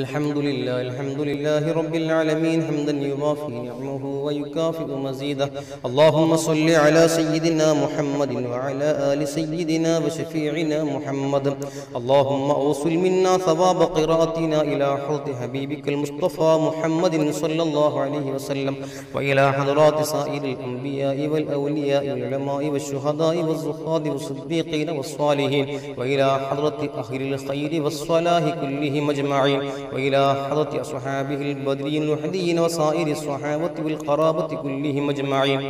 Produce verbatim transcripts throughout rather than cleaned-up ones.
الحمد لله الحمد لله رب العالمين حمدا يوافي نعمه ويكافئ مزيده اللهم صل على سيدنا محمد وعلى آل سيدنا وشفيعنا محمد اللهم أوصل منا ثواب قراءتنا إلى حضرة حبيبك المصطفى محمد صلى الله عليه وسلم وإلى حضرات سائر الأنبياء والأولياء والعلماء والشهداء والزهاد والصديقين والصالحين وإلى حضرة أخير الخير والصلاح كلهم أجمعين وإلى حضرة أصحابه البدرين الوحديين وسائر الصحابة والقرابة كلهم أجمعين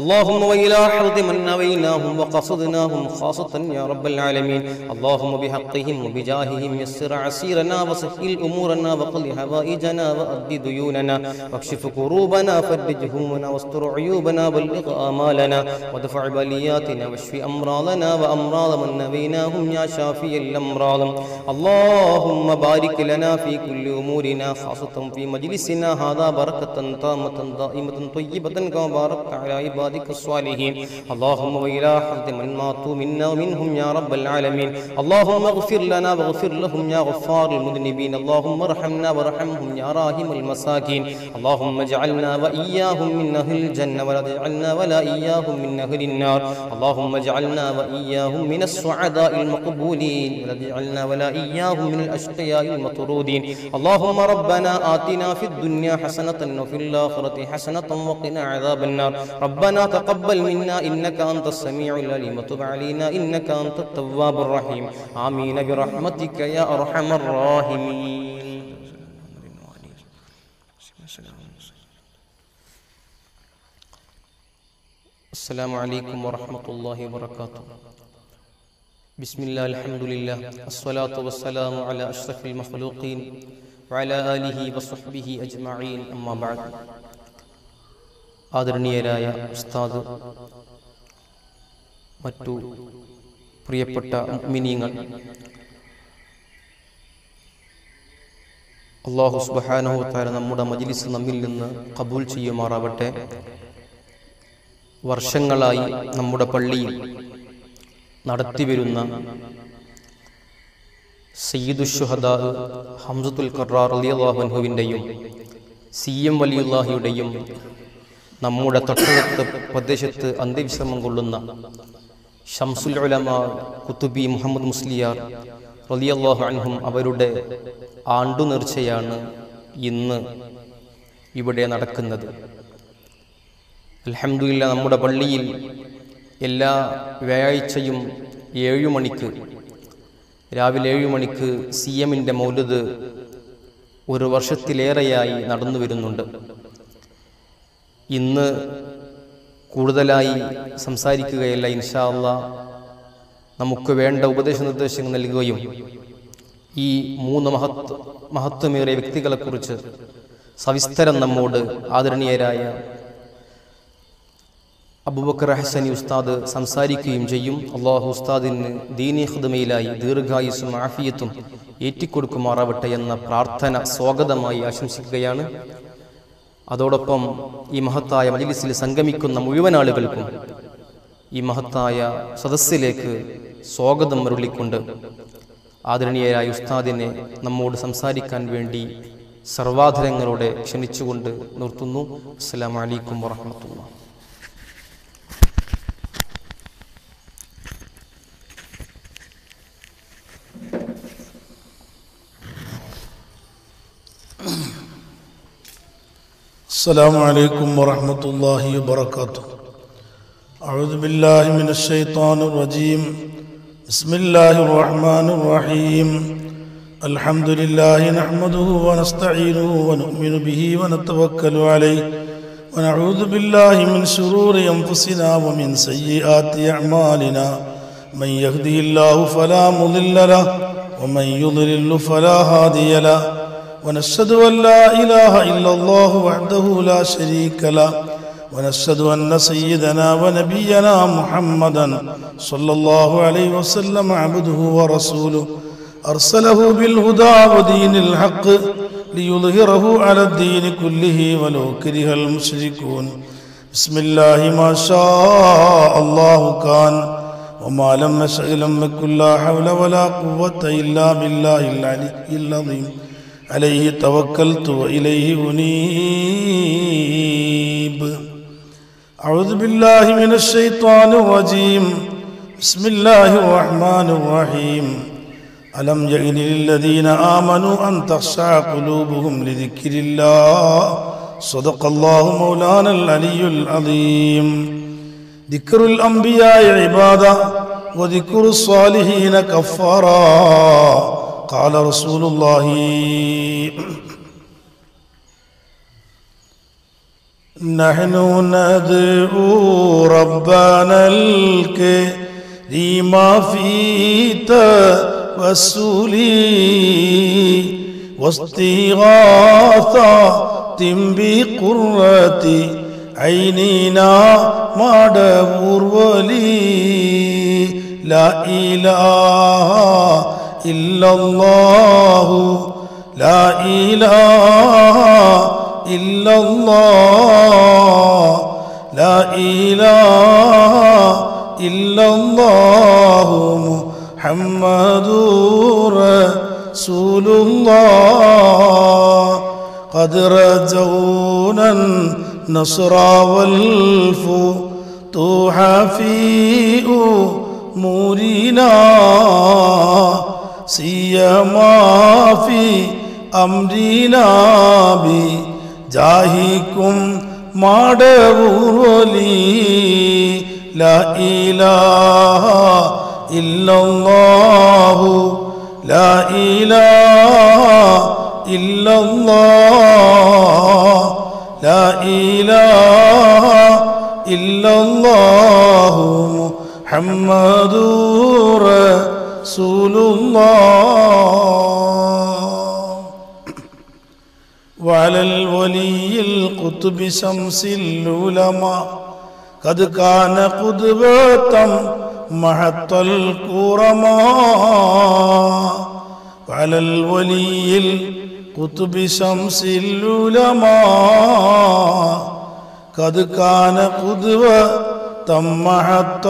اللهم وإلى حضرة من ناويناهم وقصدناهم خاصة يا رب العالمين اللهم بحقهم وبجاههم يسر عسيرنا وسهل أمورنا وقض حوائجنا وأد ديوننا واكشف كروبنا فرج همومنا واستر عيوبنا وبلغ آمالنا ودفع بلياتنا واشف أمراضنا وأمراض من ناويناهم يا شافي الأمراض اللهم بارك لنا في كل أمورنا خاصة في مجلسنا هذا بركة تامة دائمة طيبة كما باركت على عبادك الصالحين اللهم وإلى حضرة من ماتوا منا ومنهم يا رب العالمين اللهم اغفر لنا واغفر لهم يا غفار المذنبين اللهم ارحمنا وارحمهم يا راحم المساكين اللهم اجعلنا وإياهم من أهل الجنة ولا تجعلنا ولا إياهم من أهل النار اللهم اجعلنا وإياهم من السعداء المقبولين ولا تجعلنا ولا إياهم من الأشقياء المطرودين اللهم ربنا آتنا في الدنيا حسنة وفي الآخرة حسنة وقنا عذاب النار ربنا تقبل منا إنك أنت السميع العليم وتب علينا إنك أنت التواب الرحيم آمين برحمتك يا أرحم الراحمين السلام عليكم ورحمة الله وبركاته بسم الله الحمد لله الصلاة والسلام على أشرف المخلوقين وعلى آله وصحبه أجمعين أما بعد ആദരണീയരായ ഉസ്താദ് മറ്റു പ്രിയപ്പെട്ട മുഅ്മിനീങ്ങൾ അല്ലാഹു സുബ്ഹാനഹു വ തആല നമ്മുടെ മജ്ലിസ് നമ്മിൽ നിന്ന് ഖബൂൽ ചെയ്യുമാറാവട്ടെ. വർഷങ്ങളായി നമ്മുടെ പള്ളിയിൽ നടത്തിവരുന്ന സയ്യിദുശ്ശുഹദാ ഹംസത്തുൽ ഖറാർ റളിയല്ലാഹു അൻഹുവിൻ്റെയും സി എം വലിയുള്ളാഹിയുടെയും നമ്മുടെ തൊട്ടടുത്ത പ്രദേശത്ത് അന്ത്യവിശ്രമം കൊള്ളുന്ന ഷംസുൽ ഉലമ കുത്തുബി മുഹമ്മദ് മുസ്ലിയാർ റളിയല്ലാഹു അൻഹും അവരുടെ ആണ്ടു നേർച്ചയാണ് ഇന്ന് ഇവിടെ നടക്കുന്നത്. അൽഹംദുലില്ലാഹ് നമ്മുടെ പള്ളിയിൽ എല്ലാ വ്യാഴാഴ്ചയും ഏഴു മണിക്ക് രാവിലെ ഏഴു മണിക്ക് സി എമ്മിൻ്റെ മൗലിദ് ഒരു വർഷത്തിലേറെയായി നടന്നു വരുന്നുണ്ട്. ഇന്ന് കൂടുതലായി സംസാരിക്കുകയല്ല, ഇൻഷാ അല്ലാഹ് നമുക്ക് വേണ്ട ഉപദേശ നിർദ്ദേശങ്ങൾ നൽകുകയും ഈ മൂന്ന് മഹത്വ മഹത്വമേറിയ വ്യക്തികളെക്കുറിച്ച് സവിസ്തരം നമ്മോട് ആദരണീയരായ അബൂബക്കർ ഹസ്സനി ഉസ്താദ് സംസാരിക്കുകയും ചെയ്യും. അല്ലാഹു ഉസ്താദിന് ദീനി ഖിദ്മയിലായി ദീർഘായുസ്സും ആഫിയത്തും ഏറ്റിക്കൊടുക്കുമാറാവട്ടെ എന്ന പ്രാർത്ഥന സ്വാഗതമായി ആശംസിക്കുകയാണ്. അതോടൊപ്പം ഈ മഹത്തായ മജ്ലിസിൽ സംഗമിക്കുന്ന മുഴുവൻ ആളുകൾക്കും ഈ മഹത്തായ സദസ്സിലേക്ക് സ്വാഗതം അരുളിക്കൊണ്ട് ആദരണീയരായ ഉസ്താദിനെ നമ്മോട് സംസാരിക്കാൻ വേണ്ടി സർവാധരങ്ങളോടെ ക്ഷണിച്ചുകൊണ്ട് നിർത്തുന്നു. അസ്സലാമു അലൈക്കും വറഹ്മത്തുള്ളാഹി. السلام عليكم ورحمة الله وبركاته. أعوذ بالله من الشيطان الرجيم. بسم الله الرحمن الرحيم. الحمد لله نحمده ونستعينه ونؤمن به ونتوكل عليه ونعوذ بالله من شرور أنفسنا ومن سيئات أعمالنا. من يهده الله فلا مضل له ومن يضلل فلا هادي له. ونشهد أن لا إله إلا الله وحده لا شريك له ونشهد أن سيدنا ونبينا محمدا صلى الله عليه وسلم عبده ورسوله أرسله بالهدى ودين الحق ليظهره على الدين كله ولو كره المشركون. بسم الله ما شاء الله كان وما لم يشأ لم يكن لا حول ولا قوة إلا بالله العلي العظيم. عليه توكلت وإليه أنيب أعوذ بالله من الشيطان الرجيم بسم الله الرحمن الرحيم ألم يئن للذين آمنوا أن تخشع قلوبهم لذكر الله صدق الله مولانا العلي العظيم ذكر الأنبياء عبادة وذكر الصالحين كفارا قال رسول الله نحن ندعو ربنا الكريم في توسل واستغاثة بقرة عيننا مدبر ولي لا إله إلا الله لا إله إلا الله لا إله إلا الله محمد رسول الله قد رجونا النصر والفتوح في أمورنا سيما في أمرنا بجاهكم مدبور ولي لا إله إلا الله لا إله إلا الله لا إله إلا الله محمد رسول الله وعلى الولي القطب شمس العلماء قد كان قدوة محط الكرماء وعلى الولي القطب شمس العلماء قد كان قدوة محط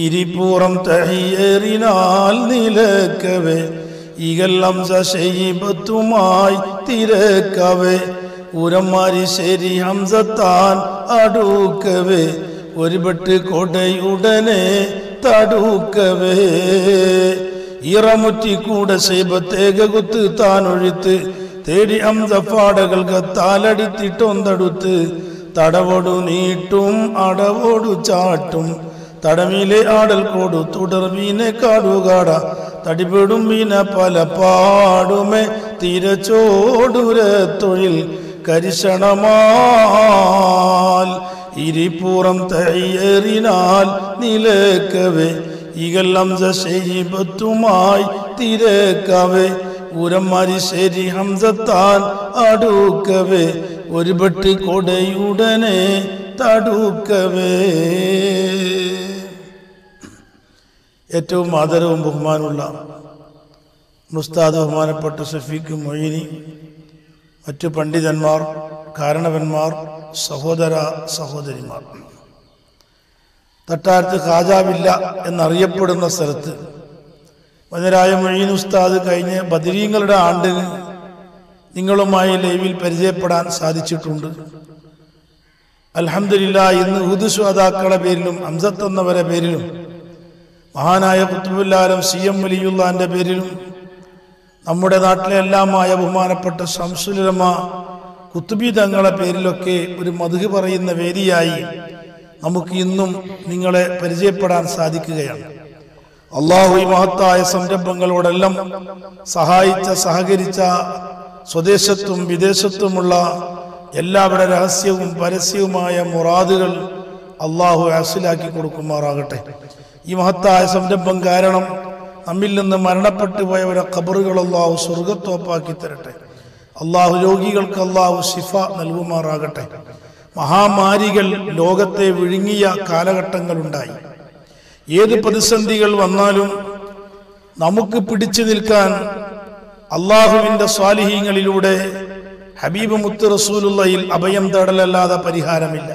iripuram tahiyerinal nilakave igallamza shaybatumai tirakave uramari sheri hamzatan adukave oribattu kodai udane tadukave iramutti kuda shaybategaguthu tanolithu തേടി അംസഫാടകൾക്ക് താലടിത്തിട്ടൊന്തടുത്ത് തടവോടു നീട്ടും അടവോടു ചാട്ടും തടമിലെ ആടൽ കോടു തുടർ മീനെ കാടുകാട തടിപെടും മീന പല പാടുമേ തിരച്ചോടുര തൊഴിൽ കരിശണമാൽ ഇരിപ്പുറം തയ്യേറിനാൽ നിലക്കവേ ഇകൽ അംസ ശൈബത്തുമായി തിരക്കവേ ഉരമാരി ശരി ഹംസത്താൻ അടുക്കവേ ഒരുപെട്ട് കൊടയുടനെ തടുക്കവേ. ഏറ്റവും ആദരവും ബഹുമാനമുള്ള മുസ്താദ് ബഹുമാനപ്പെട്ട ഷഫീഖ് മൊയ്നി, മറ്റു പണ്ഡിതന്മാർ, കാരണവന്മാർ, സഹോദര സഹോദരിമാർ, തട്ടാരത്ത് ഖാജാവില്ല എന്നറിയപ്പെടുന്ന സ്ഥലത്ത് മദരായ മൊയ്ൻ ഉസ്താദ് കഴിഞ്ഞ് ബദരീങ്ങളുടെ ആണ്ട് നിങ്ങളുമായി ലൈവിൽ പരിചയപ്പെടാൻ സാധിച്ചിട്ടുണ്ട്. അൽഹംദുലില്ലാഹ് ഇന്ന് ഉദു ശ്രോതാക്കളുടെ പേരിലും ഹംസത്ത് എന്നവരുടെ പേരിലും മഹാനായ ഖുത്ബുല്ലാലം സി എം വലിയുള്ളാൻ്റെ പേരിലും നമ്മുടെ നാട്ടിലെ എല്ലാമായ ബഹുമാനപ്പെട്ട ശംസുലുലമ ഖുത്ബി തങ്ങളുടെ പേരിലൊക്കെ ഒരു മദ്ഹ് പറയുന്ന വേദിയായി നമുക്ക് ഇന്നും നിങ്ങളെ പരിചയപ്പെടാൻ സാധിക്കുകയാണ്. അള്ളാഹു ഈ മഹത്തായ സംരംഭങ്ങളോടെല്ലാം സഹായിച്ച, സഹകരിച്ച സ്വദേശത്തും വിദേശത്തുമുള്ള എല്ലാവരുടെ രഹസ്യവും പരസ്യവുമായ മുറാദുകൾ അള്ളാഹു ഹാസിലാക്കി കൊടുക്കുമാറാകട്ടെ. ഈ മഹത്തായ സംരംഭം കാരണം നമ്മിൽ നിന്ന് മരണപ്പെട്ടു പോയവരെ ഖബറുകൾ അള്ളാഹു സ്വർഗത്തോപ്പാക്കി തരട്ടെ. അള്ളാഹു രോഗികൾക്ക് അള്ളാഹു ശിഫ നൽകുമാറാകട്ടെ. മഹാമാരികൾ ലോകത്തെ വിഴുങ്ങിയ കാലഘട്ടങ്ങളുണ്ടായി. ഏത് പ്രതിസന്ധികൾ വന്നാലും നമുക്ക് പിടിച്ചു നിൽക്കാൻ അള്ളാഹുവിൻ്റെ സ്വാലിഹീങ്ങളിലൂടെ ഹബീബ് മുത്ത് റസൂലുള്ളയിൽ അഭയം തേടലല്ലാതെ പരിഹാരമില്ല.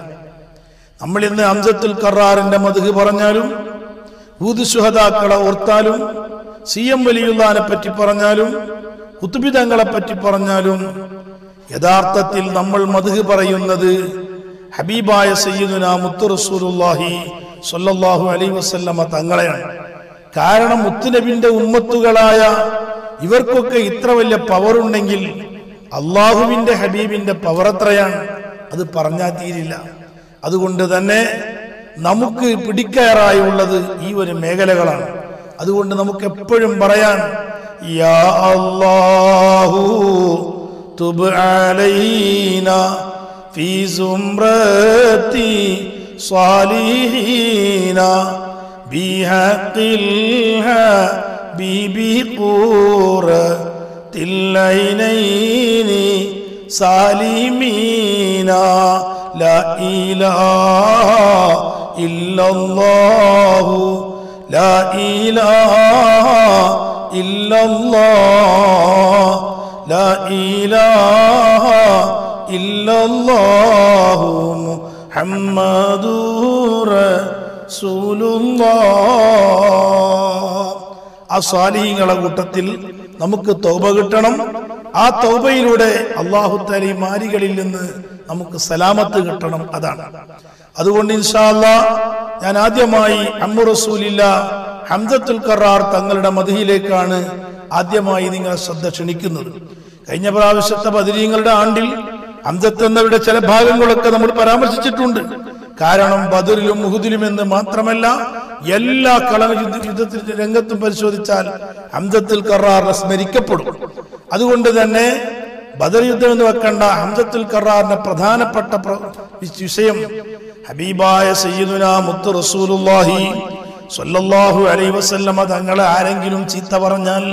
നമ്മൾ ഇന്ന് ഹംസത്തുൽ ഖറാറിൻ്റെ മദ്ഹ് പറഞ്ഞാലും Hudushuhadakala Ortalum, Siyam Veliyullane Patti Paranjalum, Kutubidangale Patti Paranjalum, Yadarthathil Nammal Madhu Parayunnathu, Habibaya Sayyiduna Muttu Rasulullahi Sallallahu Alaihi Wasallam Thangaleyanu. Karanam Muttunabinte Ummattukalaya, Ivarkkokke Itra Valiya Power Undengil, Allahuvinte Habibinte Power Athrayanu, Athu Paranjal Theerilla. Adukundu Thane, Namukku Pidikkayarayullathu, Ee Oru Meghalakalaanu. Adukondu Namukku Eppozhum Parayan, Ya Allahu. تب علينا في زمرة صالحين بحق الحبيب قرة العينين سالمين لا إله إلا الله لا إله إلا الله لا إله إلا الله محمد رسول الله അസാലിഹീങ്ങളുടെ കൂട്ടത്തിൽ നമുക്ക് തൗബ കിട്ടണം ആ തൗബയിലൂടെ അല്ലാഹു തആല മാരികളിൽ നിന്ന് നമുക്ക് സലാമത്ത് കിട്ടണം അതാണ് അതുകൊണ്ട് ഇൻഷാ അല്ലാഹ് ഞാൻ ആദ്യമായി അമ്മു റസൂലില്ല ഹംസത്തുൽ ഖറാർ തങ്ങളുടെ മദീനയിലേക്കാണ് ആദ്യമായി നിങ്ങളെ ശ്രദ്ധ ക്ഷണിക്കുന്നത് കഴിഞ്ഞ പ്രാവശ്യത്തെ ബദരീങ്ങളുടെ ആണ്ടിൽ ഹംസത്ത് എന്നവരുടെ ചില ഭാഗങ്ങളൊക്കെ നമ്മൾ പരാമർശിച്ചിട്ടുണ്ട് കാരണം ബദറിലും ഉഹുദിലും എന്ന് മാത്രമല്ല എല്ലാ കളമയുദ്ധത്തിന്റെ രംഗത്തും പരിശോധിച്ചാൽ ഹംസത്തുൽ ഖറാർ സ്മരിക്കപ്പെടും അതുകൊണ്ട് തന്നെ ബദർ യുദ്ധം എന്ന് വെക്കണ്ട ഹംസത്തുൽ ഖറാറിന്റെ പ്രധാനപ്പെട്ട വിഷയം ഹബീബായ സയ്യിദുനാ മുത്തു റസൂലുള്ളാഹി സ്വല്ലല്ലാഹു അലൈഹി വസല്ലമ തങ്ങളെ ആരെങ്കിലും ചീത്ത പറഞ്ഞാൽ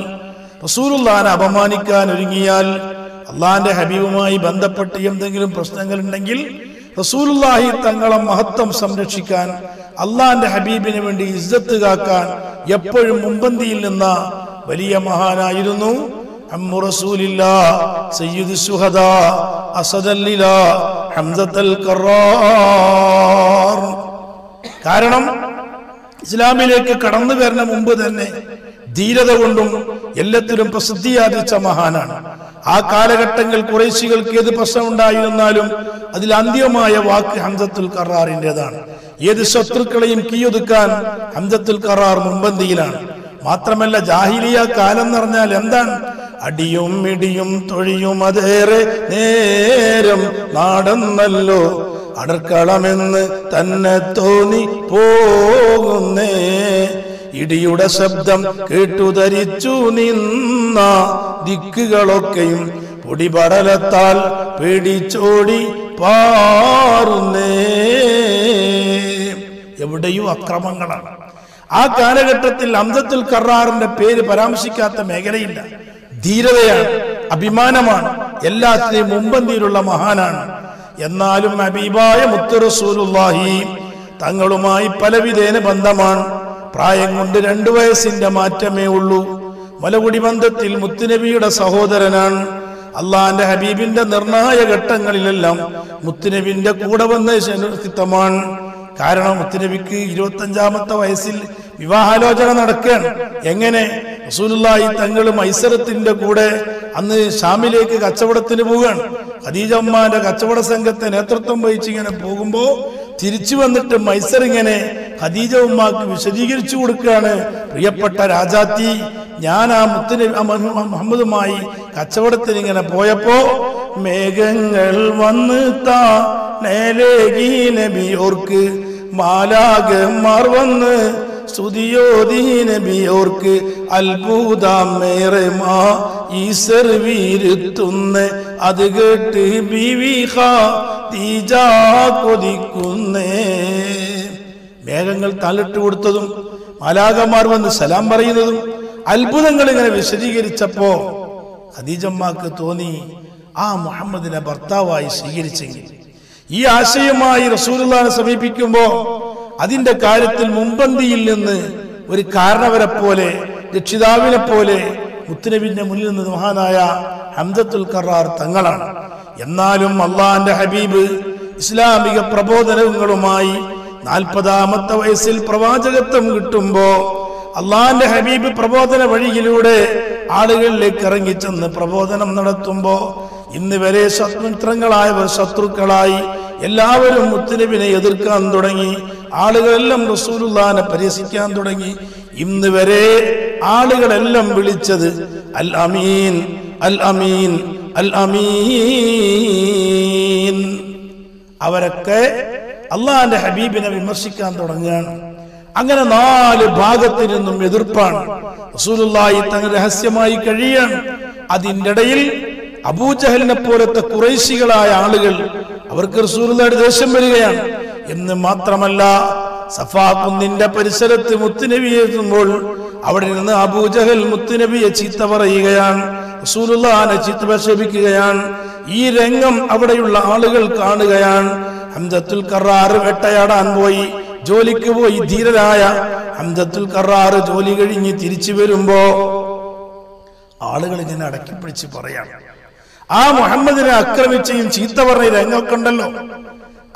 റസൂലുള്ളാഹിനെ അപമാനിക്കാൻ ഒരുങ്ങിയാൽ അല്ലാഹുവിന്റെ ഹബീബുമായി ബന്ധപ്പെട്ട് എന്തെങ്കിലും പ്രശ്നങ്ങൾ ഉണ്ടെങ്കിൽ റസൂലുള്ളാഹി തങ്ങളെ മഹത്വം സംരക്ഷിക്കാൻ അല്ലാഹുവിന്റെ ഹബീബിനെ വേണ്ടി ഇസ്സത്ത് കാക്കാൻ എപ്പോഴും മുൻപന്തിയിൽ നിന്ന വലിയ മഹാനായിരുന്നു അമ്മു റസൂലില്ലാ സയ്യിദു ശുഹദാ അസദല്ലിലാ ഹംസത്തുൽ ഖറാർ കാരണം ഇസ്ലാമിലേക്ക് കടന്നു വരുന്ന മുൻപ് തന്നെ ധീരത കൊണ്ടും എല്ലാത്തിലും പ്രസിദ്ധിയാർജിച്ച മഹാനാണ് ആ കാലഘട്ടങ്ങൾ ഖുറൈശികൾക്ക് ഏത് പ്രശ്നം ഉണ്ടായിരുന്നാലും അതിൽ അന്തിമമായ വാക്ക് ഹംസത്തുൽ ഖറാറിൻ്റെതാണ് ഏത് ശത്രുക്കളെയും കീയൊതുക്കാൻ ഹംസത്തുൽ ഖറാർ മുൻപന്തിയിലാണ് മാത്രമല്ല ജാഹിലിയ കാലം എന്നറിഞ്ഞാൽ എന്താണ് അടിയും ഇടിയും തൊഴിയും അതേറെ നേരം നടന്നല്ലോ അടർക്കളമെന്ന് തന്നെ തോന്നി പോകുന്നേ ഇടിയുടെ ശബ്ദം കേട്ടു ധരിച്ചു നിന്ന ദിക്കുകളൊക്കെയും പൊടിപടലത്താൽ പേടിച്ചോടി പാറുന്നേ എവിടെയും അക്രമങ്ങളാണ് ആ കാലഘട്ടത്തിൽ ഹംസത്തുൽ ഖറാറിന്റെ പേര് പരാമർശിക്കാത്ത മേഖലയില്ല ധീരതയാണ് അഭിമാനമാണ് എല്ലാത്തിനെയും മുൻപന്തിയിലുള്ള മഹാനാണ് എന്നാലും ഹബീബായ മുത്തു റസൂലുള്ളാഹി തങ്ങളുമായി പലവിധേന ബന്ധമാണ് പ്രായം കൊണ്ട് രണ്ടു വയസ്സിന്റെ മാറ്റമേ ഉള്ളൂ മലകുടി ബന്ധത്തിൽ മുത്തുനബിയുടെ സഹോദരനാണ് അള്ളാന്റെ ഹബീബിന്റെ നിർണായ ഘട്ടങ്ങളിലെല്ലാം മുത്തുനബിന്റെ കൂടെ വന്ന ശനിത്വമാണ് കാരണം മുത്തുനബിക്ക് ഇരുപത്തി അഞ്ചാമത്തെ വയസ്സിൽ വിവാഹാലോചന നടക്കുകയാണ് എങ്ങനെ റസൂലുള്ളാഹി തങ്ങൾ മൈസറത്തിന്റെ കൂടെ അന്ന് ഷാമിലേക്ക് കച്ചവടത്തിന് പോവുകയാണ് ഖദീജ ഉമ്മാന്റെ കച്ചവട സംഘത്തെ നേതൃത്വം വഹിച്ച് ഇങ്ങനെ പോകുമ്പോൾ തിരിച്ചു വന്നിട്ട് മൈസർ ഇങ്ങനെ ഖദീജ ഉമ്മാക്ക് വിശദീകരിച്ചു കൊടുക്കുകയാണ് പ്രിയപ്പെട്ട രാജാത്തി ഞാൻ ആ മുത്തുനബി മുഹമ്മദുമായി കച്ചവടത്തിന് ഇങ്ങനെ പോയപ്പോ മേഘങ്ങൾ വന്ന് താനേലേകി നബിയോർക്ക് മാലാഖമാർ വന്ന് സ്തുതിയോതി നബിയോർക്ക് അത്ഭുതമേറെ മാ ഈസർ വീരുത്തുന്ന അത് കേട്ട് ബിവി ഖദീജ കൊതിക്കുന്നേ മേഘങ്ങൾ തള്ളിട്ട് കൊടുത്തതും മാലാഖമാർ വന്ന് സലാം പറയുന്നതും അത്ഭുതങ്ങൾ ഇങ്ങനെ വിശദീകരിച്ചപ്പോ ഖദീജമ്മക്ക് തോന്നി ആ മുഹമ്മദിനെ ഭർത്താവായി സ്വീകരിച്ചെങ്കിൽ ഈ ആശയവുമായി റസൂലുള്ളാഹിനെ സമീപിക്കുമ്പോൾ അതിന്റെ കാര്യത്തിൽ മുൻപന്തിയിൽ നിന്ന് ഒരു കാരണവരെ പോലെ രക്ഷിതാവിനെ പോലെ മുത്തുനബിന്റെ മുന്നിൽ നിന്ന് മഹാനായ ഹംസത്തുൽ ഖറാർ തങ്ങളാണ് എന്നാലും അള്ളാഹുവിന്റെ ഹബീബ് ഇസ്ലാമിക പ്രബോധനങ്ങളുമായി നാൽപതാമത്തെ വയസ്സിൽ പ്രവാചകത്വം കിട്ടുമ്പോ അള്ളാന്റെ ഹബീബ് പ്രബോധന വഴിയിലൂടെ ആളുകളിലേക്ക് ഇറങ്ങിച്ചെന്ന് പ്രബോധനം നടത്തുമ്പോ ഇന്ന് വരെ ശത്രുമിത്രങ്ങളായവർ ശത്രുക്കളായി എല്ലാവരും മുത്തുനബിനെ എതിർക്കാൻ തുടങ്ങി. ആളുകളെല്ലാം റസൂലുള്ളാഹിനെ പരിഹസിക്കാൻ തുടങ്ങി. ഇന്ന് വരെ ആളുകളെല്ലാം വിളിച്ചത് അൽ അമീൻ, അൽ അമീൻ, അൽ അമീൻ. അവരൊക്കെ അള്ളാന്റെ ഹബീബിനെ വിമർശിക്കാൻ തുടങ്ങുകയാണ്. അങ്ങനെ നാല് ഭാഗത്തു നിന്നും എതിർപ്പാണ്. റസൂലുള്ളാഹി തങ്ങൾ രഹസ്യമായി കഴിയാണ്. അതിൻ്റെ ഇടയിൽ അബൂജഹലിനെ പോലത്തെ ഖുറൈശികളായ ആളുകൾ, അവർക്ക് റസൂലുള്ളാഹിയുടെ ദേഷ്യം വരികയാണ്. എന്ന് മാത്രമല്ല, സഫാ കുന്നിന്റെ പരിസരത്ത് മുത്തുനബിയെ എത്തുമ്പോൾ അവിടെ നിന്ന് അബൂജഹൽ മുത്തുനബിയെ ചീത്ത പറയുകയാണ്, റസൂലുള്ളാഹിനെ ചീത്ത പ്രക്ഷേപിക്കുകയാണ്. ഈ രംഗം അവിടെയുള്ള ആളുകൾ കാണുകയാണ്. ഹംസത്തുൽ ഖറാർ വേട്ടയാടാൻ പോയി, ജോലിക്ക് പോയി ധീരരായ ഹംസത്തുൽ ഖറാർ ജോലി കഴിഞ്ഞ് തിരിച്ചു വരുമ്പോ ആളുകൾ ഇങ്ങനെ അടക്കിപ്പിടിച്ച് പറയാം, ആ മുഹമ്മദിനെ ആക്രമിച്ചും ചീത്ത പറഞ്ഞ രംഗമൊക്കെ ഉണ്ടല്ലോ,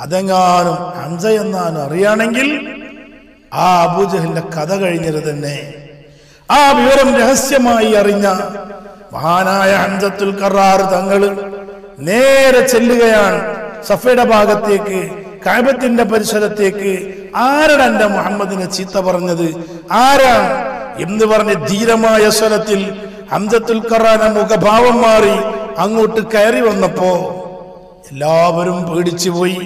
അതെങ്ങാനും ഹംസ എന്നാനും അറിയാണെങ്കിൽ ആ അബൂജഹലിന്റെ കഥ കഴിഞ്ഞത് തന്നെ. ആ വിവരം രഹസ്യമായി അറിഞ്ഞ മഹാനായ ഹംസത്തുൽ ഖറാർ തങ്ങള് നേരെ ചെല്ലുകയാണ് സഫയുടെ ഭാഗത്തേക്ക്, കഅബത്തിന്റെ പരിസരത്തേക്ക്. ആരാണ് എന്റെ മുഹമ്മദിനെ ചീത്ത പറഞ്ഞത്, ആരാണ് എന്ന് പറഞ്ഞ ധീരമായ സ്വരത്തിൽ ഹംസത്തുൽ ഖറാന മുഖഭാവം മാറി അങ്ങോട്ട് കയറി വന്നപ്പോ എല്ലാവരും പേടിച്ചു പോയി.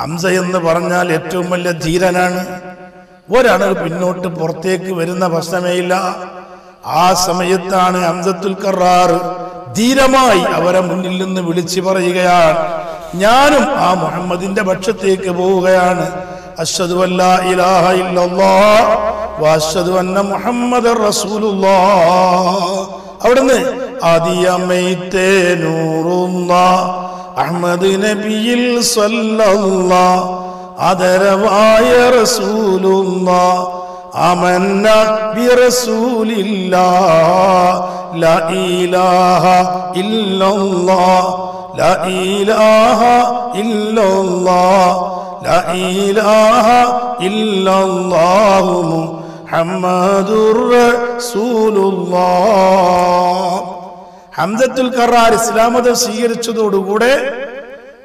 ഹംസ എന്ന് പറഞ്ഞാൽ ഏറ്റവും വലിയ ധീരനാണ്, ഒരാണ് പിന്നോട്ട് പുറത്തേക്ക് വരുന്ന പ്രശ്നമേയില്ല. ആ സമയത്താണ് ഹംസത്തുൽ ഖറാർ ധീരമായി അവരെ മുന്നിൽ നിന്ന് വിളിച്ചു പറയുകയാണ്, ഞാനും ആ മുഹമ്മദിന്റെ പക്ഷത്തേക്ക് പോവുകയാണ്. അശ്ഹദു അല്ലാ ഇലാഹ ഇല്ലല്ലാഹ് വഅശ്ഹദു അന്ന മുഹമ്മദർ റസൂലുള്ളാഹ്. അവിടുന്ന് ആദിയമൈതേ നൂറുല്ലാഹ് അഹ്മദ് നബിയിൽ സല്ലല്ലാഹ് ആദരവായ റസൂലുള്ളാഹ് ആമന്ന ബിറസൂലില്ലാഹ് ലാ ഇലാഹ ഇല്ലല്ലാഹ് ലാ ഇലാഹ ഇല്ലല്ലാഹ് ലാ ഇലാഹ ഇല്ലല്ലാഹു മുഹമ്മദുർ റസൂലുള്ളാഹ്. ഹംസത്തുൽ ഖറാർ ഇസ്ലാം മതം സ്വീകരിച്ചതോടുകൂടെ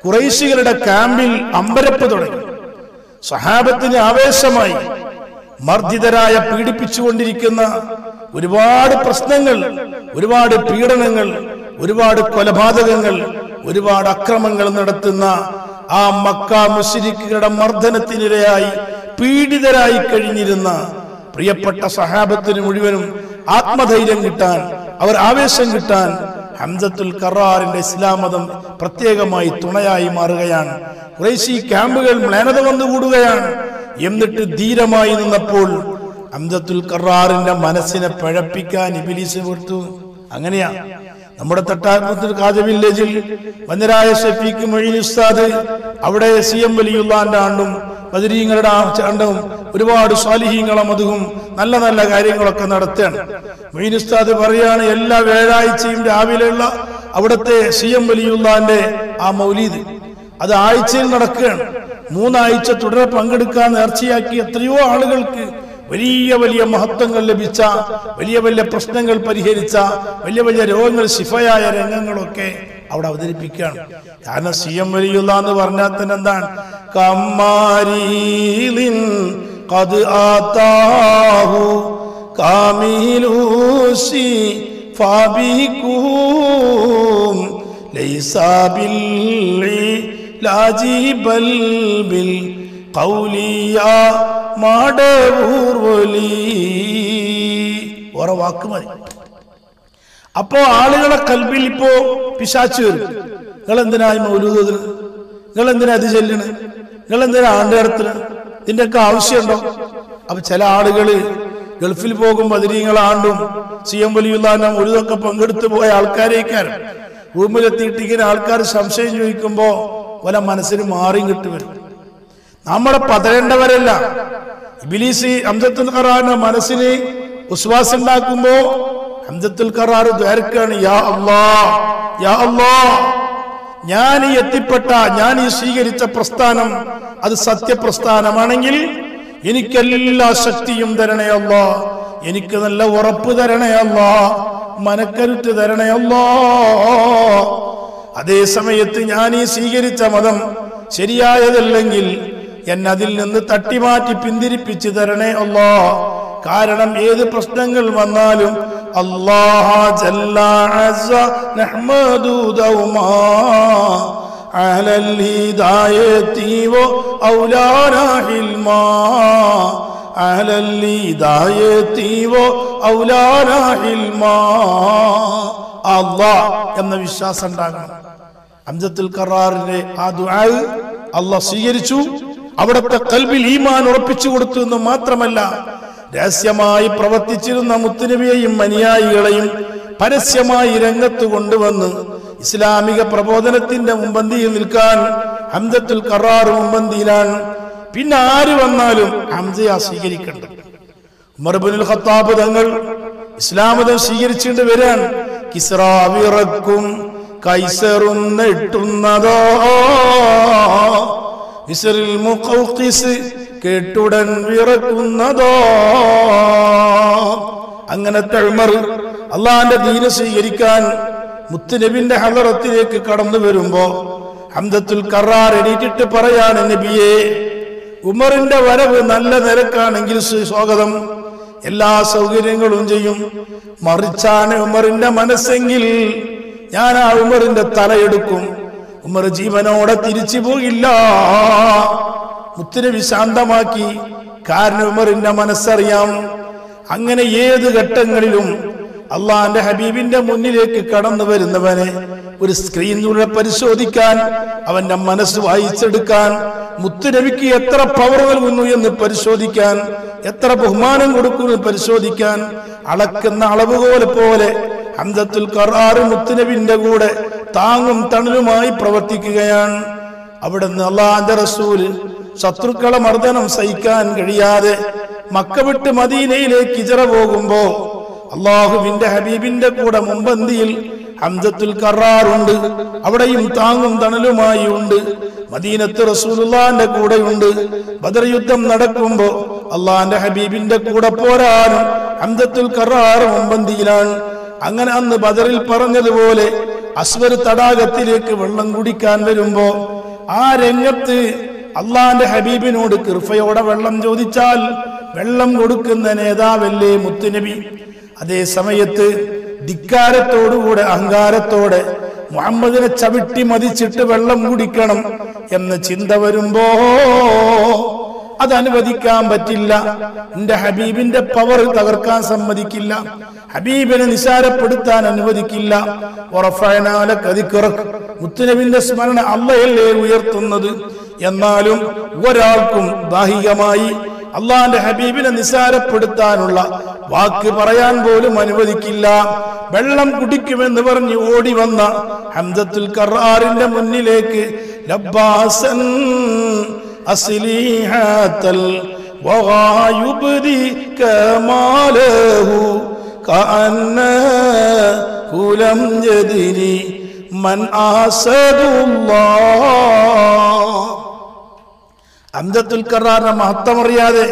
ഖുറൈശികളുടെ ക്യാമ്പിൽ അമ്പരപ്പ് തുടങ്ങി. സ്വഹാബത്തിന് ആവേശമായി. മർദ്ദിതരായ പീഡിപ്പിച്ചുകൊണ്ടിരിക്കുന്ന ഒരുപാട് പ്രശ്നങ്ങൾ, ഒരുപാട് പീഡനങ്ങൾ, ഒരുപാട് കൊലപാതകങ്ങൾ, ഒരുപാട് അക്രമങ്ങൾ നടത്തുന്ന ആ മക്ക മുശ്രിക്കുകളുടെ മർദ്ദനത്തിനിരയായി പീഡിതരായി കഴിഞ്ഞിരുന്ന പ്രിയപ്പെട്ട സഹാബത്തിന് മുഴുവനും ആത്മധൈര്യം കിട്ടാൻ, അവർ ആവേശം കിട്ടാൻ ഹംസത്തുൽ ഖറാറിന്റെ ഇസ്ലാം മതം പ്രത്യേകമായി തുണയായി മാറുകയാണ്. ഖുറൈശി ക്യാമ്പുകൾ മ്ലേനത വന്നുകൂടുകയാണ്. എന്നിട്ട് ധീരമായി നിന്നപ്പോൾ ഹംസത്തുൽ ഖറാറിന്റെ മനസ്സിനെ പഴപ്പിക്കാൻ ഇബ്ലീസ് കൊടുത്തു. അങ്ങനെയാ നമ്മുടെ തട്ടാരത്തിൽ കാജ വില്ലേജിൽ വന്ദരായ ഷഫീഖ് മൊയ്നി ഉസ്താദ്, അവിടെ സി എം വലിയുള്ളാന്റെ ആണ്ടും ബദരീങ്ങളുടെ ആണ്ടും ഒരുപാട് സ്വാലിഹീങ്ങളും അതും നല്ല നല്ല കാര്യങ്ങളൊക്കെ നടത്തുകയാണ്. മൊയ്നി ഉസ്താദ് പറയാണ്, എല്ലാ വ്യാഴാഴ്ചയും രാവിലെയുള്ള അവിടുത്തെ സി എം വലിയുള്ളാന്റെ ആ മൗലീദ് അത് ആഴ്ചയിൽ നടക്കുകയാണ്. മൂന്നാഴ്ച തുടരെ പങ്കെടുക്കാൻ നേർച്ചയാക്കി എത്രയോ ആളുകൾക്ക് വലിയ വലിയ മഹത്വങ്ങൾ ലഭിച്ച, വലിയ വലിയ പ്രശ്നങ്ങൾ പരിഹരിച്ച, വലിയ വലിയ രോഗങ്ങൾ ശിഫയായ രംഗങ്ങളൊക്കെ അവിടെ അവതരിപ്പിക്കുകയാണ്. കാരണം സി എം വലിയുള്ള എന്ന് പറഞ്ഞാൽ തന്നെ എന്താണ്, കമാരീലിൻ ഖദ് ആതാഹു കാമിലൂസി ഫാബികും ലൈസ ബില്ലി ലാജിബൽ ബിൽ ഖൗലിയാ മാടവൂർ വലി. ഓരോ വാക്ക് മതി. അപ്പോ ആളുകളെ കൽബിൽ ഇപ്പോ പിശാച്ച് വരും. നിങ്ങളെന്തിനായി മൗലൂദ്, നിങ്ങളെന്തിനാ അത് ചെല്ലണ്, നിങ്ങളെന്തിനാ ആണ്ടേടത്തിന്, ഇതിൻ്റെയൊക്കെ ആവശ്യമുണ്ടോ? അപ്പൊ ചില ആളുകള് ഗൾഫിൽ പോകും, ബദരീങ്ങളാണ്ടും സി എം വലിയുള്ള മൗലൂദൊക്കെ പങ്കെടുത്തു പോയ ആൾക്കാരേക്കാരും റൂമിലെത്തിയിട്ട് ഇങ്ങനെ ആൾക്കാർ സംശയം ചോദിക്കുമ്പോ വല്ല മനസ്സിന് മാറിയും കിട്ടുവരും. നമ്മളെ പതരേണ്ടവരല്ല. ഇബ്ലീസ് ഹംസത്തുൽ ഖറാറിന്റെ മനസ്സിന് ഉസ്വാസം ഉണ്ടാക്കുമ്പോ ഹംസത്തുൽ ഖറാർ ദ്വാരക്കാണ്, യാ അല്ലാഹ്, യാ അല്ലാഹ്, Yani Yatipata, Yani Sigaricha Prastanam, Ad Satya Prastana Manangil, Yenikalilla Satyum Daranayallah, Yenikala Warapu Daranayallah, Manakar to Daranayallah, Ade Samayatani Sigaricha Madam, Seriaya the Langil, Yanadil and the Tatimati Pindiri Pichidarane Allah, Karanam E the Prastangal Manalum. Allah Jalla Azza Nahmadu Dawma Ala al-Hidayati wa Awlana Hilma Ala al-Hidayati wa Awlana Hilma Allah Yamna Vishwasan Daga Amjatul Kararine Adu'ai Allah Sigirichu Avadatta Kalbil Iman Urappichu Udutu Indu Matramalla Dasyamai Pravatichirna Mutinibi Mania Yulaim Parasyamai Rangatu Gundavan Islamica Prabodanatinda Mumbandi Vilkan Hamdatul Karar Mumbandilan Pinari Vanalum Hamzia Sigiri Kandak Marbunil Khatab Dangal Islamadan Sigiri Chindaviran Kisra Virakum Kaiserun Netunada Isril Mukautis. Ketudan Virakunada Anganata Umar Allah and the Dinasi Yerikan Mutinabinda Halarati Kadam the Verumbo Hamdatul Karar edited to Parayan and the B A Umarinda Varavan Allah Narakan and Gilsus Ogadam Ella Saugirangalunjayum Marichan Umarinda Manasengil Yana Umarinda Tarayadukum Umarjivana Tirichibu Illa Muttine Vishandamaki, Karnumar in the Manasariam, Angana Ye the Gatangalum, Allah and the Habibinda Munilek Kadam the Ver in the Vane, with a screen to Parisodikan, Avanda Manasu Aisadukan, Mutineviki, Yatra Power Munu and the Parisodikan, Yatra Buhman and Gurukun and Parisodikan, Alakan Alabu Pole, Hamdatul Karar, Mutinevinda Gude, Tangum Tanumai, Pravatikigayan, Abadan Allah and the Rasul. Satrukala Mardanam Saikan Gadiade Makavit Madine Kijara Bogumbo Allah Vinda Habibinda Koda Mumbandil Hamdatul Kararund Avadayum Tangum Danaluma Yund Madina Rasulullah and the Koda Yund Badar Yutam Nadakumbo Allah and the Habibinda Koda Poran Hamdatul Karar Mumbandilan Angan the Badaril Paranga Vole Aswar Tadagatilek Vangudikan Verumbo Are Enyapti Allah and Habibin would curfew whatever Lam Jodichal, Velam Gudukan, the Neda, Vele, Mutinebi, Ade Samayate, Dikara Todu, Angara Tode, Muhammad and Chaviti Madichit, Velam Gudikanam, Yam the Chinda Verumbo Adanavadikam Batilla, in the Habibin, the power of Tavarkan, some Madikilla, Habibin and Isara Pudutan and Vadikilla, or a Fana, Kadikurak, Mutinebin the Smana, Allah, Weirtunadu. Yanalum, Waralkum, Bahigamai, Allah and the Habibin and the Sarah Pudatanula, Waki Parayan Bolum Manivadikilla, Bellam Kudikim and the Varni Odivana, Hamdatul Karar in the Munileke, Labbasan Asili Hatal, Waha Yubudi Kamalehu, Kaana Kulam Jadiri, Man Asadullah. Amdatul Karana Mahatam Riade,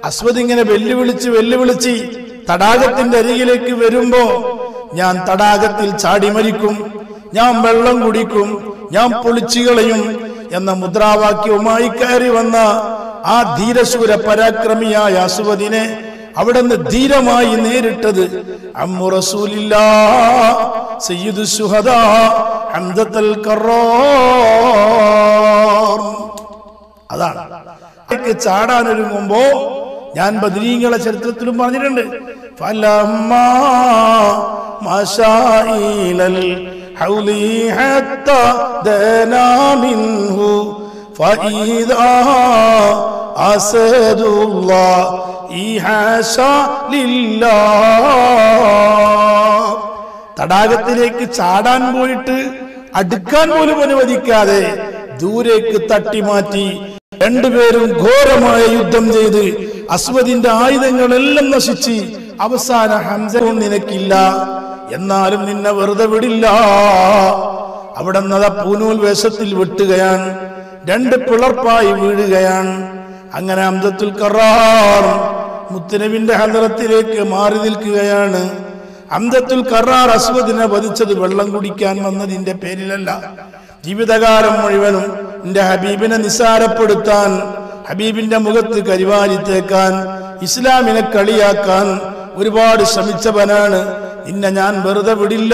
Aswading and a Velivilici, Velivilici, Tadagat in the Rigileki Verumbo, Yan Tadagatil Chadi Maricum, Yam Bellam Gudicum, Yam Polichigalayum, Yan the Mudrava Kyomai Karivana, Ah Dira Sura Parakramia, Yasuvadine, Avadan the Dira Mai in Eritad, Amurasulilla, Sayyidu Suhada, Amdatul Karar. Take a chada and Rumbo, Yan Badringa, Chetrumani, Falama, Masha, Howli Hatta, Denaminhu, Faida, Asadullah, Ihasa Lilla Tadagatirek, Chadan Boit, Adikan Mulvanavadikade, Durek Tatimati. And Verum Gorama Yudam Jedi, Aswadinda Aiden and Elam Nasichi, Abasana Hamza Ninakilla, Yanarim Navarda Vidilla, അവിടെ നിന്ന് പൂനൂൽ വേഷത്തിൽ വെട്ടുകയാണ്, രണ്ട് പിളർപ്പായി വീഴുകയാണ്. അങ്ങനെ അംദത്തുൽ ഖറാർ മുത്തനബിന്റെ ഹദറത്തിലേക്ക് മാറി നിൽക്കുകയാണ്. അംദത്തുൽ ഖറാർ അസ്വദിനെ വധിച്ചത് വെള്ളം കുടിക്കാൻ വന്നതിന്റെ പേരിലല്ല. ജീവിതകാലം മുഴുവനും എന്റെ ഹബീബിനെ നിസ്സാരപ്പെടുത്താൻ, ഹബീബിന്റെ മുഖത്ത് കരിവാരിത്തേക്കാൻ, ഇസ്ലാമിനെ കളിയാക്കാൻ ഒരുപാട് ശ്രമിച്ചവനാണ്. നിന്നെ ഞാൻ വെറുതെ വിടില്ല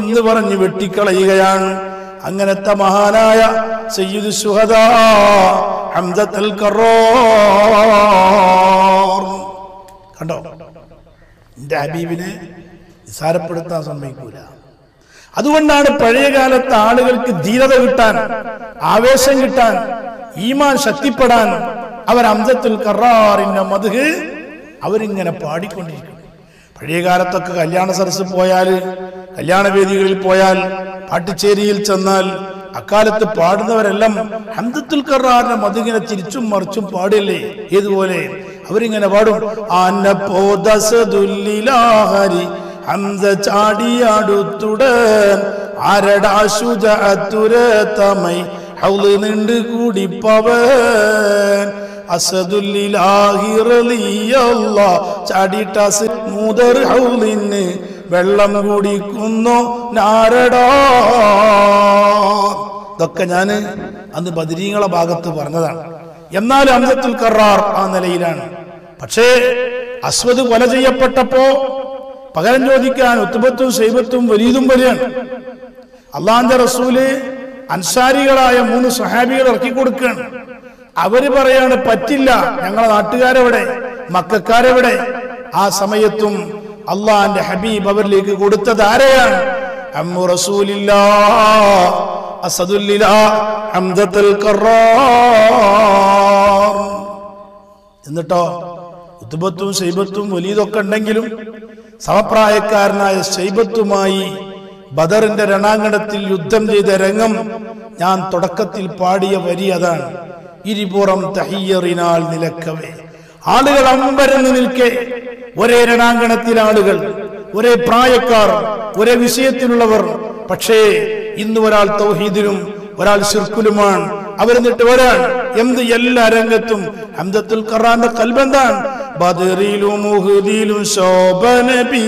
എന്ന് പറഞ്ഞ് വെട്ടിക്കളയുകയാണ്. അങ്ങനത്തെ മഹാനായ സയ്യിദ് ശുഹദാ ഹംദത്തുൽ ഖറാർ കണ്ടോ, എന്റെ ഹബീബിനെ നിസാരപ്പെടുത്താൻ സമ്മതിക്കൂല. അതുകൊണ്ടാണ് പഴയകാലത്തെ ആളുകൾക്ക് ധീരത കിട്ടാൻ, ആവേശം കിട്ടാൻ, ഈമാൻ ശക്തിപ്പെടാൻ അവർ ഹംദത്തുൽ ഖറാറിന്റെ മദ്ഹ് അവരിങ്ങനെ പാടിക്കൊണ്ടിരിക്കും. പഴയകാലത്തൊക്കെ കല്യാണ സരസ് പോയാൽ, കല്യാണ വേദികളിൽ പോയാൽ, പാട്ടിച്ചേരിയിൽ ചെന്നാൽ അക്കാലത്ത് പാടുന്നവരെല്ലാം ഹംദത്തുൽ ഖറാറിന്റെ മദ്ഹിനെ തിരിച്ചും മറിച്ചും പാടില്ലേ? ഏതുപോലെ അവരിങ്ങനെ പാടും, ഹംസ ചാടിയാടുത്തുടൻ അരടാ ശുജഅതുര തമൈ ഹൗള് നീണ്ടു കൂടിപ്പവൻ അസദുല്ലിലാഹി റളിയല്ലാഹ് ചാടിട്ടാസ് മൂദർ ഹൗളിന് വെള്ളം കുടിക്കുന്നു നാരടാ. ഇതൊക്കെ ഞാൻ അന്ന് ബദരീങ്ങളെ ഭാഗത്ത് പറഞ്ഞതാണ്. എന്നാലും ഹംദത്തുൽ ഖറാർ ആ നിലയിലാണ്. പക്ഷേ അസ്വദ് കൊല ചെയ്യപ്പെട്ടപ്പോ പകരം ചോദിക്കാൻ ഉത്തുബത്തും ശൈബത്തും വലീദും വരികയാണ്. അള്ളാന്റെ റസൂല് അൻസാരികളായ മൂന്ന് സഹാബികൾ ഇറക്കി കൊടുക്കുകയാണ്. അവര് പറയാണ്, പറ്റില്ല, ഞങ്ങളെ നാട്ടുകാരെവിടെ, മക്കാരെവിടെ? ആ സമയത്തും അള്ളാന്റെ ഹബീബ് അവരിലേക്ക് കൊടുത്തത് ആരെയാണ്? അമ്മു റസൂലില്ലാ അസദുല്ലിലാ ഹംദത്തുൽ ഖറാർ. എന്നിട്ടോ ഉത്തുബത്തും ശൈബത്തും വലീദൊക്കെ ഉണ്ടെങ്കിലും സമപ്രായക്കാരനായ ശൈബത്തുമായി ബദറിന്റെ രണാങ്കണത്തിൽ യുദ്ധം ചെയ്ത രംഗം ഞാൻ തുടക്കത്തിൽ പാടിയ വരി അതാണ്. ഇരുപുറം തഹിയറിനാൽ നിലക്കവേ ആളുകൾ അമ്പരന്ന് നിൽക്കെ, ഒരേ രണാങ്കണത്തിലെ ആളുകൾ, ഒരേ പ്രായക്കാർ, ഒരേ വിഷയത്തിലുള്ളവർ. പക്ഷേ ഇന്ന് ഒരാൾ തൗഹീദിലും ഒരാൾ ശിർക്കുലുമാണ്. അവരെന്നിട്ട് ഒരാൾ എന്ത് എല്ലാ രംഗത്തും ഹംദത്തുൽ ഖറാന്റെ കൽബന്താണ്. ബദറിലും ഉഹദിലും ശോഭനബി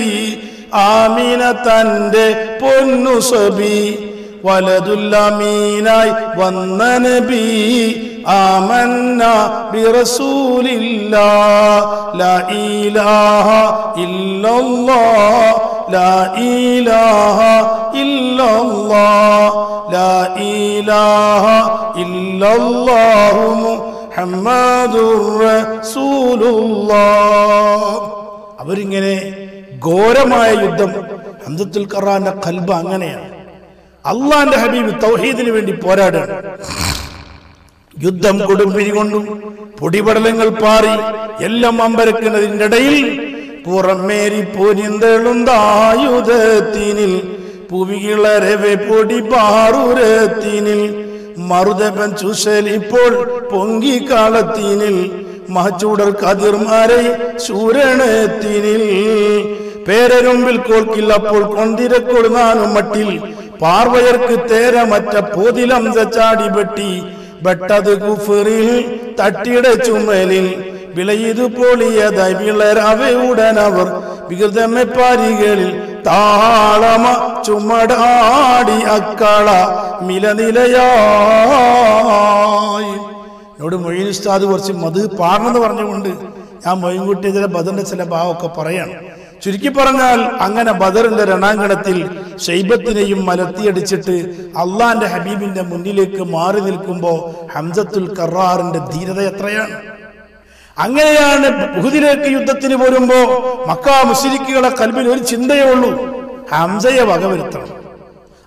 ആമീന തന്റെ പൊന്നു സബി വലദുല്ലമീനായി വന്ന നബി ആമന്ന ബിറസൂലില്ലാ ലാ ഇലാഹ ഇല്ലല്ലാ ലാ ഇലാഹ ഇല്ലല്ലാ ലാ ഇലാഹ ഇല്ലല്ലാഹു മുഹമ്മദുർ റസൂലുള്ളാ. അവരിങ്ങനെ ഘോരമായ യുദ്ധം. ഹംദത്തുൽ ഖറാന്റെ കൽബ് അങ്ങനെയാണ്. അള്ളാന്റെ ഹബീബ് തൗഹീദിന് വേണ്ടി പോരാടുകയാണ്. യുദ്ധം കൊടുമ്പിരി കൊണ്ടും പൊടിപടലങ്ങൾ പാറി എല്ലാം അമ്പരക്കുന്നതിൻ്റെ ഇടയിൽ പുറമേരി പൊരിന്തളുണ്ടായുധത്തിനിൽ പുവികിളരവെ പൊടി പാറുരത്തിനിൽ മറുതപൻ ചുശലിപ്പോൾ പൊങ്കിക്കാളത്തിനിൽ മഹച്ചൂടർ കതിർമാരെ ശൂരണത്തിനിൽ പേരരുമ്പിൽ കോൽക്കില്ലപ്പോൾ കൊന്തിരക്കൊടുങ്ങാനും മട്ടിൽ പാർവയർക്ക് തേരമറ്റ പോതിലംസ ചാടിപെട്ടി ബെട്ടത് കുഫറിൽ തട്ടിട ചുമലിൽ വിളയിതു പൊളിയതായി വിളരവയുടനവർ വികൃതമെ പാരികളിൽ താളമ ചുമടാടി അക്കള മിലനിലയായി. എന്നോട് മൊയ്‌ൻ ഉസ്താദ് കുറച്ച് മദ്ഹ് പാടണമെന്ന് പറഞ്ഞുകൊണ്ട് ഞാൻ മൊയ്ൻകുട്ടി ചില ബദറിന്റെ ചില ഭാവമൊക്കെ പറയാണ്. ചുരുക്കി പറഞ്ഞാൽ അങ്ങനെ ബദറിന്റെ രണാങ്കണത്തിൽ ശൈബത്തിനെയും മലത്തിയടിച്ചിട്ട് അള്ളാന്റെ ഹബീബിന്റെ മുന്നിലേക്ക് മാറി നിൽക്കുമ്പോൾ ഹംദത്തുൽ ഖറാറിന്റെ ധീരത എത്രയാണ്! അങ്ങനെയാണ് ഉഹദിലേക്ക് യുദ്ധത്തിന് പോരുമ്പോൾ മക്കാ മുശ്രിക്കുകളെ കൽബിൽ ഒരു ചിന്തയേ ഉള്ളൂ, ഹംസയെ വകവരുത്തണം,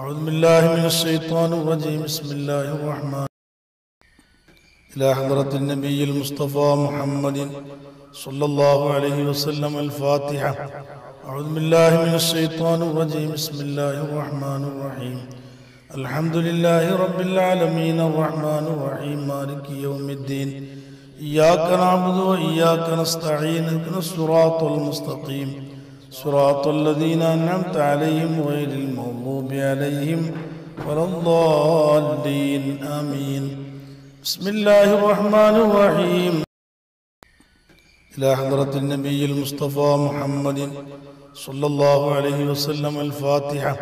أعوذ بالله من الشيطان الرجيم بسم الله الرحمن إلى حضرة النبي المصطفى محمد صلى الله عليه وسلم الفاتحة أعوذ بالله من الشيطان الرجيم بسم الله الرحمن الرحيم الحمد لله رب العالمين الرحمن الرحيم مالك يوم الدين إياك نعبد وإياك نستعين اهدنا الصراط المستقيم صراط الذين أنعمت عليهم غير المغضوب عليهم ولا الضالين آمين بسم الله الرحمن الرحيم إلى حضرة النبي المصطفى محمد صلى الله عليه وسلم الفاتحة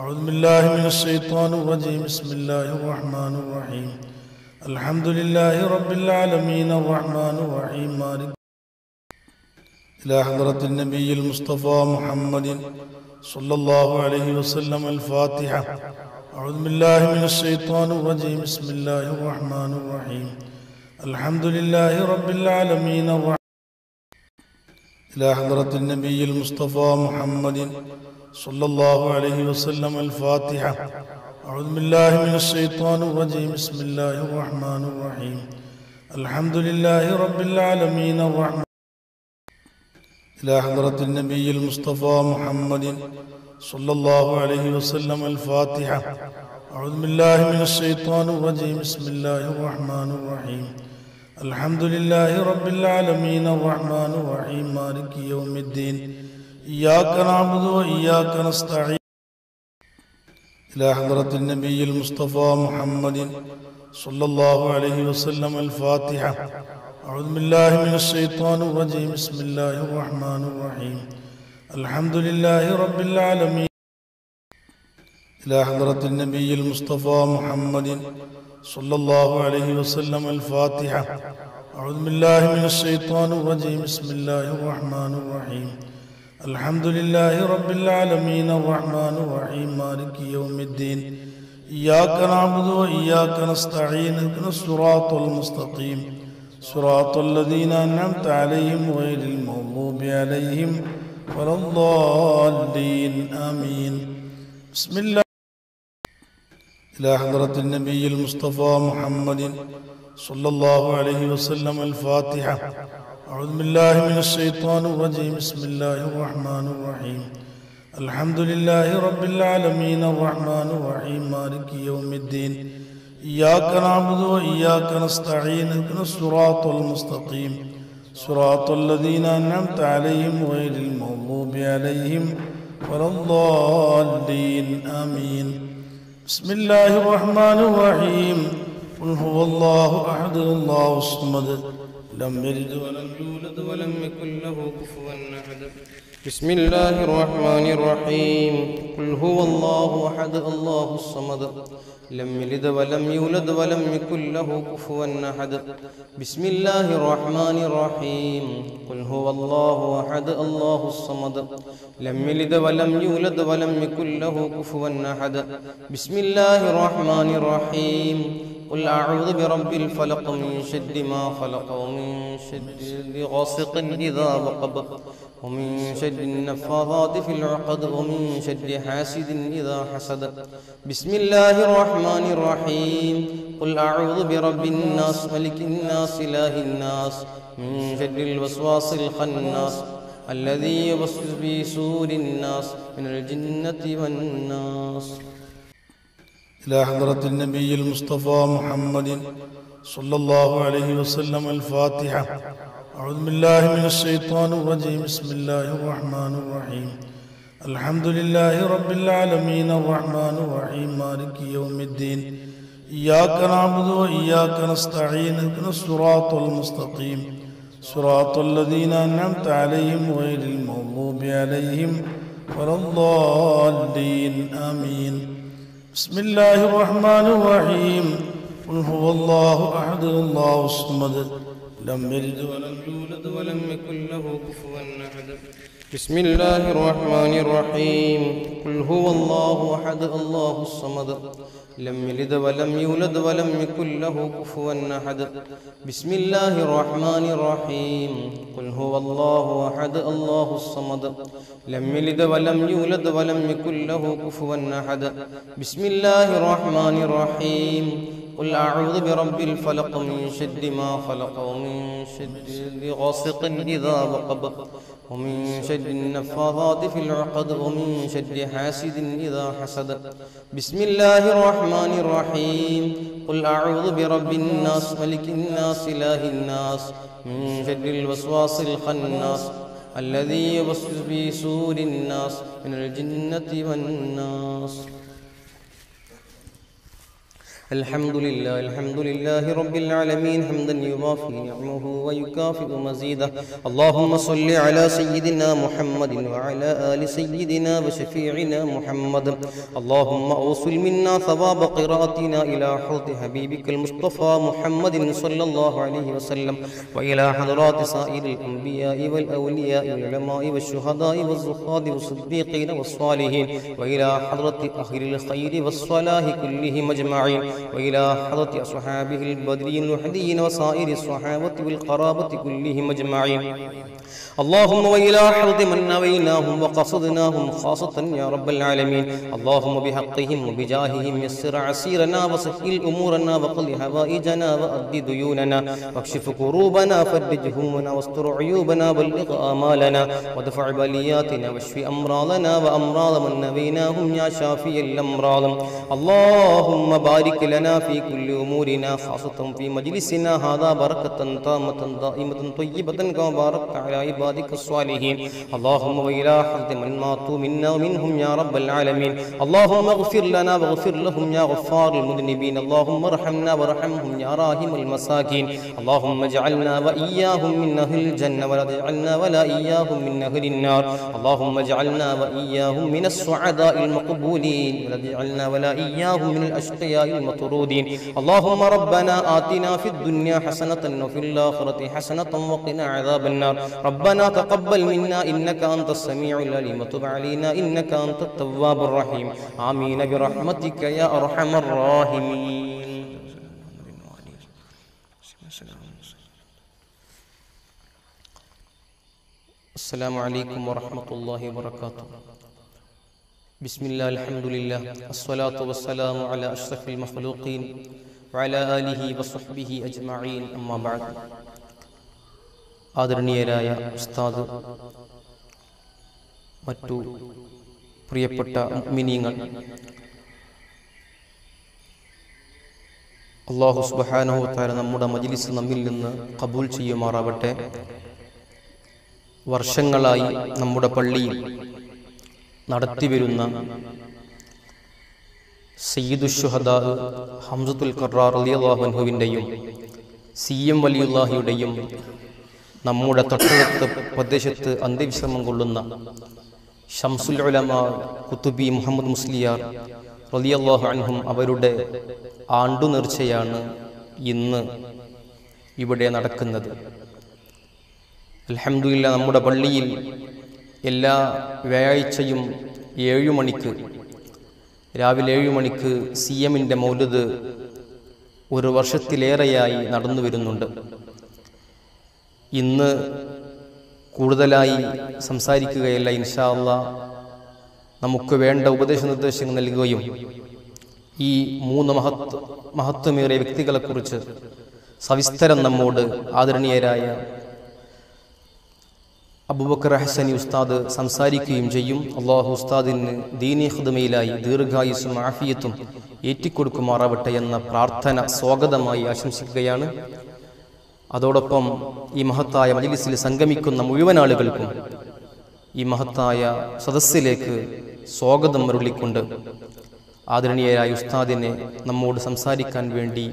أعوذ بالله من الشيطان الرجيم بسم الله الرحمن الرحيم الحمد لله رب العالمين الرحمن الرحيم مالك إلى حضرة النبي المصطفى محمد صلى الله عليه وسلم الفاتحة أعوذ بالله من الشيطان الرجيم بسم الله الرحمن الرحيم الحمد لله رب العالمين إلى حضرة النبي المصطفى محمد صلى الله عليه وسلم الفاتحة أعوذ بالله من الشيطان الرجيم بسم الله الرحمن الرحيم الحمد لله رب العالمين الرحمن إلى حضرة النبي المصطفى محمد صلى الله عليه وسلم الفاتحة أعوذ بالله من الشيطان الرجيم بسم الله الرحمن الرحيم الحمد لله رب العالمين الرحمن الرحيم مالك يوم الدين إياك نعبد وإياك نستعين إلى حضرة النبي المصطفى محمد صلى الله عليه وسلم الفاتحة أعوذ بالله من الشيطان الرجيم بسم الله الرحمن الرحيم الحمد لله رب العالمين إلى حضرة النبي المصطفى محمد صلى الله عليه وسلم الفاتحة أعوذ بالله من الشيطان الرجيم بسم الله الرحمن الرحيم الحمد لله رب العالمين الرحمن الرحيم مالك يوم الدين إياك نعبد وإياك نستعين اهدنا الصراط المستقيم صراط الذين أنعمت عليهم غير المغضوب عليهم ولا الضالين آمين بسم الله إلى حضرة النبي المصطفى محمد صلى الله عليه وسلم الفاتحة أعوذ بالله من الشيطان الرجيم بسم الله الرحمن الرحيم الحمد لله رب العالمين الرحمن الرحيم مالك يوم الدين إياك نعبد وإياك نستعين اهدنا الصراط المستقيم صراط الذين أنعمت عليهم غير المغضوب عليهم ولا الضالين آمين بسم الله الرحمن الرحيم قل هو الله أحد الله الصمد لم يلد ولم يولد ولم يكن له كفوا أحد بسم الله الرحمن الرحيم قل هو الله أحد الله الصمد لم يلد ولم يولد ولم يكن له كفوا أحد بسم الله الرحمن الرحيم قل هو الله أحد الله الصمد لم يلد ولم يولد ولم يكن له كفوا أحد بسم الله الرحمن الرحيم قل أعوذ برب الفلق من شر ما خلق ومن شر غاسق إذا وقب ومن شر النفاثات في العقد ومن شر حاسد إذا حسد بسم الله الرحمن الرحيم قل أعوذ برب الناس ملك الناس إله الناس من شر الوسواس الخناس الذي يوسوس في صدور الناس من الجنة والناس إلى حضرة النبي المصطفى محمد صلى الله عليه وسلم الفاتحة أعوذ بالله من الشيطان الرجيم بسم الله الرحمن الرحيم الحمد لله رب العالمين الرحمن الرحيم مالك يوم الدين إياك نعبد وإياك نستعين اهدنا الصراط المستقيم صراط الذين أنعمت عليهم غير المغضوب عليهم ولا الضالين آمين بسم الله الرحمن الرحيم قل هو الله أحد الله الصمد لم يلد ولم يولد ولم يكن له كفوا أحد. بسم الله الرحمن الرحيم. قل هو الله أحد الله الصمد لم يلد ولم يولد ولم يكن له كفوا أحد. بسم الله الرحمن الرحيم. قل هو الله أحد الله الصمد لم يلد ولم يولد ولم يكن له كفوا أحد. بسم الله الرحمن الرحيم. قل أعوذ برب الفلق من شد ما خلق ومن شد غاسق إذا وقب ومن شد النفاثات في العقد ومن شد حاسد إذا حسد. بسم الله الرحمن الرحيم. قل أعوذ برب الناس ملك الناس إله الناس من شد الوسواس الخناس الذي يوسوس في صدور الناس من الجنة والناس. الحمد لله الحمد لله رب العالمين حمدا يوافي نعمه ويكافئ مزيده. اللهم صل على سيدنا محمد وعلى آل سيدنا وشفيعنا محمد. اللهم أوصل منا ثواب قراءتنا إلى حوض حبيبك المصطفى محمد صلى الله عليه وسلم وإلى حضرات سائر الأنبياء والأولياء والعلماء والشهداء والزهاد والصديقين والصالحين وإلى حضرة أهل الخير والصلاح كلهم أجمعين وإلى حضرة أصحابه البدرين الوحديين وسائر الصحابة والقرابة كلهم أجمعين. اللهم وإلى حضرة من نويناهم وقصدناهم خاصة يا رب العالمين. اللهم بحقهم وبجاههم يسر عسيرنا وسهل أمورنا وقل حوائجنا وأد ديوننا واكشف كروبنا فرج همومنا واستر عيوبنا وبلغ آمالنا ودفع بلياتنا واشف أمراضنا وأمراض من نويناهم يا شافي الأمراض. اللهم بارك لنا في كل أمورنا خاصة في مجلسنا هذا بركة تامة دائمة طيبة كما باركت على عبادك الصالحين. اللهم وإلى حظ من ماتوا منا ومنهم يا رب العالمين. اللهم اغفر لنا واغفر لهم يا غفار المذنبين. اللهم ارحمنا وارحمهم يا راحم المساكين. اللهم اجعلنا وإياهم من أهل الجنة ولا تجعلنا ولا إياهم من أهل النار. اللهم اجعلنا وإياهم من السعداء المقبولين ولا تجعلنا ولا إياهم من الأشقياء المطرودين. اللهم ربنا آتنا في الدنيا حسنة وفي الآخرة حسنة وقنا عذاب النار. ربنا تقبل منا إنك أنت السميع العليم وتب علينا إنك أنت التواب الرحيم. آمين برحمتك يا أرحم الراحمين. السلام عليكم ورحمة الله وبركاته. بسم الله الحمد لله الصلاة والسلام على أشرف المخلوقين وعلى آله وصحبه أجمعين. أما بعد. ആദരണീയരായ ഉസ്താദ്, മറ്റു പ്രിയപ്പെട്ട മുഅ്മിനീങ്ങൾ, അല്ലാഹു സുബ്ഹാനഹു വ തആല നമ്മുടെ മജ്ലിസ് നമ്മിൽ നിന്ന് ഖബൂൽ ചെയ്യുമാറാവട്ടെ. വർഷങ്ങളായി നമ്മുടെ പള്ളിയിൽ നടത്തിവരുന്ന സയ്യിദുൽ ശുഹദാ ഹംസത്തുൽ ഖറാർ റളിയല്ലാഹു അൻഹുവിൻ്റെയും സി എം വലിയുള്ളാഹിയുടെയും നമ്മുടെ തൊട്ടടുത്ത പ്രദേശത്ത് അന്ത്യവിശ്രമം കൊള്ളുന്ന ഷംസുൽ ഉലമാ കുത്തുബി മുഹമ്മദ് മുസ്ലിയാർ റളിയല്ലാഹു അൻഹും അവരുടെ ആണ്ടു നേർച്ചയാണ് ഇന്ന് ഇവിടെ നടക്കുന്നത്. അൽഹംദുലില്ലാ, നമ്മുടെ പള്ളിയിൽ എല്ലാ വ്യാഴാഴ്ചയും ഏഴു മണിക്ക് രാവിലെ ഏഴു മണിക്ക് സി എമ്മിൻ്റെ മൗലിദ് ഒരു വർഷത്തിലേറെയായി നടന്നു വരുന്നുണ്ട്. ഇന്ന് കൂടുതലായി സംസാരിക്കുകയല്ല, ഇൻഷാ അല്ലാഹ് നമുക്ക് വേണ്ട ഉപദേശ നിർദ്ദേശങ്ങൾ നൽകുകയും ഈ മൂന്ന് മഹത് മഹത്വമേറിയ വ്യക്തികളെക്കുറിച്ച് സവിസ്തരം നമ്മോട് ആദരണീയരായ അബൂബക്കർ ഹസനി ഉസ്താദ് സംസാരിക്കുകയും ചെയ്യും. അല്ലാഹു ഉസ്താദിന് ദീനി ഖിദ്മയിലായി ദീർഘായുസ്സും ആഫിയത്തും ഏറ്റിക്കൊടുക്കുമാറാവട്ടെ എന്ന പ്രാർത്ഥന സ്വാഗതമായി ആശംസിക്കുകയാണ്. അതോടൊപ്പം ഈ മഹത്തായ മജ്ലിസിൽ സംഗമിക്കുന്ന മുഴുവൻ ആളുകൾക്കും ഈ മഹത്തായ സദസ്സിലേക്ക് സ്വാഗതം അരുളിക്കൊണ്ട് ആദരണീയരായ ഉസ്താദിനെ നമ്മോട് സംസാരിക്കാൻ വേണ്ടി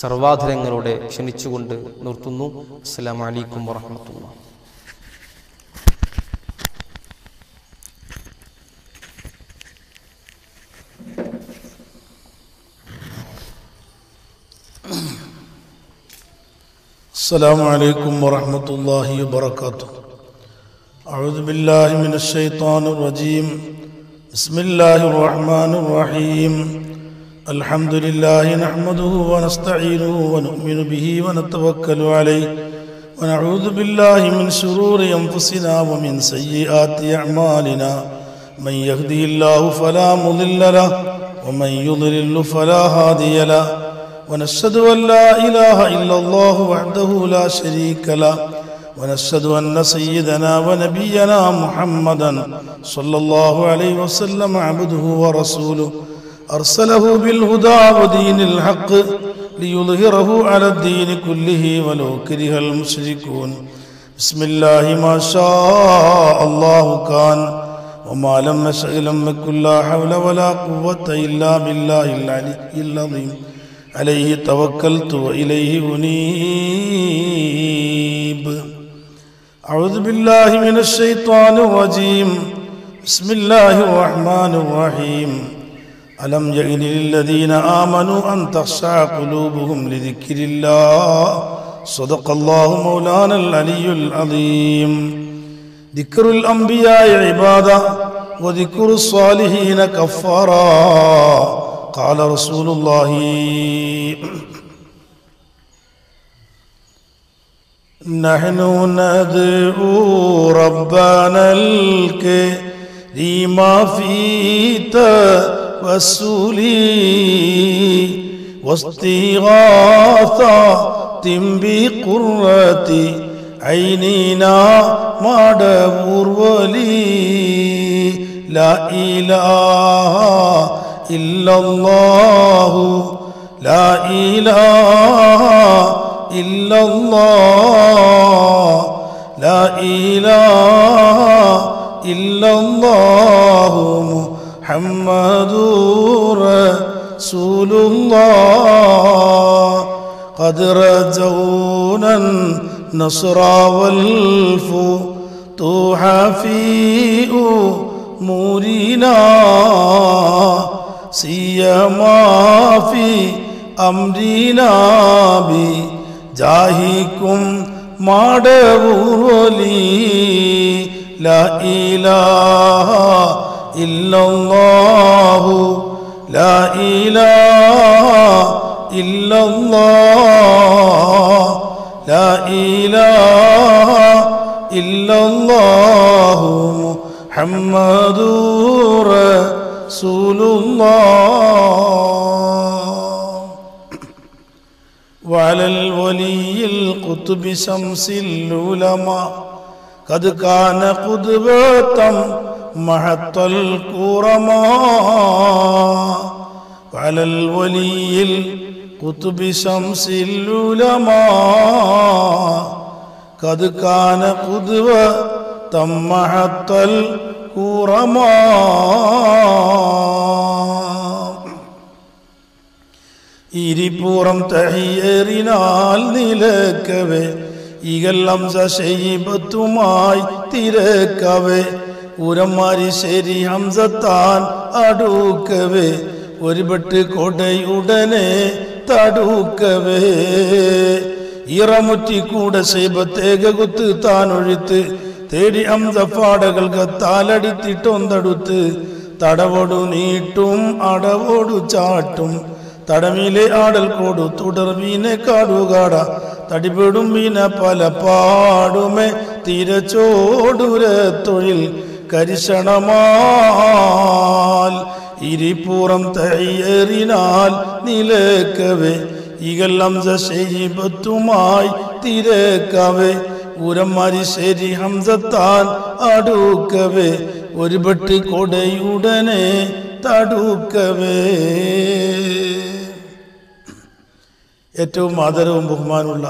സർവാധരങ്ങളോടെ ക്ഷണിച്ചുകൊണ്ട് നിർത്തുന്നു. അസ്സലാമു അലൈക്കും വറഹ്മത്തുള്ളാഹി. السلام عليكم ورحمة الله وبركاته أعوذ بالله من الشيطان الرجيم بسم الله الرحمن الرحيم الحمد لله نحمده ونستعينه ونؤمن به ونتوكل عليه ونعوذ بالله من شرور أنفسنا ومن سيئات أعمالنا من يهدي الله فلا مضل له ومن يضلل فلا هادي له ونشهد أن لا إله إلا الله وحده لا شريك له ونشهد أن سيدنا ونبينا محمدا صلى الله عليه وسلم عبده ورسوله أرسله بالهدى ودين الحق ليظهره على الدين كله ولو كره المشركون بسم الله ما شاء الله كان وما لم يشأ لم يكن لا حول ولا قوة إلا بالله العلي العظيم عليه توكلت وإليه أنيب أعوذ بالله من الشيطان الرجيم بسم الله الرحمن الرحيم ألم يئن للذين آمنوا أن تخشع قلوبهم لذكر الله صدق الله مولانا العلي العظيم ذكر الأنبياء عبادة وذكر الصالحين كفارا قال رسول الله نحن ندعو ربنا الكريم في توسل واستغاثة بقرة عيننا ما دور ولي لا إله إلا الله لا إله إلا الله لا إله إلا الله محمد رسول الله قد رجونا النصر والفتوح في أمورنا سيما في أمرنا بجاهكم ما دور لي لا إله إلا الله لا إله إلا الله لا إله إلا الله محمد رسول رسول الله وعلى الولي القطب شمس العلماء قد كان قدوة محط الكرماء وعلى الولي القطب شمس العلماء قد كان قدوة محط كرماء إيريبورم تحيرينال نيلكوي إيغلام سشيبتوماي تيركوي ورماري شيري همزتان أدوكوي وربت كودي ودني تادوكوي إيراموتي كودا سيبتيغا غوتو تانوريتي தேடி அம்ச பாடல்கள் தாளடி திட்டொந்தடுத்து தடவோடு நீட்டும் அடவோடு சாட்டும் தடமிலே ஆடல் கோடு தொடர் மீன காடுகாடா தடிபடும் மீன பல பாடுமே திரச்சோடுர தொழில் கரிசனமால் இரிபுறம் தையறினால் நிலக்கவே இகல் அம்ச செய்பத்துமாய் திரக்கவே ورماري شيري همزتان أدوكوي وربطي كودي ودني تادوكوي ഏറ്റു മാതരവും ബഹുമാനമുള്ള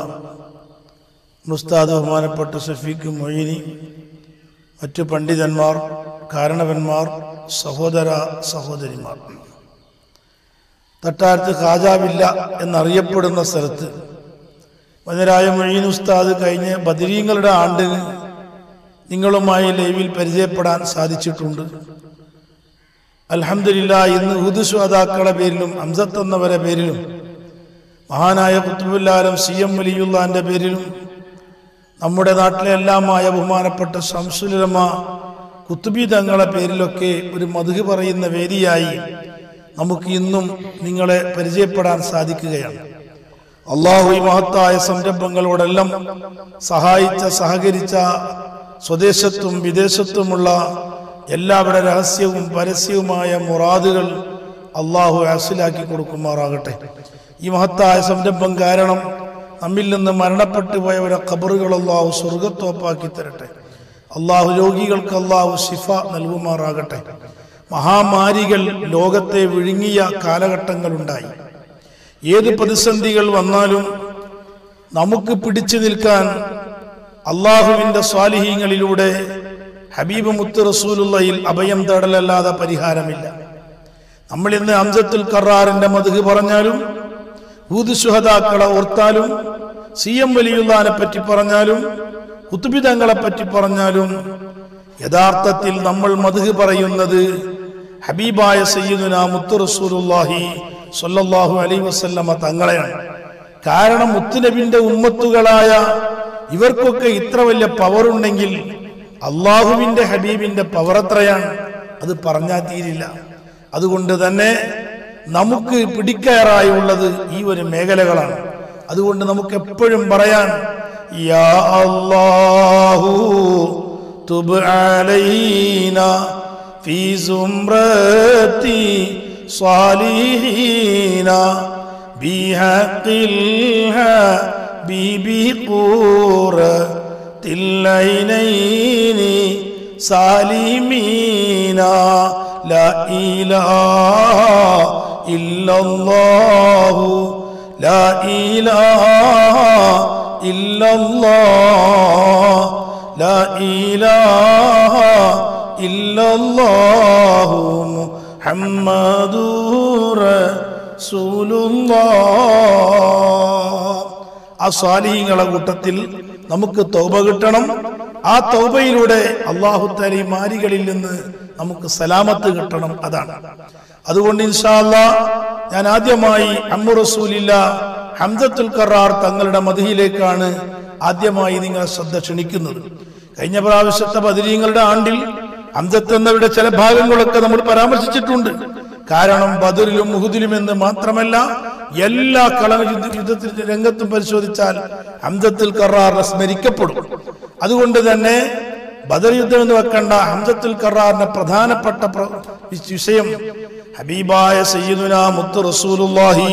മുസ്താദ് ബഹുമാനപ്പെട്ട ഷഫീഖ് മൊയ്നി മറ്റു പണ്ഡിതന്മാർ കാരണവന്മാർ സഹോദര സഹോദരിമാർ തട്ടാരത്ത് ഖാജാവില്ല എന്നറിയപ്പെടുന്ന സ്ഥലത്ത് മദരായ മൊയ്ൻ ഉസ്താദ് കഴിഞ്ഞ് ബദരീങ്ങളുടെ ആണ്ട് നിങ്ങളുമായി ലൈവിൽ പരിചയപ്പെടാൻ സാധിച്ചിട്ടുണ്ട്. അൽഹംദുലില്ലാ, ഇന്ന് ഉദുസ്വാദാക്കളുടെ പേരിലും അംസത്ത് എന്നവരുടെ പേരിലും മഹാനായ ഖുത്ബുല്ലാലം സി എം വലിയുള്ളാന്റെ പേരിലും നമ്മുടെ നാട്ടിലെ എല്ലാമായ ബഹുമാനപ്പെട്ട ശംസുലുലമ ഖുത്ബി തങ്ങളുടെ പേരിലൊക്കെ ഒരു മദ്ഹ് പറയുന്ന വേദിയായി നമുക്ക് ഇന്നും നിങ്ങളെ പരിചയപ്പെടാൻ സാധിക്കുകയാണ്. അള്ളാഹു ഈ മഹത്തായ സംരംഭങ്ങളോടെല്ലാം സഹായിച്ച സഹകരിച്ച സ്വദേശത്തും വിദേശത്തുമുള്ള എല്ലാവരുടെ രഹസ്യവും പരസ്യവുമായ മുറാദുകൾ അള്ളാഹു ഹാസിലാക്കി കൊടുക്കുമാറാകട്ടെ. ഈ മഹത്തായ സംരംഭം കാരണം നമ്മിൽ നിന്ന് മരണപ്പെട്ടു പോയവരെ ഖബറുകൾ അള്ളാഹു സ്വർഗത്തോപ്പാക്കി തരട്ടെ. അള്ളാഹു രോഗികൾക്ക് അള്ളാഹു ശിഫ നൽകുമാറാകട്ടെ. മഹാമാരികൾ ലോകത്തെ വിഴുങ്ങിയ കാലഘട്ടങ്ങളുണ്ടായി. ഏത് പ്രതിസന്ധികൾ വന്നാലും നമുക്ക് പിടിച്ചു നിൽക്കാൻ അള്ളാഹുവിൻ്റെ സ്വാലിഹീങ്ങളിലൂടെ ഹബീബ് മുത്ത് റസൂലുള്ളയിൽ അഭയം തേടലല്ലാതെ പരിഹാരമില്ല. നമ്മൾ ഇന്ന് അംസത്തുൽ ഖറാറിൻ്റെ മദ്ഹ് പറഞ്ഞാലും ഹൂദ് ശുഹദാക്കളെ ഓർത്താലും സി എം വലിയുള്ളാനെ പറ്റി പറഞ്ഞാലും ഖുത്ബി തങ്ങളെ പറ്റി പറഞ്ഞാലും യഥാർത്ഥത്തിൽ നമ്മൾ മദ്ഹ് പറയുന്നത് ഹബീബായ സയ്യിദുനാ മുത്ത് റസൂലുള്ളാഹി സ്വല്ലല്ലാഹു അലൈഹി വസല്ലമ തങ്ങളെയാണ്. കാരണം മുത്തുനബിൻ്റെ ഉമ്മത്തുകളായ ഇവർക്കൊക്കെ ഇത്ര വലിയ പവറുണ്ടെങ്കിൽ അള്ളാഹുവിൻ്റെ ഹബീബിൻ്റെ പവർ എത്രയാണ്, അത് പറഞ്ഞാൽ തീരില്ല. അതുകൊണ്ട് തന്നെ നമുക്ക് പിടിക്കയറായുള്ളത് ഈ ഒരു മേഖലകളാണ്. അതുകൊണ്ട് നമുക്ക് എപ്പോഴും പറയാൻ യാ അല്ലാഹു തുബ് അലൈനാ ഫീ സുംറതി സ്വാലിഹീന ബിഹഖിൽ ഹബീബി ഖൂറത്തില്ലൈനൈനി സാലിമീന ലാ ഇലാഹ ഇല്ലല്ലാഹു ലാ ഇലാഹ ഇല്ലല്ലാഹു ലാ ഇലാഹ ഇല്ലല്ലാഹു മുഹമ്മദുർ റസൂലുള്ളാഹ്. ആ സ്വാലിഹീങ്ങളുടെ കൂട്ടത്തിൽ നമുക്ക് തൗബ കിട്ടണം. ആ തൗബയിലൂടെ അല്ലാഹു തആല ഈ മാരികളിൽ നിന്ന് നമുക്ക് സലാമത്ത് കിട്ടണം. അതാണ്. അതുകൊണ്ട് ഇൻഷാ അല്ലാഹ് ഞാൻ ആദ്യമായി അമ്മു റസൂലില്ല ഹംദത്തുൽ ഖറാർ തങ്ങളുടെ മദ്ഹിയിലേക്കാണ് ആദ്യമായി നിങ്ങളെ ശ്രദ്ധ ക്ഷണിക്കുന്നത്. കഴിഞ്ഞ പ്രാവശ്യത്തെ ബദരീങ്ങളുടെ ആണ്ടിൽ ഹംദത്ത് എന്നവരുടെ ചില ഭാഗങ്ങളൊക്കെ നമ്മൾ പരാമർശിച്ചിട്ടുണ്ട്. കാരണം ബദറിലും മുഹദിലും എന്ന് മാത്രമല്ല എല്ലാ കളമ യുദ്ധത്തിന്റെ രംഗത്തും പരിശോധിച്ചാൽ ഹംദത്തുൽ ഖറാറിനെ സ്മരിക്കപ്പെടും. അതുകൊണ്ട് തന്നെ ബദർ യുദ്ധം എന്ന് വെക്കേണ്ട ഹംദത്തുൽ ഖറാറിന്റെ പ്രധാനപ്പെട്ട വിഷയം ഹബീബായ സയ്യിദുനാ മുത്ത് റസൂലുള്ളാഹി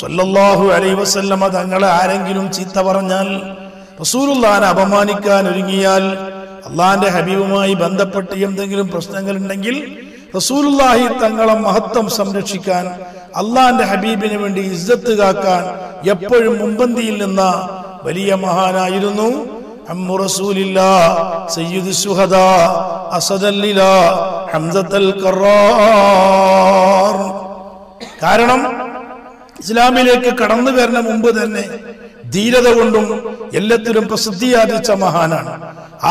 സ്വല്ലല്ലാഹു അലൈഹി വസല്ലമ തങ്ങളെ ആരെങ്കിലും ചീത്ത പറഞ്ഞാൽ, റസൂലുള്ളാഹിനെ അപമാനിക്കാൻ ഒരുങ്ങിയാൽ, അള്ളാഹിന്റെ ഹബീബുമായി ബന്ധപ്പെട്ട് എന്തെങ്കിലും പ്രശ്നങ്ങൾ ഉണ്ടെങ്കിൽ റസൂലുള്ളാഹി തങ്ങളെ മഹത്വം സംരക്ഷിക്കാൻ, അള്ളാഹിന്റെ ഹബീബിന് വേണ്ടി ഇസ്സത്ത് കാക്കാൻ എപ്പോഴും മുൻപന്തിയിൽ നിന്ന വലിയ മഹാനായിരുന്നു അമ്മു റസൂലില്ലാഹ് സയ്യിദു ശുഹദാ അസദല്ലിലാ ഹംദത്തുൽ ഖറാർ. കാരണം ഇസ്ലാമിലേക്ക് കടന്നു വരുന്ന മുമ്പ് തന്നെ ധീരത കൊണ്ടും എല്ലാത്തിലും പ്രസിദ്ധിയാർജിച്ച മഹാനാണ്.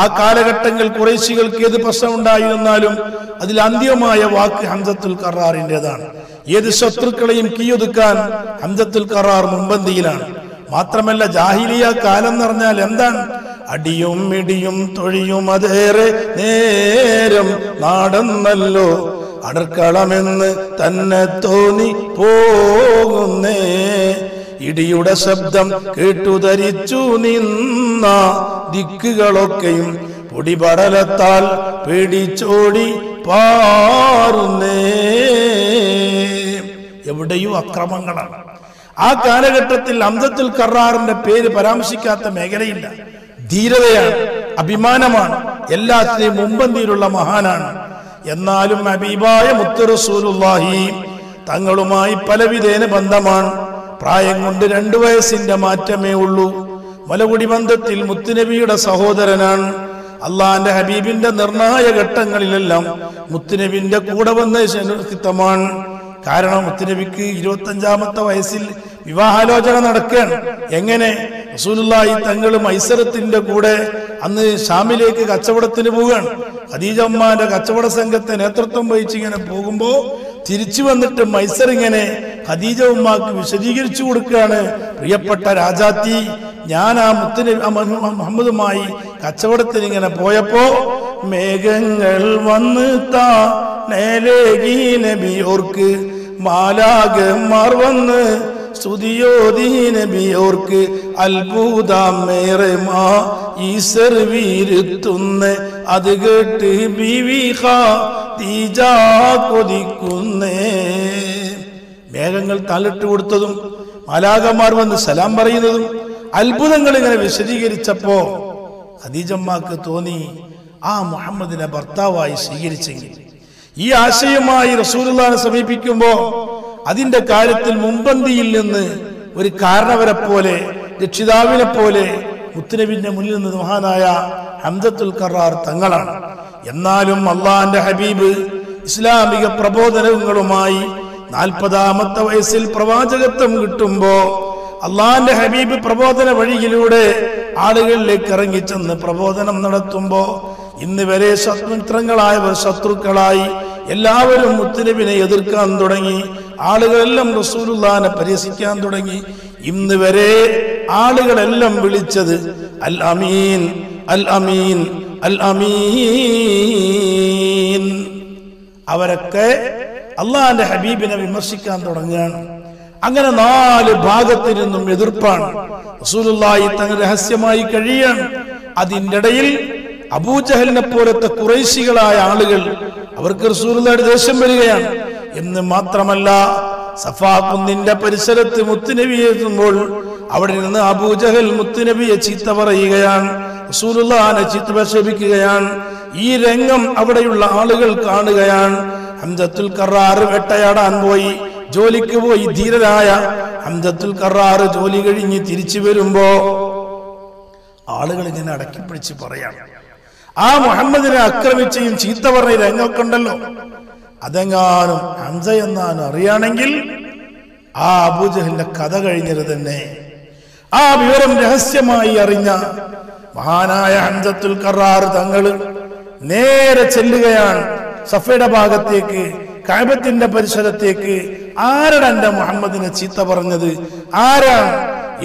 ആ കാലഘട്ടങ്ങൾ ഖുറൈശികൾക്ക് ഏത് പ്രശ്നം ഉണ്ടായിരുന്നാലും അതിൽ അന്ത്യമായ വാക്ക് ഹംദത്തുൽ ഖറാറിൻ്റെതാണ്. ഏത് ശത്രുക്കളെയും കീയൊതുക്കാൻ ഹംദത്തുൽ ഖറാർ മുൻപന്തിയിലാണ്. മാത്രമല്ല ജാഹിലിയ കാലം പറഞ്ഞാൽ എന്താണ്, അടിയും ഇടിയും തൊഴിയും അതേറെ നേരം നാടന്നല്ലോ അടർക്കളമെന്ന് തന്നെ തോന്നി പോകുന്നേ, ഇടിയുടെ ശബ്ദം കേട്ടുധരിച്ചു നിന്ന ദിക്കുകളൊക്കെയും പൊടിപടലത്താൽ പേടിച്ചോടി പാറുന്നേ. എവിടെയും അക്രമങ്ങളാണ്. ആ കാലഘട്ടത്തിൽ ഹംദത്തുൽ ഖറാറിന്റെ പേര് പരാമർശിക്കാത്ത മേഖലയില്ല. ധീരതയാണ്, അഭിമാനമാണ്, എല്ലാത്തിനെയും മുമ്പന്തിയിലുള്ള മഹാനാണ്. എന്നാലും ഹബീബായ മുത്ത് റസൂലുള്ളാഹി തങ്ങളുമായി പലവിധേന ബന്ധമാണ്. പ്രായം കൊണ്ട് രണ്ടു വയസ്സിന്റെ മാറ്റമേ ഉള്ളൂ. മലകുടി ബന്ധത്തിൽ മുത്തുനബിയുടെ സഹോദരനാണ്. അള്ളാഹിന്റെ ഹബീബിന്റെ നിർണായ ഘട്ടങ്ങളിലെല്ലാം മുത്തുനബിന്റെ കൂടെ വന്ന ശനിത്വമാണ്. കാരണം മുത്തുനബിക്ക് ഇരുപത്തി അഞ്ചാമത്തെ വയസ്സിൽ വിവാഹാലോചന നടക്കുകയാണ്. എങ്ങനെ? റസൂലുള്ളാഹി തങ്ങൾ മൈസറത്തിന്റെ കൂടെ അന്ന് ഷാമിലേക്ക് കച്ചവടത്തിന് പോവുകയാണ്. ഖദീജ ഉമ്മാന്റെ കച്ചവട സംഘത്തെ നേതൃത്വം വഹിച്ച് ഇങ്ങനെ പോകുമ്പോൾ തിരിച്ചു വന്നിട്ട് മൈസർ ഇങ്ങനെ ഖദീജ ഉമ്മാക്ക് വിശദീകരിച്ചു കൊടുക്കുകയാണ്. പ്രിയപ്പെട്ട രാജാത്തി, ഞാൻ ആ മുത്തുനബി മുഹമ്മദുമായി കച്ചവടത്തിന് ഇങ്ങനെ പോയപ്പോ മേഘങ്ങൾ വന്ന് താനേലേകി നബി ഓർക്ക്, മാലാകന്മാർ വന്ന് സ്തുതിയോതി നബി ഓർക്ക്, അത്ഭുതമേറെ മാ ഈസർ വീരുത്തുന്ന അത് കേട്ട് ബിവി ഖദീജ കൊതിക്കുന്നേ. മേഘങ്ങൾ തള്ളിട്ട് കൊടുത്തതും മാലാകന്മാർ വന്ന് സലാം പറയുന്നതും അത്ഭുതങ്ങൾ ഇങ്ങനെ വിശദീകരിച്ചപ്പോ ഖദീജമ്മാക്ക് തോന്നി ആ മുഹമ്മദിനെ ഭർത്താവായി സ്വീകരിച്ചെങ്കിൽ. ഈ ആശയവുമായി റസൂലുള്ളാഹിനെ സമീപിക്കുമ്പോൾ അതിൻ്റെ കാര്യത്തിൽ മുൻപന്തിയിൽ നിന്ന് ഒരു കാരണവരെ പോലെ, രക്ഷിതാവിനെ പോലെ മുത്തുനബിന്റെ മുന്നിൽ നിന്ന് മഹാനായ ഹംദത്തുൽ ഖറാർ തങ്ങളാണ്. എന്നാലും അള്ളാഹിന്റെ ഹബീബ് ഇസ്ലാമിക പ്രബോധനങ്ങളുമായി നാൽപ്പതാമത്തെ വയസ്സിൽ പ്രവാചകത്വം കിട്ടുമ്പോ അള്ളാഹിന്റെ ഹബീബ് പ്രബോധന വഴിയിലൂടെ ആളുകളിലേക്ക് ഇറങ്ങിച്ചെന്ന് പ്രബോധനം നടത്തുമ്പോ ഇന്ന് വരെ സ്വതന്ത്രങ്ങളായവർ ശത്രുക്കളായി എല്ലാവരും മുത്തുനബിനെ എതിർക്കാൻ തുടങ്ങി. ആളുകളെല്ലാം റസൂലുള്ളാഹിനെ പരിഹസിക്കാൻ തുടങ്ങി. ഇന്ന് വരെ ആളുകളെല്ലാം വിളിച്ചത് അൽ അമീൻ, അൽ അമീൻ, അൽ അമീൻ. അവരൊക്കെ അള്ളാഹിന്റെ ഹബീബിനെ വിമർശിക്കാൻ തുടങ്ങുകയാണ്. അങ്ങനെ നാല് ഭാഗത്തിൽ നിന്നും എതിർപ്പാണ്. റസൂലുള്ളാഹി തങ്ങൾ രഹസ്യമായി കഴിയാണ്. അതിൻ്റെ ഇടയിൽ അബൂജഹലിനെ പോലത്തെ ഖുറൈശികളായ ആളുകൾ, അവർക്ക് റസൂലുള്ളാഹിയുടെ ദേഷ്യം വരികയാണ്. എന്ന് മാത്രമല്ല, സഫാ കുന്നിന്റെ പരിസരത്ത് മുത്തുനബിയെ എത്തുമ്പോൾ അവിടെ നിന്ന് അബൂജഹൽ മുത്തുനബിയെ ചീത്ത പറയുകയാണ്, റസൂലുള്ളാഹിനെ ചീത്ത പ്രക്ഷേപിക്കുകയാണ്. ഈ രംഗം അവിടെയുള്ള ആളുകൾ കാണുകയാണ്. ഹംദത്തുൽ ഖറാർ വേട്ടയാടാൻ പോയി, ജോലിക്ക് പോയി ധീരരായ ഹംദത്തുൽ ഖറാർ ജോലി കഴിഞ്ഞ് തിരിച്ചു വരുമ്പോ ആളുകൾ ഇങ്ങനെ അടക്കിപ്പിടിച്ച് പറയാം. ആ മുഹമ്മദിനെ ആക്രമിച്ചും ചീത്ത പറഞ്ഞ രംഗമൊക്കെ ഉണ്ടല്ലോ, അതെങ്ങാനും ഹംസ എന്നാണ് അറിയാണെങ്കിൽ ആ അബൂജഹലിന്റെ കഥ കഴിഞ്ഞത് തന്നെ. ആ വിവരം രഹസ്യമായി അറിഞ്ഞ മഹാനായ ഹംദത്തുൽ ഖറാർ തങ്ങൾ നേരെ ചെല്ലുകയാണ് സഫയുടെ ഭാഗത്തേക്ക്, കഅബത്തിന്റെ പരിസരത്തേക്ക്. ആരാണ് എന്റെ മുഹമ്മദിനെ ചീത്ത പറഞ്ഞത്, ആരാണ്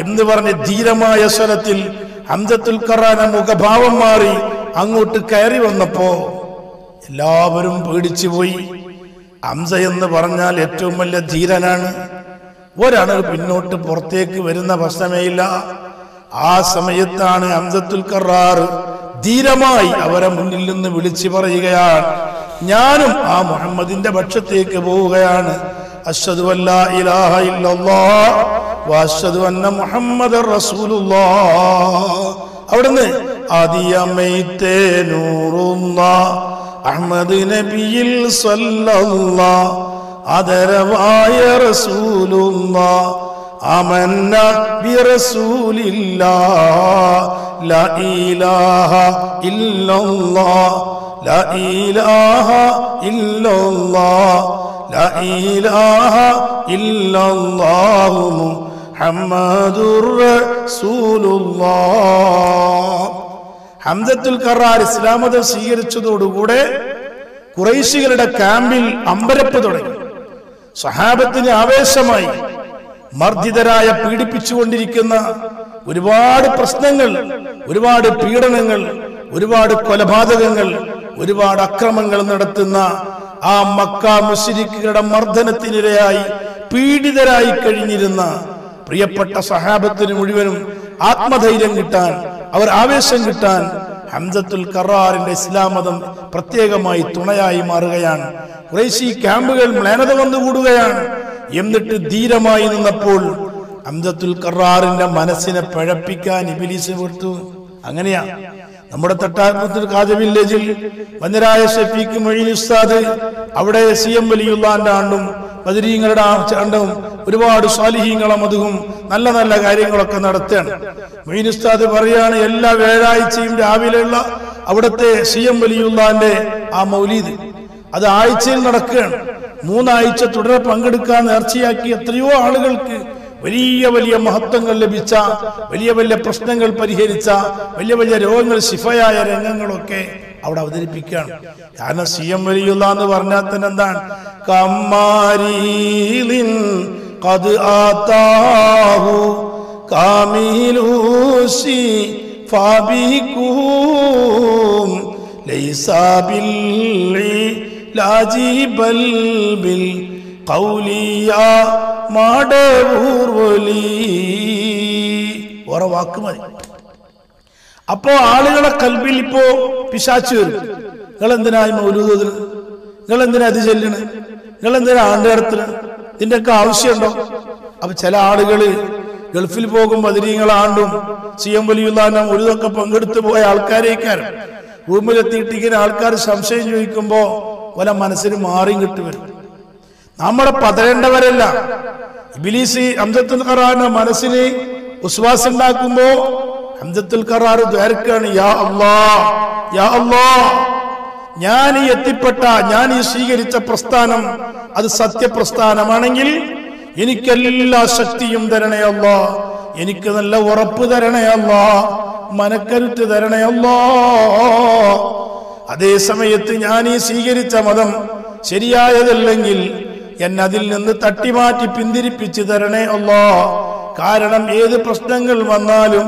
എന്ന് പറഞ്ഞ് ധീരമായ സ്വരത്തിൽ ഹംദത്തുൽ ഖറാന മുഖഭാവം മാറി അങ്ങോട്ട് കയറി വന്നപ്പോ എല്ലാവരും പേടിച്ചുപോയി. ഹംസ എന്ന് പറഞ്ഞാൽ ഏറ്റവും വലിയ ധീരനാണ്, ഒരാൾ പിന്നോട്ട് പുറത്തേക്ക് വരുന്ന പ്രശ്നമേയില്ല. ആ സമയത്താണ് ഹംദത്തുൽ ഖറാർ ധീരമായി അവരെ മുന്നിൽ നിന്ന് വിളിച്ചു പറയുകയാണ്, ഞാനും ആ മുഹമ്മദിന്റെ പക്ഷത്തേക്ക് പോവുകയാണ്. അശ്ഹദു അല്ലാ ഇലാഹ ഇല്ലല്ലാഹ് വഅശ്ഹദു അന്ന മുഹമ്മദർ റസൂലുള്ളാഹ്. അവിടുന്ന് ആദിയമൈതേ നൂറുല്ലാഹ് അഹ്മദ് നബിയിൽ സല്ലല്ലാഹ് ആദരവായ റസൂലുള്ളാഹ് ആമന്ന ബിറസൂലില്ലാഹ് ലാ ഇലാഹ ഇല്ലല്ലാഹ് ലാ ഇലാഹ ഇല്ലല്ലാഹ് ലാ ഇലാഹ ഇല്ലല്ലാഹു മുഹമ്മദുർ റസൂലുള്ളാഹ്. ഹംദത്തുൽ ഖറാർ ഇസ്ലാം മതം സ്വീകരിച്ചതോടുകൂടെ ഖുറൈശികളുടെ ക്യാമ്പിൽ അമ്പരപ്പ് തുടങ്ങി. സ്വഹാബത്തിന് ആവേശമായി. മർദ്ദിതരായ, പീഡിപ്പിച്ചുകൊണ്ടിരിക്കുന്ന ഒരുപാട് പ്രശ്നങ്ങൾ, ഒരുപാട് പീഡനങ്ങൾ, ഒരുപാട് കൊലപാതകങ്ങൾ, ഒരുപാട് അക്രമങ്ങൾ നടത്തുന്ന ആ മക്ക മുശ്രിക്കുകളുടെ മർദ്ദനത്തിനിരയായി പീഡിതരായി കഴിഞ്ഞിരുന്ന പ്രിയപ്പെട്ട സഹാബത്തിന് മുഴുവനും ആത്മധൈര്യം കിട്ടാൻ, അവർ ആവേശം കിട്ടാൻ ഹംദത്തുൽ ഖറാറിന്റെ ഇസ്ലാം മതം പ്രത്യേകമായി തുണയായി മാറുകയാണ്. ഖുറൈശി ക്യാമ്പുകൾ മ്ലേനത വന്നുകൂടുകയാണ്. എന്നിട്ട് ധീരമായി നിന്നപ്പോൾ ഹംദത്തുൽ ഖറാറിന്റെ മനസ്സിനെ പഴപ്പിക്കാൻ ഇബ്ലീസ് കൊടുത്തു. അങ്ങനെയാ നമ്മുടെ തട്ടാരത്തിൽ കാജ വില്ലേജിൽ വന്ദരായ ഷഫീഖ് മൊഴീൻ ഉസ്താദ്, അവിടെ സി എം വലിയുള്ളാന്റെ ആണ്ടും ബദരീങ്ങളുടെ ആണ്ടും ഒരുപാട് സ്വാലിഹീങ്ങളും അതും നല്ല നല്ല കാര്യങ്ങളൊക്കെ നടത്തുകയാണ്. മൊഴീൻ ഉസ്താദ് പറയാണ്, എല്ലാ വ്യാഴാഴ്ചയും രാവിലെയുള്ള അവിടുത്തെ സി എം വലിയുള്ളാന്റെ ആ മൗലീദ് അത് ആഴ്ചയിൽ നടക്കുകയാണ്. മൂന്നാഴ്ച തുടരെ പങ്കെടുക്കാൻ നേർച്ചയാക്കി എത്രയോ ആളുകൾക്ക് വലിയ വലിയ മഹത്വങ്ങൾ ലഭിച്ച, വലിയ വലിയ പ്രശ്നങ്ങൾ പരിഹരിച്ച, വലിയ വലിയ രോഗങ്ങൾ ശിഫയായ രംഗങ്ങളൊക്കെ അവിടെ അവതരിപ്പിക്കുകയാണ്. കാരണം സി എം വലിയുള്ള എന്ന് പറഞ്ഞാൽ തന്നെ എന്താണ്, കമ്മാരീലിൻ قد آتاه كامل فبكم ليس بالعلاج بل بالقول يا مدبور ولي ورواكم Apo Alagala Kalbilipo, Pishachur, Galandana Mulu, Galandana Dizelina, Galandana Anderth, in the Kaushendo, Abchala Adagali, Galfilpogum, Madringa Landum, Siamulana, Muruka Pangurtu, Alkarikar, Rumulatik Tikin Alkar, Samsung Yukumbo, when a Manasiri Maring to it. Namara Patarenda Varela, Bilisi, Amdatun Karana, Manasini, Uswasana Kumbo. Hamdatul Karar Dwerkan, Ya Allah, Ya Allah, Yani Yatipata, Yani Sigarita Prastanam, Ad Satya Prastana Manangil, Yenikalilla Shaktium Darana Allah, Yenikala Warapu Darana Allah, Manakal to Darana Allah, Ade Samayatin Yani Sigarita Madam, Seriaya the Langil, Yanadil and the Tatimati Pindiri Pichidarane Allah, Karanam E the Prastangal Manalum.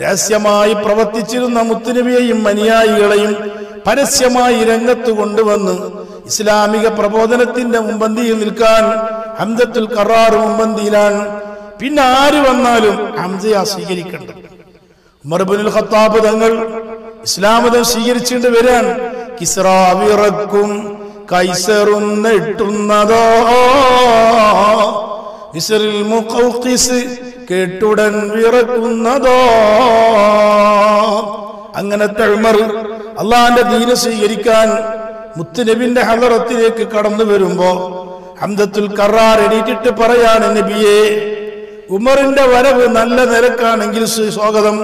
രഹസ്യമായി പ്രവർത്തിച്ചിരുന്ന മുത്തുനബിയെയും അനുയായികളെയും പരസ്യമായി രംഗത്ത് കൊണ്ടുവന്ന് ഇസ്ലാമിക പ്രബോധനത്തിന്റെ മുൻപന്തിയിൽ നിൽക്കാൻ ഹംദത്തുൽ ഖറാർ മുൻപന്തിയിലാണ് പിന്നെ ആര് വന്നാലും ഹംസയെ സ്വീകരിക്കണം ഉമർ ഇബ്നുൽ ഖത്താബ് തങ്ങൾ ഇസ്ലാം മതം സ്വീകരിച്ചിട്ട് വരാൻ കിസ്റ വിറക്കും കൈസറും നെട്ടുന്നതോ ഇസ്റിൽ മുഖൗഖിസ് Ketudan Virakunado Anganata Umar Allah and the Dina Sigirikan Mutinabinda Halarati Kadam the Virumbo Hamdatul Karar edited to Parayan and the B A Umar in the Varavan Allah Narakan and Gilsu Sogadam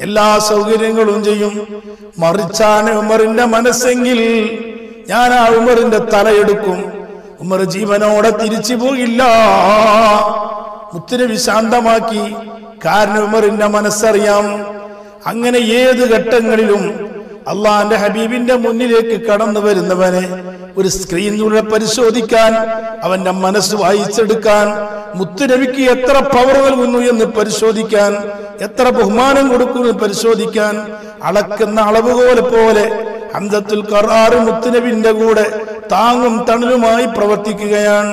Ella Sogirangalunjayum Marichan Umar in the Manasangil Yana Umar in the Tarayadukum Umar Jivana Tirichibu Illa Muttinabi Sandamaki, Karnumar in the Manasariam, Angana Ye the Gatangarilum, Allah and Habibinda Munilek Kadam the Ver in the Vane, with a screen to Parisodikan, Avanda Manasu Aizadikan, Muttinabiki, Yatra Power Munu and the Parisodikan, Yatra Buhman and Gurukun and Parisodikan, Alakan Alabu Pole, Hamdatul Karar, Muttinabinda Gude, Tangum Tanumai, Pravatikigayan,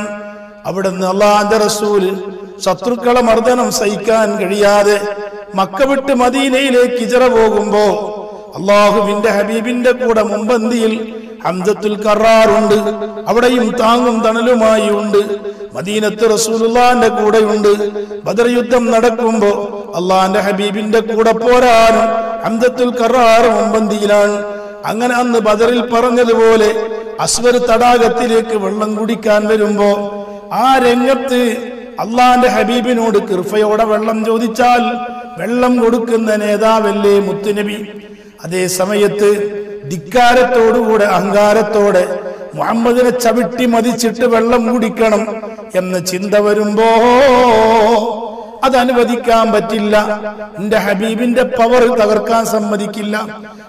Abadan Allah and the Rasul. Satrukala Mardanam Saika and Gariade Makavit Madine Kijara Vogumbo Allah who in the Habibinda Koda Mumbandil Hamdatul Karar Avadayum Tangum Danaluma Yund Madina to Rasulullah and the Koda Yund Badar Yutam Nadakumbo Allah and the Habibinda Koda Poran Hamdatul Karar Mumbandilan Angan and the Badaril Parangalevole Aswar Tadagatilek Verlangudikan Verumbo Are Engapti Allah and the Habibin Uduk, Fayoda Velam Jodichal, Velam Uduk and the Neda Vele Mutinabi, Ade Samayate, Dikara Todu, Angara Tode, Muhammad and Chaviti Madichita Velam Udikanam, Yam the Chinda Verumbo Adanavadikam Batilla, in the Habibin the power of Tavarkan Samadikilla,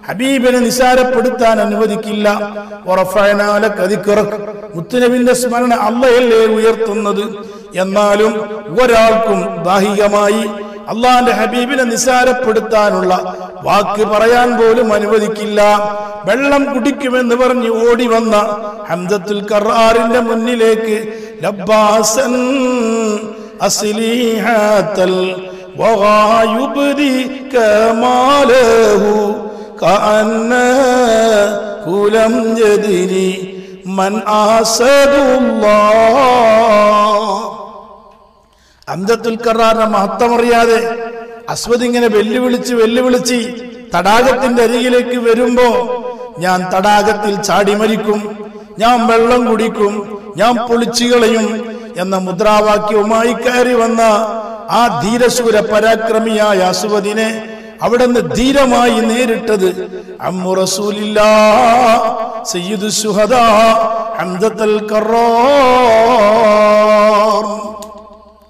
Habib and Nisara Pudutan and Vadikilla, or a Fana Kadikurak, Mutinabin the Sman Allah, we are Tunadu. Yanalum, Waralkum, Bahigamai, Allah and the Habibin and the Sarah Pudatanula, Waki Parayan Bolum and Vadikilla, Bellam Kudikim and the Varni Odivana, Hamdatul Karar in the Munileke, Labbasan Asili Hatal, Wahayubudi Kamalehu, Kaana Kulam Jadini, Man Asadullah. Hamdatul Karar Mahatamariade, Aswading and a Velivilici, Velivilici, Tadagat in the Rigileki Verumbo, Yan Tadagatil Chadi Maricum, Yan Bellam Gudicum, Yan Polichigalayum, Yan the Mudrava Kiomai Karivana, Ah Dirasura Parakramia Yasuvadine, Avadan Dirama in Eritad, Amurasulillah, Sayyid Suhada, Hamdat al Karor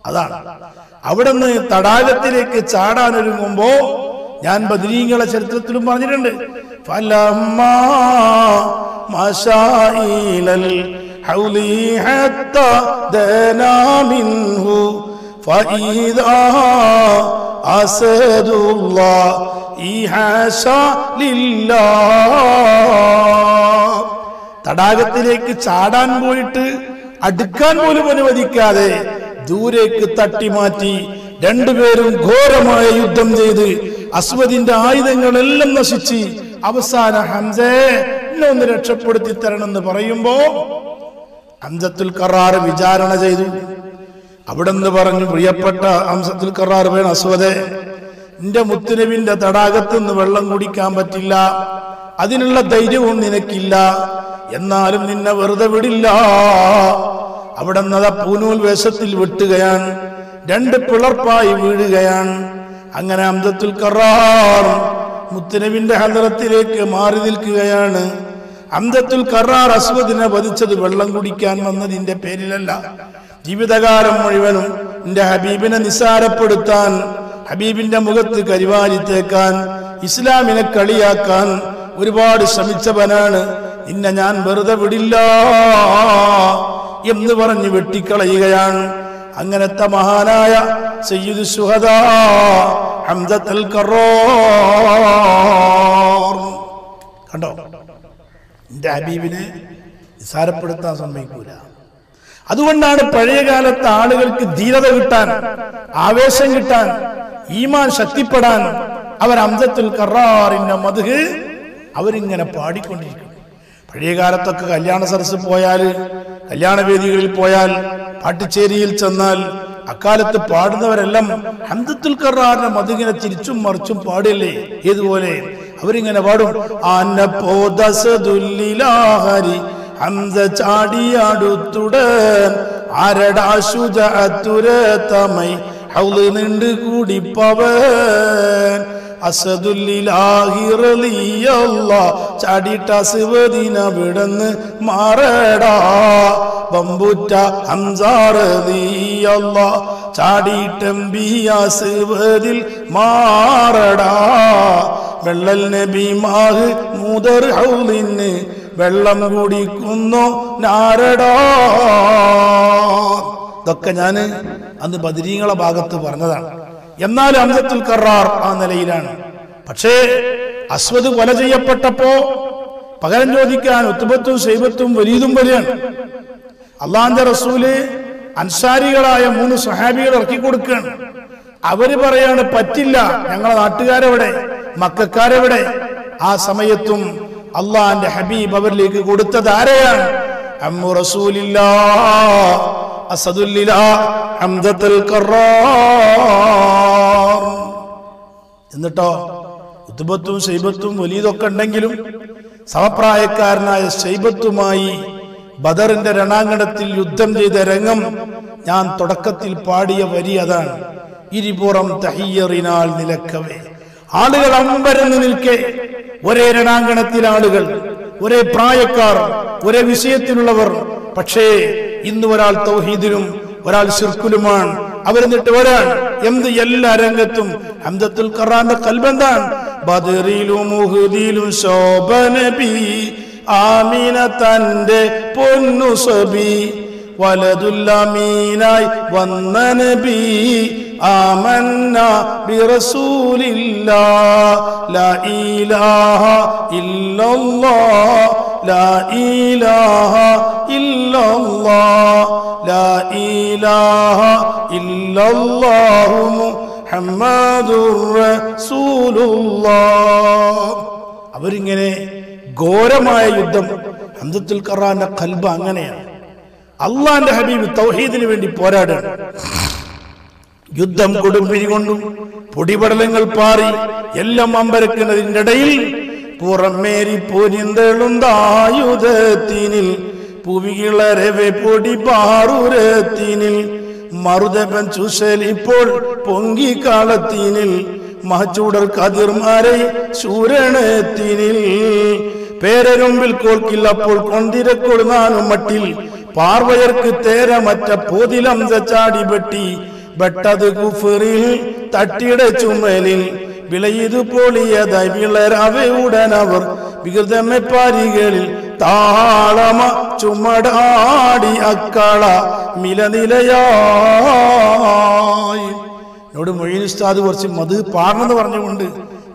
Adan Avadan Tadagatirek Sada and Rumbo, Yan Badringa Chaturmanirande, Falama Masailal. حولي حتى دنا منه فإذا أسد الله إحسا لله تداغتلك ചാടാൻ പോയിട്ട് അടുക്കാൻ പോലും അനുവദിക്കാതെ ദൂരേക്ക് തട്ടി മാറ്റി രണ്ടുപേരും ഘോരമായ യുദ്ധം ചെയ്തു അസ്വദിന്റെ ആയുധങ്ങളെല്ലാം നശിച്ചി അവസാന ഹംസയെ ഒന്ന് രക്ഷപ്പെടുത്തി തരണമെന്ന് പറയുമ്പോൾ Hamzatul Karrar Vijarana Jaidu Abadan the Baran Priyapata Hamzatul Karrar Ben Aswade Inda Mutinabinda Tadagatun the Verlangudi Kambatilla Adinilla Daidun in a Killa Yanarim in a Verda Vidilla Abadanada Punul Vesatil Vuttagayan Denda Pularpa Vidigayan Angan Hamzatul Karrar Mutinabinda Hadaratirek Maridil Kigayan Hamzatul Karrar Aswadina Badichadu Vellam Kudikkan Vannadinte Perilalla Jeevithakalam Muzhuvan Ninte Habibine Nisarappeduthan Habibinte Mukhathu Karivaalittekkan Islamine Kaliyakkan Orupaadu Shramichavananu Ninne Njan Verude Vidilla Ennu Paranju Vettikkalayukayanu Anganathe Mahanaya Sayyidu Shuhada Hamzatul Karrar Kando The Habibine Sarapurtas on Mikura. Aduana Paregala Tanagal Dira Vitan, Avesangitan, Iman Shatipadan, our Hamzatul Karrar in the Madhe, our in a party condition. Paregala Taka Kalyana Sarsapoyal, Kalyana Vedil Poyal, Paticheril Chanal, Akar the Pardon of Elam, Hamzatul Karrar, Madhigana Chirichum, Marchum Padele, Idwale. Having an award on the Podasudulilahari, Hamza Chadi Adutudan, Arada Shuja Aturetamai, Howlindu Kudi Pavan, Asadulilahi Rali Allah, Chadita Sivadina Budan, Marada, Bambuta, Hamzaradi Allah, Chaditambiya Sivadil, Marada. Vellal Nabi Mah Mudar Howlin, Vellam Gudi Kuno Narada Dokkanane and the Badringala Bhagatu Varnada Yamna Hamzatul Karrar on the Leiran Pache Aswadu Valajaya Patapo Paganjodikan, Utubatu, Sabatum, Veridum Varian Alanda Rasule, Ansari Raya Munu Sahabi or Kikurkan Avaribarayana Patilla, Yangal Atigare. Makakaravade, Asamayatum, Allah and the Habib Babalik Gudutta Darayan, Amurasulillah, Asadulillah, Hamzatul Karrar. In the top, Utubatum, Sabatum, Ulido Kandangilum, Samapra Karna, Sabatumai, Badar and the Ranangatil Uddam de Rangam, Yan Todakatil Party of Ariadan, Iriboram Tahirinal Nilakaway. ആളുകൾ അമ്പരന്ന് നിൽക്കേ ഒരേ രണാങ്കണത്തിലെ ആളുകൾ ഒരേ പ്രായക്കാർ ഒരേ വിഷയത്തിലുള്ളവർ പക്ഷേ ഇന്നു ഒരാൾ തൗഹീദിലും ഒരാൾ ശിർക്കുലുമാണ് അവരെന്നിട്ട് വരാൻ എന്ത് എല്ലാ രംഗത്തും ഹംദത്തുൽ ഖറാന്റെ ഖൽബന്താണ് ബദറിലും മുഹദിലും ശോബനബി ആമീന തന്റെ പൊന്നു സബി വലദുല്ലമീനായി വന്ന നബി آمنا برسول الله لا إله إلا الله لا إله إلا الله لا إله إلا الله محمد رسول الله അവരിങ്ങനെ ഘോരമായ യുദ്ധം ഹംസത്തുൽ ഖറാന്റെ ഖൽബ് അങ്ങനെയാണ് അല്ലാഹുവിന്റെ ഹബീബ് തൗഹീദിനു വേണ്ടി പോരാടാണ് Yudam Kudumbirigundum, Pudibadangal Pari, Yella Mambarakan in the Dale, Pura Mary Pudin the Lunda, Yudatinil, Puvigila Reve Pudibaru Tinil, മറുദേവൻ ചൂഷേൽ ഇപ്പോൾ പൊങ്ങിക്കാളത്തീനിൽ മഹച്ചൂടർ കതിർമാരെ സൂരണത്തീനിൽ പേരരുമ്പിൽ കോൽക്കില്ലപ്പോൾ കൊന്തിരക്കൊടുന്നാനും മട്ടിൽ പാർവയർക്ക് തേരമറ്റ പോതിലംസ ചാടി വെട്ടി വെട്ടത് കുഫറിൽ തട്ടിയുടെ ചുമലിൽ വിളയിതു പൊളിയതായി വിളരവയുടൻ അവർ വികൃതമെ പാരികളിൽ താളമ ചുമടാടി അക്കള മിലനിലയായി. എന്നോട് മൊഴിയിൽ ഉസ്താദ് കുറച്ച് മധു പാർന്നെന്ന് പറഞ്ഞുകൊണ്ട്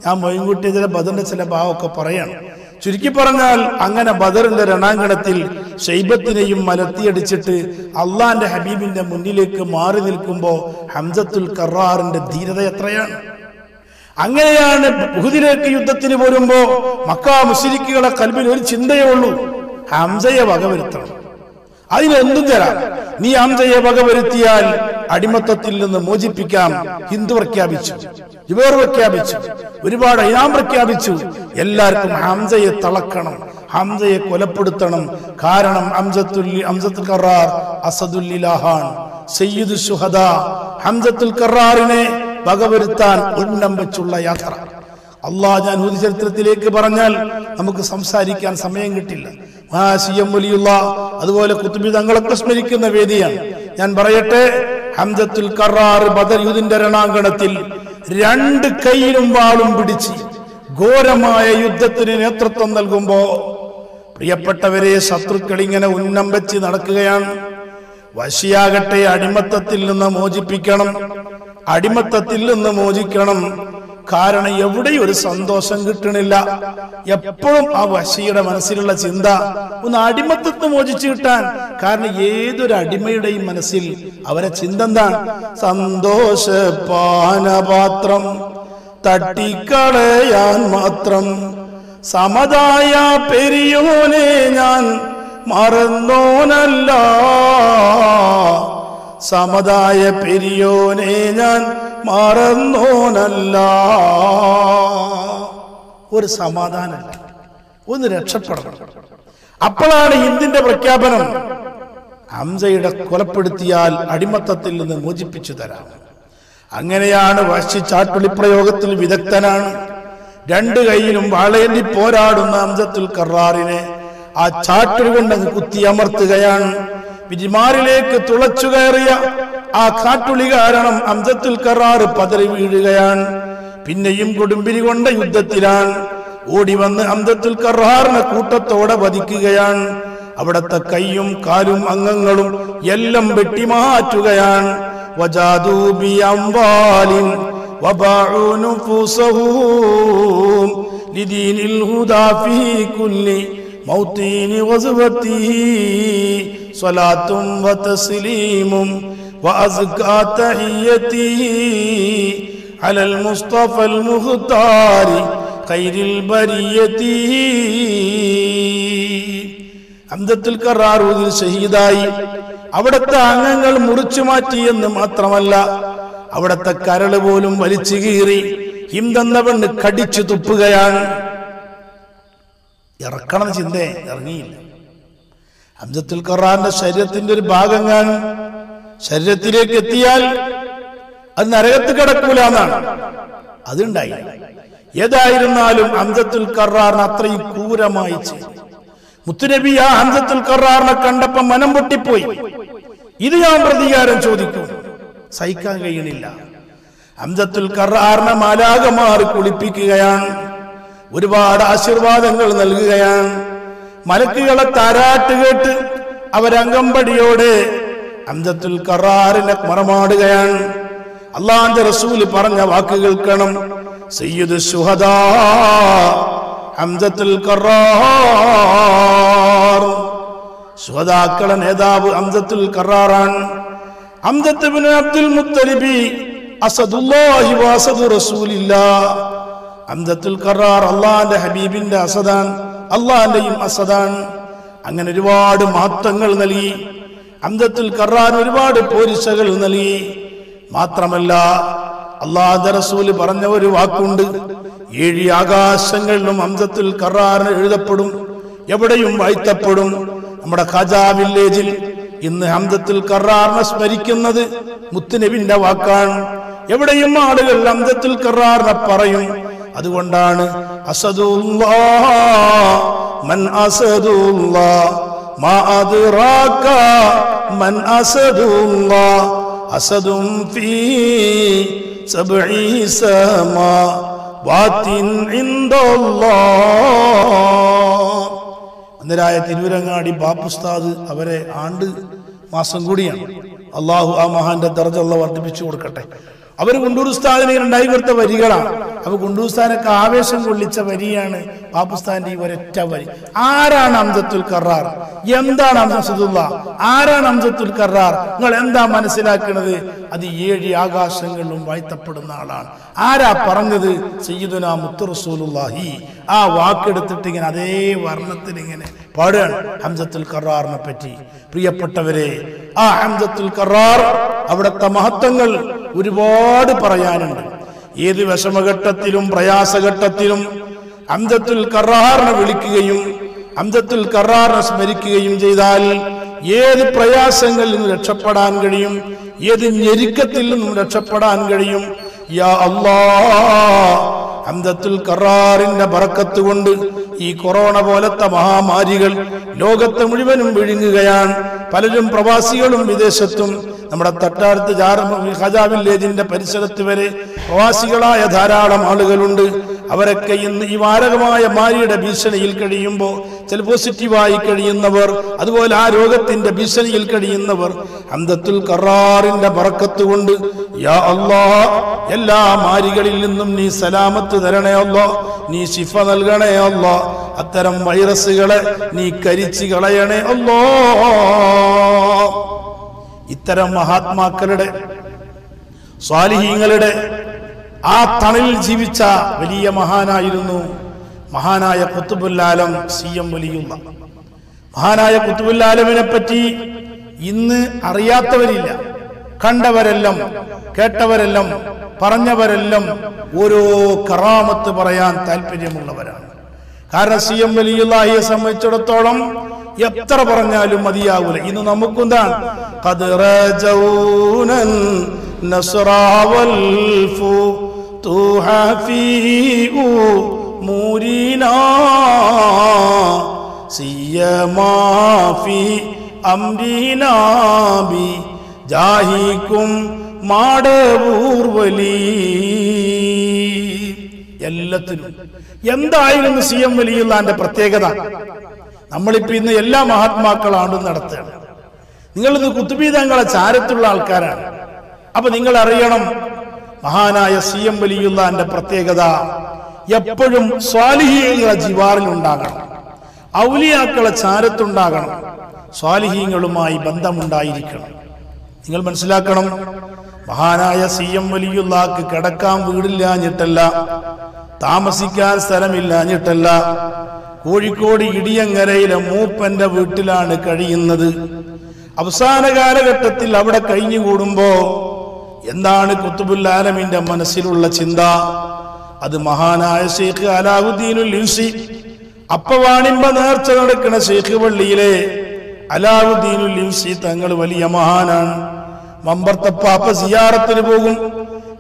ഞാൻ മൊയ്ൻകുട്ടിയെ ചില ബദറിന്റെ ചില ഭാവമൊക്കെ പറയണം. ചുരുക്കി പറഞ്ഞാൽ അങ്ങനെ ബദറിന്റെ രണാങ്കണത്തിൽ ശൈബത്തിനെയും മലത്തിയടിച്ചിട്ട് അള്ളാന്റെ ഹബീബിന്റെ മുന്നിലേക്ക് മാറി നിൽക്കുമ്പോ ഹംസത്തുൽ കറാറിന്റെ ധീരത എത്രയാണ്. അങ്ങനെയാണ് ബഹുദിലേക്ക് യുദ്ധത്തിന് പോരുമ്പോ മക്കാ മുശ്രിക്കുകളെ കൽബിൽ ഒരു ചിന്തയേ ഉള്ളൂ, ഹംസയെ വകവരുത്തണം, അതിനെന്തും തരാം, നീ ഹംസയെ വകവരുത്തിയാൽ അടിമത്തത്തിൽ നിന്ന് മോചിപ്പിക്കാം. ഹിന്ദു പ്രഖ്യാപിച്ചു, ജുബേർ പ്രഖ്യാപിച്ചു, ഒരുപാട് ഇനാം പ്രഖ്യാപിച്ചു. എല്ലാവർക്കും ഹംസയെ തളക്കണം, ഹംസയെ കൊലപ്പെടുത്തണം. കാരണം ഹംസത്തുൽ ഹംസത്തുൽ ഖറാർ അസദുൽ ഇലാഹാൻ സയ്യിദു ശുഹദ. ഹംസത്തുൽ ഖറാറിനെ വകവരുത്താൻ ഉന്നം വെച്ചുള്ള യാത്ര. അള്ളാഹു ഞാൻ ചരിത്രത്തിലേക്ക് പറഞ്ഞാൽ നമുക്ക് സംസാരിക്കാൻ സമയം കിട്ടില്ല. മഹാശിയം വലിയുള്ള അതുപോലെ കുത്തുബി തങ്ങളൊക്കെ സ്മരിക്കുന്ന വേദിയാണ്. ഞാൻ പറയട്ടെ, ഹംസത്തുൽ ഖറാർ ബദർ യുദ്ധത്തിന്റെ രണാങ്കണത്തിൽ രണ്ട് കൈയിലും വാളും പിടിച്ച് ഘോരമായ യുദ്ധത്തിന് നേതൃത്വം നൽകുമ്പോ പ്രിയപ്പെട്ടവരെ, ശത്രുക്കൾ ഇങ്ങനെ ഉന്നം വെച്ച് നടക്കുകയാണ്. വശിയാകട്ടെ അടിമത്തത്തിൽ നിന്ന് മോചിപ്പിക്കണം, അടിമത്തത്തിൽ നിന്ന് മോചിക്കണം. കാരണം എവിടെയും ഒരു സന്തോഷം കിട്ടണില്ല. എപ്പോഴും ആ വശിയുടെ മനസ്സിലുള്ള ചിന്ത ഒന്ന് അടിമത്തത്തിന് മോചിച്ചു കിട്ടാൻ. കാരണം ഏതൊരു അടിമയുടെയും മനസ്സിൽ അവരെ ചിന്ത എന്താണ്? സന്തോഷ പാനപാത്രം തട്ടിക്കളയാൻ മാത്രം സമതായ പെരിയോനെ ഞാൻ മറന്നോനല്ല, സമതായ പെരിയോനെ ഞാൻ മറന്നോനല്ല. ഒരു സമാധാനമല്ല, ഒന്ന് രക്ഷപ്പെടണം. അപ്പോഴാണ് ഹിന്ദിന്റെ പ്രഖ്യാപനം, ഹംസയുടെ കൊലപ്പെടുത്തിയാൽ അടിമത്തത്തിൽ നിന്ന് മോചിപ്പിച്ചു തരാം. അങ്ങനെയാണ് വശി ചാട്ടുളി പ്രയോഗത്തിൽ വിദഗ്ധനാണ്. രണ്ടു കൈയിലും വളയേണ്ടി പോരാടുന്ന ഹംസത്തുൽ ഖറാറിനെ ആ ചാട്ടുകൾ കൊണ്ട് കുത്തി അമർത്തുകയാണ്. പിരിമാറിലേക്ക് തുളച്ചു കയറിയ ആ കാട്ടുളി കാരണം ഹംസത്തുൽ ഖറാറ് പതറി വീഴുകയാണ്. പിന്നെയും കൊടുമ്പിരി കൊണ്ട യുദ്ധത്തിലാണ്. ഓടി വന്ന് ഹംസത്തുൽ ഖറാറിനെ കൂട്ടത്തോടെ വധിക്കുകയാണ്. അവിടത്തെ കൈയും കാലും അംഗങ്ങളും എല്ലാം വെട്ടിമാറ്റുകയാണ്. موتين وزوته صلاة وتسليم وأزكى تحيته على المصطفى المختار خير البرية. ഹംസത്തുൽ ഖറാർ ഊതിൽ ഷഹീദായി. അവിടുത്തെ അംഗങ്ങൾ മുറിച്ചു മാറ്റി എന്ന് മാത്രമല്ല, അവിടുത്തെ കരള് പോലും വലിച്ചു കീറി ഹിന്ദെന്നവണ്ണ് കടിച്ചു തുപ്പുകയാണ്. ഇറക്കണം ചിന്ത, ഇറങ്ങിയില്ല. ഹംസത്തുൽ ഖറാറിന്റെ ശരീരത്തിന്റെ ഒരു ഭാഗം കാണും, ശരീരത്തിലേക്ക് എത്തിയാൽ അത് നരകത്ത് കിടക്കൂല എന്നാണ്. അതുണ്ടായി. ഏതായിരുന്നാലും ഹംസത്തുൽ ഖറാറിന് അത്രയും ക്രൂരമായി ചെയ്തു. മുത്തുനബി ആ ഹംസത്തുൽ ഖറാറിനെ കണ്ടപ്പോ മനം പൊട്ടിപ്പോയി. ഇത് ഞാൻ പ്രതികാരം ചോദിക്കും, സഹിക്കാൻ കഴിയണില്ല. ഹംസത്തുൽ ഖറാറിനെ മാലാകമാർ കുളിപ്പിക്കുകയാണ്, ഒരുപാട് ആശീർവാദങ്ങൾ നൽകുകയാണ്. മലക്കുകളെ താരാട്ട് കേട്ട് അവരങ്കമ്പടിയോടെ ഹംസത്തുൽ ഖറാറിനെ മറമാടുകയാണ്. അള്ളാന്റെ റസൂല് പറഞ്ഞ വാക്ക് കേൾക്കണം. സയ്യിദു ശുഹദാ ഹംസത്തുൽ ഖറാർ, ശുഹദാക്കളെ നേതാവ് ഹംസത്തുൽ ഖറാറാണ്. ഹംസത്ത് ഇബ്നു അബ്ദുൽ മുത്തലിബി അസദുല്ലാഹി വഅസദു റസൂലില്ലാഹ്. ഹംസത്തുൽ ഖറാർ അള്ളാന്റെ ഹബീബിന്റെ അസദാൻ, അള്ളാന്റെയും അസദാൻ. അങ്ങനെ ഒരുപാട് മാറ്റങ്ങൾ നൽകി ഹംസത്തുൽ ഖറാർ, ഒരുപാട് പോരിശകൾ നൽകി. മാത്രമല്ല അള്ളാന്റെ റസൂല് പറഞ്ഞ ഒരു വാക്കുണ്ട്, ഏഴ് ആകാശങ്ങളിലും ഹംസത്തുൽ ഖറാറിന് എഴുതപ്പെടും, എവിടെയും വാഴ്ത്തപ്പെടും. നമ്മുടെ ഖജാ വില്ലേജിൽ in the Hamdatil Karar, Smerikinade, Muttinabinda Wakan, Everday Madel Lamdatil Karar, Parayum, Aduandan, Asadullah, Man Asadullah, Ma Aduraka, Man Asadullah, Asadum Fi Sabi Sama, Watin Indallah. Neraya Tiruranganadi Bapustad, Avare and Masangurian, Allahu Amahanda Darjala Vartipichurkate. Our Gundustan and Divert of Varigara, our Gundustan Kaves and Gulitsa Varian, Papustani were a Tavari. Aranam the Tulkarar, Yemda Namsudullah, Aranam the Tulkarar, Nolenda Manasila Kanade, at the Yedi Aga Sangalum Vaita Pudanalan, Ara Parangade, Sayyiduna Mutur Sulullahi. Ah, walked at the thing and they were nothing in it. Pardon, Hamzatul Karar Napeti, Priya Patavere. Ah, Hamzatul Karar, Avata Mahatangal, would reward Parayan. Yedi Vasamagatilum, Prayasagatilum, Hamzatul Karar Navilikayum, Hamzatul Karar as Merikayum Jidal, Yedi Prayasangal in the Chapadangarium, Yedi Nerikatilum in the Chapadangarium, Ya Allah. Hamdatul Karar in the Barakatu Wundu, E. Corona Volata Maha Madigal, Logatam Riven Budding Gayan, Paladin Provasiolum Videsatum, Namatatar, the Jaram Hajavil Lady in the Perisativere, Provasiola, Yadharam Halagalundu, Avarakayan, Ivaragama, Maria, the Bisan Ilkadiumbo, Telepositiva Ikadi in the Ver, Aduola Rogat in the Bisan Ilkadi in the Ver, Hamdatul Karar in the Barakatu Wundu, Ya Allah, Yella Marigalilum Ni Salamat. Allah, Ni Shifa Nalgane Allah, Ataram Vairasigale, Ni Karichigalayane Allah, Itaram Mahatma Kalade, Swali Hingalade, Ah Tanil Jivicha, Velia Mahana Yunu, Mahana Yakutubul Alam, Siyam Veliula, Mahana Yakutubul Alam in a petty, in Ariata Velila. Kandavarellam, Ketavarellam, Paranavarellam, Uru Karamat Barayan, Talpidimulavaran. Karasiam Velila, yes, a maturatorum, Yaptarabarana Lumadia, Inunamukundan, Kadrajaunan, Nasaravalfu, Tuhafiu, Murina, Siyamafi, Amdinabi. Jahikum Madavurvali Yellatin Yenda Island Siam Vilil and the Prategada Namalipin Yella Mahatma Kalandu Nartha Ningal the Kutubi Dangal Charitul Alcara Upper Ningal Arianum Mahana Siam Vilil and the Prategada Yapudum Swalihi Rajivar Lundagan Aulia Kalacharetundagan Swalihi Nulumai Bandamundai. നിങ്ങൾ മനസ്സിലാക്കണം മഹാനായ CM വലിയുള്ളാക്ക് കിടക്കാൻ വീടില്ലാഞ്ഞിട്ടല്ല താമസിക്കാൻ സ്ഥലമില്ലാഞ്ഞിട്ടല്ല കോഴിക്കോട് ഇടിയങ്ങരയിലെ മൂപ്പന്റെ വീട്ടിലാണ് കഴിയുന്നത് അവസാന കാലഘട്ടത്തിൽ അവിടെ കഴിഞ്ഞു കൂടുമ്പോൾ എന്താണ് ഖുതുബുൽ ആലമിന്റെ മനസ്സിലുള്ള ചിന്ത അത് മഹാനായ ശൈഖ് അലാവുദ്ദീനുൽ ലുസി അപ്പവാണിമ്പ നേർച്ച നടക്കുന്ന ശൈഖ് വള്ളിയിലെ അലാവുദ്ദീനുൽ ലുസി തങ്ങൾ വലിയ മഹാനാണ് Mambarta Papa Ziaratribogum,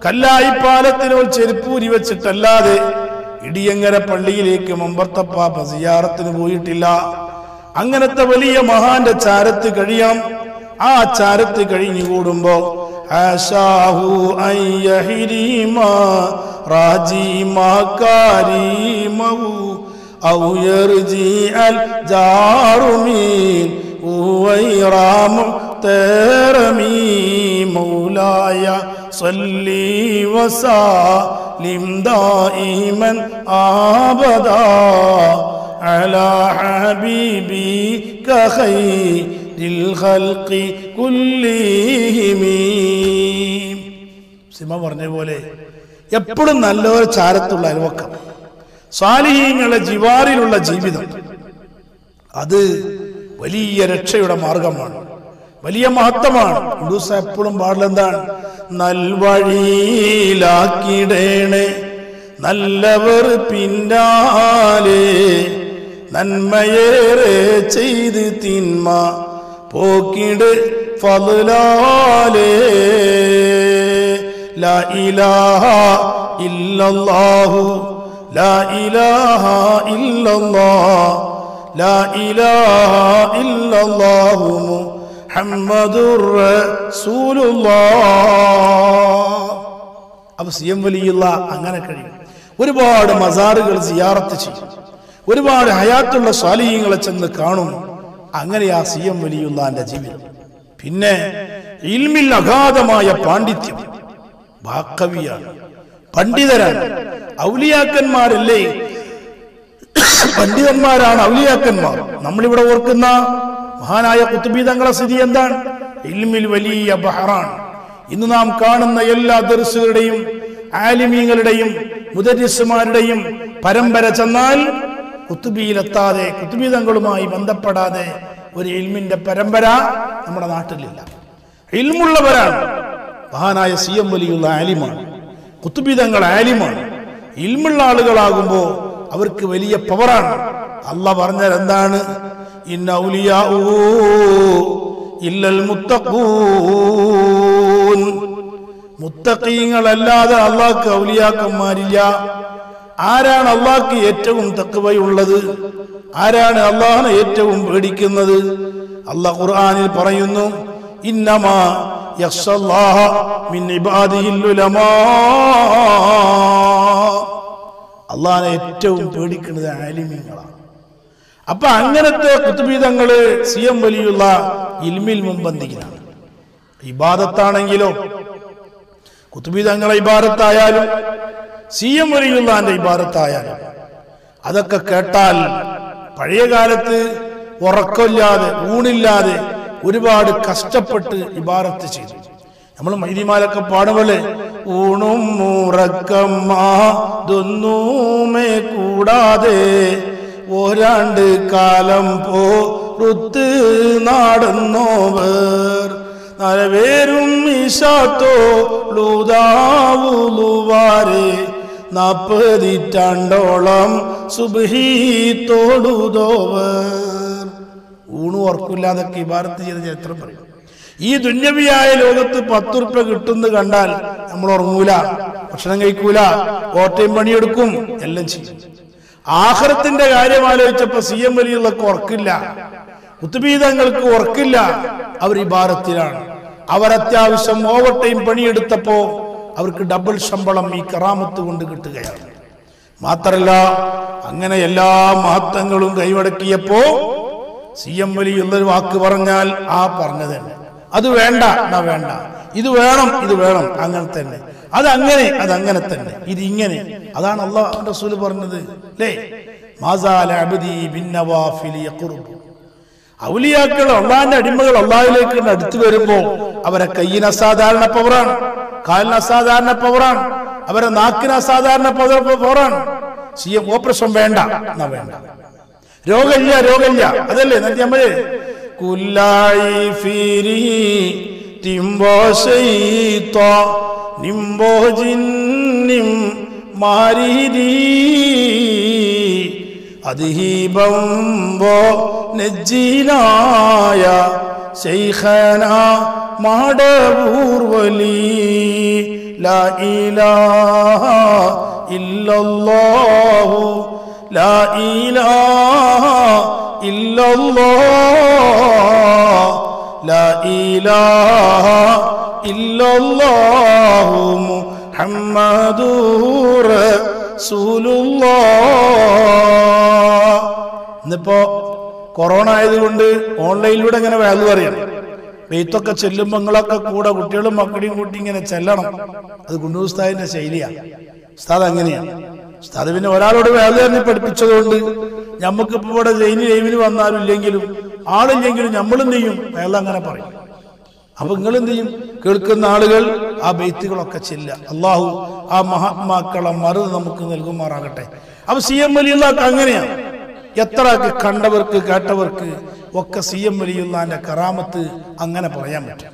Kalai Palatino Cherpuri Vechetalade, Idiangara Pali, Mambarta Papa Ziaratribuitilla, Anganata Valia Mahanda Charatikariam, Ah Charatikari Udumbo, Ashahu Ayahirima, Rajima Karimahu, Awyarji Al Jarumin, Uwayram. Terami Maulaya Salli Wasalim Daiman Abada Ala Habibi Ka Khayril Khalqi Kullihim Sima Varne Vole Eppozhum Nalla Charathulla Ilvakam Salihingalude Jivaarilulla Jeevitham Athu Valiya Rakshayude Margamanu വലിയ മഹത്വമാണ് ഉദൂസ എപ്പോഴും പാടുന്നത് എന്താണ് നൽവഴിയിലാക്കിടേണേ നല്ലവർ പിന്നാലെ നന്മയേറെ ചെയ്തു തിന്മ പോക്കിട് ഫളലാലേ ലാ ഇലാഹ ഇല്ലല്ലാഹു ലാ ഇലാഹ ഇല്ലല്ലാഹ് ലാ ഇലാഹ ഇല്ലല്ലാഹു മുഹമ്മദുർ റസൂലുള്ളാഹ്. അപ്പോൾ സി എം വലിയുള്ള അങ്ങനെ കഴിയും. ഒരുപാട് മസാറുകൾ സിയാറത്ത് ചെയ്യും, ഒരുപാട് ഹയാത്തുള്ള സ്വാലിഹ്യങ്ങളെ ചെന്ന് കാണും. അങ്ങനെ ആ സി എം വലിയുള്ളാന്റെ ജീവിതം. പിന്നെ ഇൽമിൽ അഗാധമായ പാണ്ഡിത്യം, വാക്കവിയാണ്, പണ്ഡിതരാണ്. ഔലിയാക്കന്മാരല്ലേ പണ്ഡിതന്മാരാണ് ഔലിയാക്കന്മാർ. നമ്മളിവിടെ ഓർക്കുന്ന മഹാനായ ഖുത്ബി തങ്ങളുടെ സ്ഥിതി എന്താണ്? ഇൽമിൽ വലിയ ബഹറാണ്. ഇന്ന് നാം കാണുന്ന എല്ലാ ദർസുകളുടെയും ആലിമീങ്ങളുടെയും മുദരിസുമാരുടെയും പരമ്പര ചെന്നാൽ കുത്തുബിയിലെത്താതെ, കുത്തുബീതങ്ങളുമായി ബന്ധപ്പെടാതെ ഒരു ഇൽമിന്റെ പരമ്പര നമ്മുടെ നാട്ടിലില്ല. ഇൽമുള്ളവരാണ്. മഹാനായ സി എം വലിയുള്ള ആലിമാണ്, കുത്തുബീതങ്ങൾ ആലിമാണ്. ഇൽമുള്ള ആളുകളാകുമ്പോൾ അവർക്ക് വലിയ പവറാണ്. അള്ള പറഞ്ഞാൽ എന്താണ്? ഇന്ന ഔലിയാഉ ഇല്ലൽ മുത്തഖൂൻ. മുത്തഖീങ്ങളല്ലാതെ അള്ളാഹ്ക്ക് ഔലിയാക്കന്മാരില്ല. ആരാണ് അള്ളാഹ്ക്ക് ഏറ്റവും തഖ്വയുള്ളത്? ആരാണ് അള്ളാഹിനെ ഏറ്റവും പേടിക്കുന്നത്? അള്ളാഹ് ഖുർആനിൽ പറയുന്നു, ഇന്നമാ യഖ്ശല്ലാഹ മിൻ ഇബാദിഹിൽ ഉലമാ. അള്ളാഹിനെ ഏറ്റവും പേടിക്കുന്നത് ആലിമീങ്ങളാണ്. അപ്പൊ അങ്ങനത്തെ ഖുത്ബീതങ്ങള് സി എം വലിയുള്ള ഇൽമിൽ മുൻപന്തികളാണ്. ഇബാദത്താണെങ്കിലോ ഖുത്ബീതങ്ങളെ ഇബാദത്തായാലും സി എം വലിയുള്ളാന്റെ ഇബാദത്തായാലും അതൊക്കെ കേട്ടാൽ പഴയ കാലത്ത് ഉറക്കമില്ലാതെ ഊണില്ലാതെ ഒരുപാട് കഷ്ടപ്പെട്ട് ഇബാദത്ത് ചെയ്തു. നമ്മൾ മൈദിമാലൊക്കെ പാടുപോലെ ഊണും ഉറക്കം മാതൊന്നൂമേ കൂടാതെ ഒരാണ്ട് കാലം പോത്ത് നാടന്നോവർ നരവേരും ഈശാത്തോളൂതാവുലുവാരെ നാപ്പതിറ്റാണ്ടോളം സുബ്ഹി തൊടുതോവർ. ഊണും ഉറക്കില്ലാതൊക്കെ ഇബാദത്ത് ചെയ്ത ചരിത്രം പറയും. ഈ ദുന്യവിയായ ലോകത്ത് പത്ത് ഉറുപ്പ്യ കിട്ടുന്നത് കണ്ടാൽ നമ്മൾ ഉറങ്ങൂല, ഭക്ഷണം കഴിക്കൂല, ഓട്ടയും പണിയെടുക്കും, എല്ലാം ചെയ്യും. ആഖിറത്തിന്റെ കാര്യം ആലോചിച്ചപ്പോ സി എം വലിയവർക്ക് ഉറക്കില്ല, ഉത്തുബീതങ്ങൾക്ക് ഉറക്കില്ല. അവർ ഇബാദത്തിലാണ്. അവർ അത്യാവശ്യം ഓവർ ടൈം പണിയെടുത്തപ്പോ അവർക്ക് ഡബിൾ ശമ്പളം ഈ കറാമത്ത് കൊണ്ട് കിട്ടുകയാണ്. മാത്രല്ല അങ്ങനെ എല്ലാ മഹത്വങ്ങളും കൈവടക്കിയപ്പോ സി എം വലിയുള്ളൊരു വാക്ക് പറഞ്ഞാൽ ആ പറഞ്ഞത് തന്നെ. അത് വേണ്ട, എന്നാ വേണ്ട, ഇത് വേണം, ഇത് വേണം, അങ്ങനെ തന്നെ, അതങ്ങനെ, അതങ്ങനെ തന്നെ, ഇതിങ്ങനെ. അതാണ് അള്ളാഹുവിന്റെ റസൂൽ പറഞ്ഞത്, അല്ലേ? ഔലിയാക്കൾ, അള്ളാഹിന്റെ അടിമകൾ അള്ളാഹിലേക്ക് അടുത്ത് വരുമ്പോൾ അവരെ കയ്യിന് അസാധാരണ പവറാണ്, കാലിന് അസാധാരണ പവറാണ്, അവരെ നാക്കിന് അസാധാരണ പവറാണ്. സി എം ഓപ്പറേഷൻ വേണ്ട, എന്നാ വേണ്ട, രോഗമില്ല, രോഗമില്ല, അതല്ലേ നമ്മള് കുല്ലായി ഫിരി തിംബോ ശൈത്വാ നിംബോ ജിന്നിം മാരിരി അദ്ഹിബംബോ നജ്ജിനായ ശൈഖന മാടവൂർ വലി ലാ ഇലാഹ ഇല്ലല്ലാഹു ലാ ഇലാഹ ഇല്ലല്ലാഹ് ലാ ഇലാഹ ഇല്ലല്ലാഹു മുഹമ്മദുർ റസൂലുള്ളാഹ്. ഇന്നിപ്പോ കൊറോണ ആയതുകൊണ്ട് ഓൺലൈനിലൂടെ ഇങ്ങനെ വാല്യൂ അറിയാം. വെയ്ത്തൊക്കെ ചെല്ലുമ്പോൾ നിങ്ങളൊക്കെ കൂടെ കുട്ടികളും മക്കളെയും കൂട്ടി ഇങ്ങനെ ചെല്ലണം. അത് കുണ്ടു ഉസ്താദിന്റെ ശൈലിയാണ്. ഉസ്താദ് അങ്ങനെയാണ്. ഉസ്താദ് പിന്നെ ഒരാളോട് വാല്യൂ അറിഞ്ഞ് പഠിപ്പിച്ചതുകൊണ്ട് ഞമ്മക്കിപ്പോ ഇവിടെ ജയിന് ജൈവിന് വന്നാലും ഇല്ലെങ്കിലും ആളില്ലെങ്കിലും ഞമ്മളെന്ത് ചെയ്യും? അയാൾ അങ്ങനെ പറയും. അപ്പൊ നിങ്ങളെന്ത് ചെയ്യും? കേൾക്കുന്ന ആളുകൾ ആ ബെയ്ത്തുകളൊക്കെ ചെല്ലുക. അള്ളാഹു ആ മഹാത്മാക്കളെ മറുത് നമുക്ക് നൽകുമാറാകട്ടെ. അപ്പൊ സി എം വലിയുള്ളാക്ക് അങ്ങനെയാണ്. എത്ര കണ്ടവർക്ക് കേട്ടവർക്ക് ഒക്കെ സി എം വലിയുള്ളാന്റെ കറാമത്ത് അങ്ങനെ പറയാൻ പറ്റും.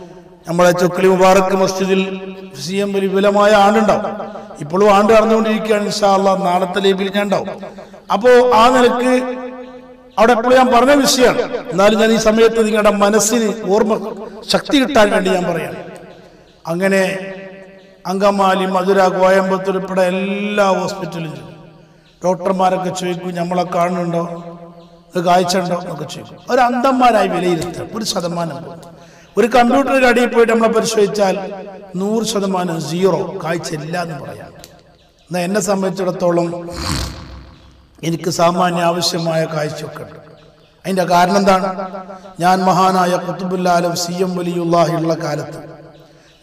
Amarachokim, Varakamastil, Siamuri Villamaya, Andanda, Ipolo under Nudikan Sala, Naratale Biljanda, Apo Anarchy. Out of Playam Parnavisia, Narinani Samet, the Adam Manasini, Worm, Shakti Targandi Ambarian Angane Angamali, Madura, Guayambatur, Padella Hospital, Doctor Marakachi, Yamala Karnando, the Gaichand of Nakachi, or Andamar, I believe, put Sadaman. We computed a deep Amapursuit child, Nur Sadaman, zero, Kaichelan Barian. The end of Samatur Tolum. In Kasamani, Avishamaya Kai Choker. In the garden, Yan Mahana, Yakutubula of Siam Buliula Hilla Karat,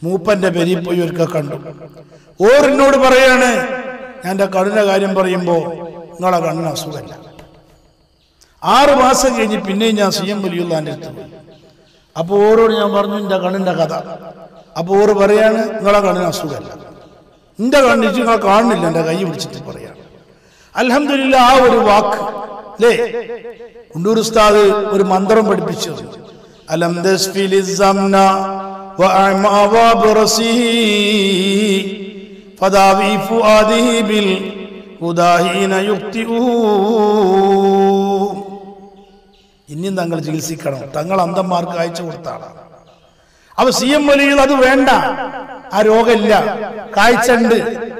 Mupan de Beripo Yurkakandu, or Nod Barayane, and the Karuna Garden Barimbo, not a Gana Suenda. Our Vasa Pinina, Siam Buliula Netu, Aboro Yamarun, the Gananda Gada, Aboro Barayane, not a Gana Suenda. In the Gandijuka Carnel and the Gayuchi Barayane. Alhamdulillah, our walk lay Undurustadi or Mandram but picture. Alamdes Phyllis Zamna, Wa'amawa Borasi Fadavi Fuadi Bil, Udahina Yuktiu Indian Dangal Jilsikaran, Tangal and the Markai Churtala. I was seeing Malila to Venda, Arogella, Kaichand,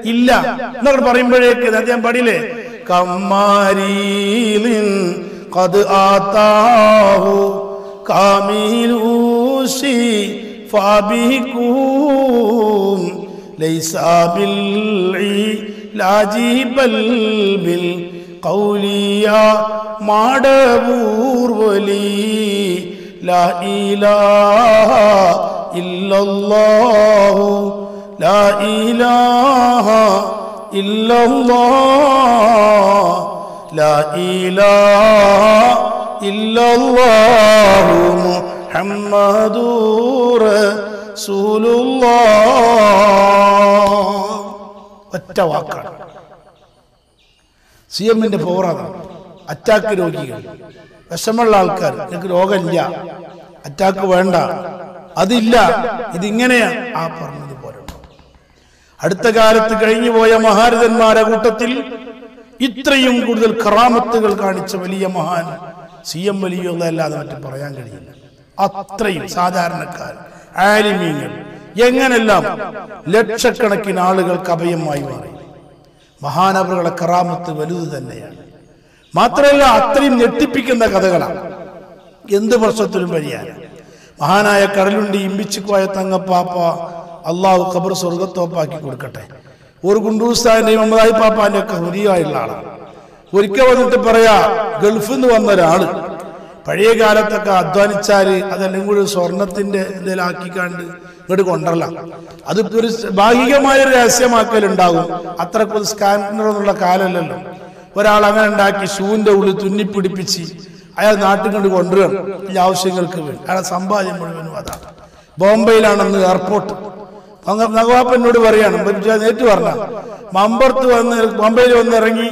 Illa, not Barimberek, that then Badile, Kamarilin, Kadatahu, Kamilusi, Fabikum, Leisabil, Lajibalbil, Kaulia, Madaburvali. La ilaha illallah, la ilaha illallah, la ilaha illallah, Muhammadur Rasulullah. Atta wakar. C M in the Povrada, attack Rogi. Assemble Alkar, Nikogandia, attack Wanda, Adilla, Idingene, Upper the border. Adatagar at the Gainivoya Mahar than Maragutatil, Itrium Gudel Karamatical Karnitavalia Mahan, Siam Maliola Lada Parangari, Atri, Sadarnakar, Aliminium, Yangan and Love, let Chakanakin Alagal Kabayam Maivari, Mahanabra Karamatalu than there. Matrella Atrim Netipic and the Kadagala in the Versatul Maria Mahana Karalundi, Michiquaya Tanga Papa, Allah Kabur Sorgato Paki Kurkata, Urgundusa, Namai Papa and Kahuria Ilala, Urikavan Teparia, Gulfundu and the Rad, Padegarataka, Donichari, other languages or nothing de la Kikand, Gurgondola, other tourists, Bahigamaya Sema Kalendau, Atrakul Scanner La Kala. But Alamanaki soon the Ulutuni Pudipici. I have not taken to wonder. Yao single Kuban, Arasamba in Murmanwada, Bombay land on the airport. Pangapapa Nudavarian, but just Etuarna, Mambertu and Bombay on the Rangi,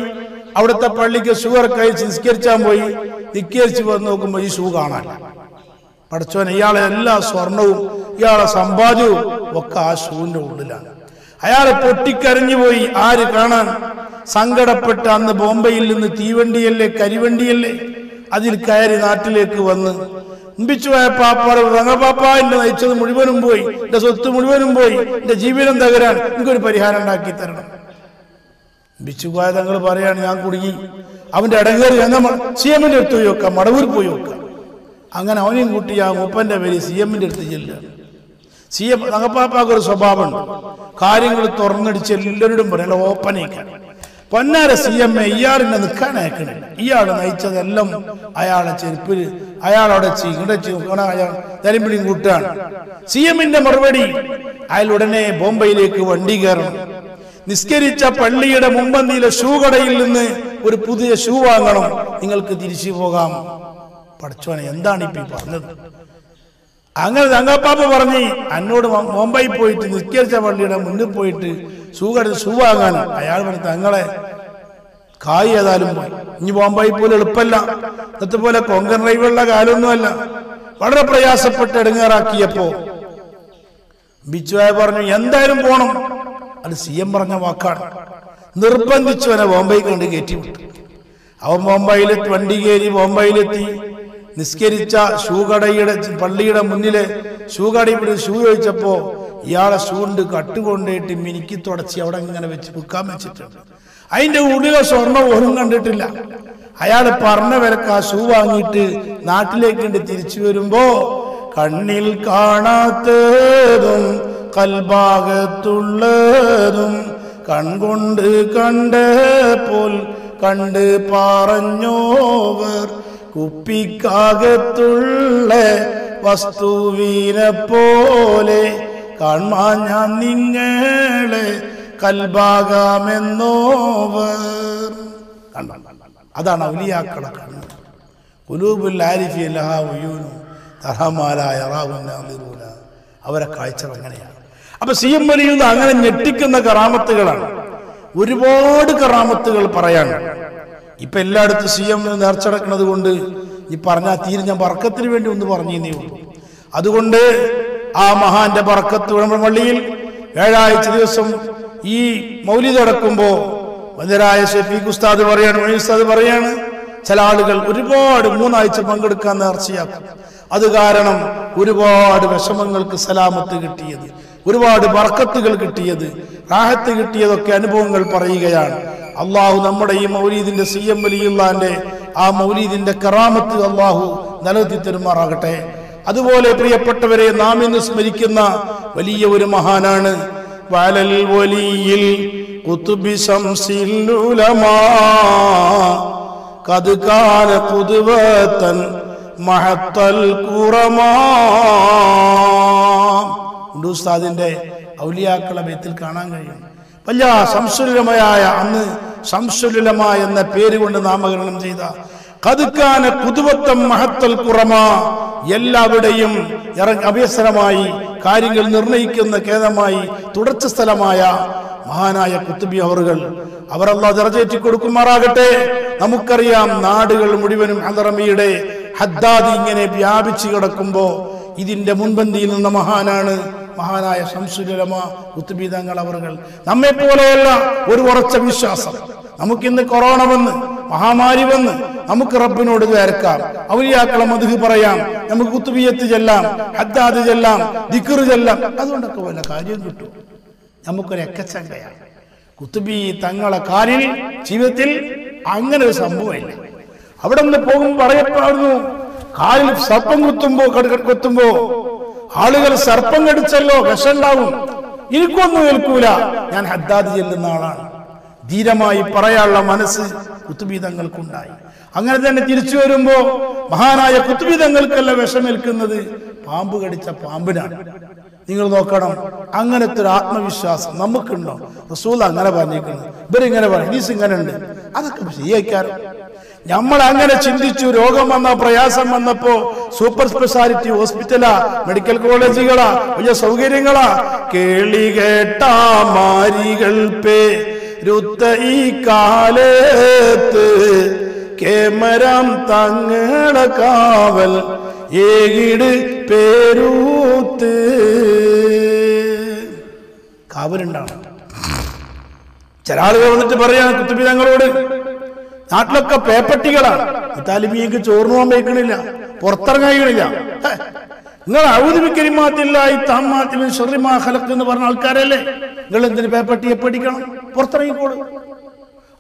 out at the Palika sugar kites in Skirchamboy, the Kirchi was no Kumaisugana. But so an Yala Sorno, Yala Sambaju, Wakash Wundulan. I had a Potikarnivoy, Arikanan, Sangarapatan, the Bombay in the Tivendile, Karivendile, Adil Kair in Artilekuan, Bichua Papa, Rangapapa, and the H. Muribanboy, the Sotumuribanboy, the Jibir and the Gran, good Pariharana Kitan. Bichua, the Angabari and Yankuri, Avanda, Siamid to Yoka, Maravurpo Yoka. Anganaoni Mutia opened a very Siamid to Yilda. See a Nagapapa or Sobaban, carrying with Tornad Children and opening. Panara see a mayor in the Kanak, yard on each other lum, Ayala Chirpil, Ayala Chigana, that impeding good turn. See him in the Marvadi, I would name Bombay Lake and Digger. Niskericha Pandi at a Mumban, the sugar illne would put the shoe on Ingal Kadirishi Vogam, Parchoni and Dani people. Angal Danga Papa Varni, and Nod Mumbai poet in the Kirchavalida Mundu poetry, Sugar Suvagan, Ayavan Tangala, Kaya Darum, New Mumbai Pula Pella, the Tupula Congan rival like Alunola, what a prayer supported in Arakiapo, Bichuavarni Yandarum Bonum, and Siembarna Wakar, Nurban Bichuana Mumbai Condigative, our Mumbai let twenty eighty Mumbai. Niskericha, Sugar, Palida Munile, Sugar, Sugar Chapo, Yara Sund, Katuonde, Miniki, Torciavangan, which would come and sit. I know Udilas or no one under Tilla. I had a partner where Kasuangi, Natlake and the Tirchurumbo, Kanil Karnatadum, Kalbagatuladum, Kangund, Kandepul, Kande Paranover. Kupikagatul Vastuvira pole, Karmanya Ningale, Kalbaga Menover. Adana Viakala Kulubul Arifi Lahavu Yunu, Tahamala Yaravana Luna, our Kaiser Angania. Up a Siamari in the Angan and Tikan the Karamatagalan. We reward Karamatagal Parayan. If a lad to see him in the Archak another one day, the Parnathirian Barkatri went on the Varnini. Other one day, Amahan de Barkat to Ramalil, where I tell you some E. Maulida Kumbo, whether I say Pigusta the Varian, Minister the Varian, Saladical, Uribod, Munites among the Kanarsia, other Garanam, Uribod, Vesamangal Salama Tigati, Uribod, Barkatical Gatti, Rahatigati of Canibongal Parigayan. Allahu Namada Mawrid in the Siam Lande, Ah Mawrid in the Karamat Allahu, Nalatir Maragate, Aduvole Priya Patavere, Naminus Merikina, Valiya Mahanan, Valal Vali Yil, Kutubi Samsil Lulama, Kadukara Kuduvatan, Mahatal Kurama, Dustadin Day, Aulia Kalabetil Kananga. Palla, Samsulamaya, Samsulamaya, and the Periwand and Amagram Zida, Kadukan, Kudubatam, Mahatal Kurama, Yella Budayim, Yarak Abesaramai, Karingal Nurnik and the Kadamai, Turatsalamaya, Mahanaya Kutubi Horgal, Avarala Darajati Kurukumaragate, Namukariam, Nadigal Mudivan Hadaramide, Haddadi and Epiabichi or Kumbo, Idin the Munbandil and the Mahanan. Mahanaya Samsulama, Utubidangalavargal. Namepola, Udwarcha Vishasa. Namuk in the Koronavan, Mahamarivan, Namukarabino de Verka, Aviya Kalamadu Parayam, Namukutubiat Jelam, Haddad Jelam, Dikur Jelam, Azonakova Kajutu, Namukare Katsangaya, Kutubi Tangala Kari, Chivatil, Angan Samboy. Avadam the Pogum Parayapadu, Kari Sapangutumbo, Kadakutumbo. Hallelujah, serpent at Cello, Vessel down. Il Kumu Kula, and Haddadi in the Nara. Didama, Paraya Lamanasi, Kutubi Dangal Kundai. Anger than a Tirchurumbo, Mahana, Kutubi Dangal Kala Vesamil Kundadi, Pambu Gadita Pambina. Ningalokadam, Anger at Ratna Vishas, Namakunda, the Sula Naraba Nikan, Bering Ever, Hissing and Akashi Yakar. Yamalanga Chindichu, Rogamana, Prayasa Manapo, Super Speciality Hospital, Medical College, which is so getting a la Keligeta Marigal Pay, Ruta E. Kalet, Kemaram Tangana Kaval, Yegid Perute Kavaranda Charada the Barian to be unloaded. Not like a paper tigger, the Talibic or no makerilla, Portanga Uria. No, I would be Kirimatilla, Tamatil, Surima, Halakan, the Bernal Karele, the London paper tea particular, Portanga.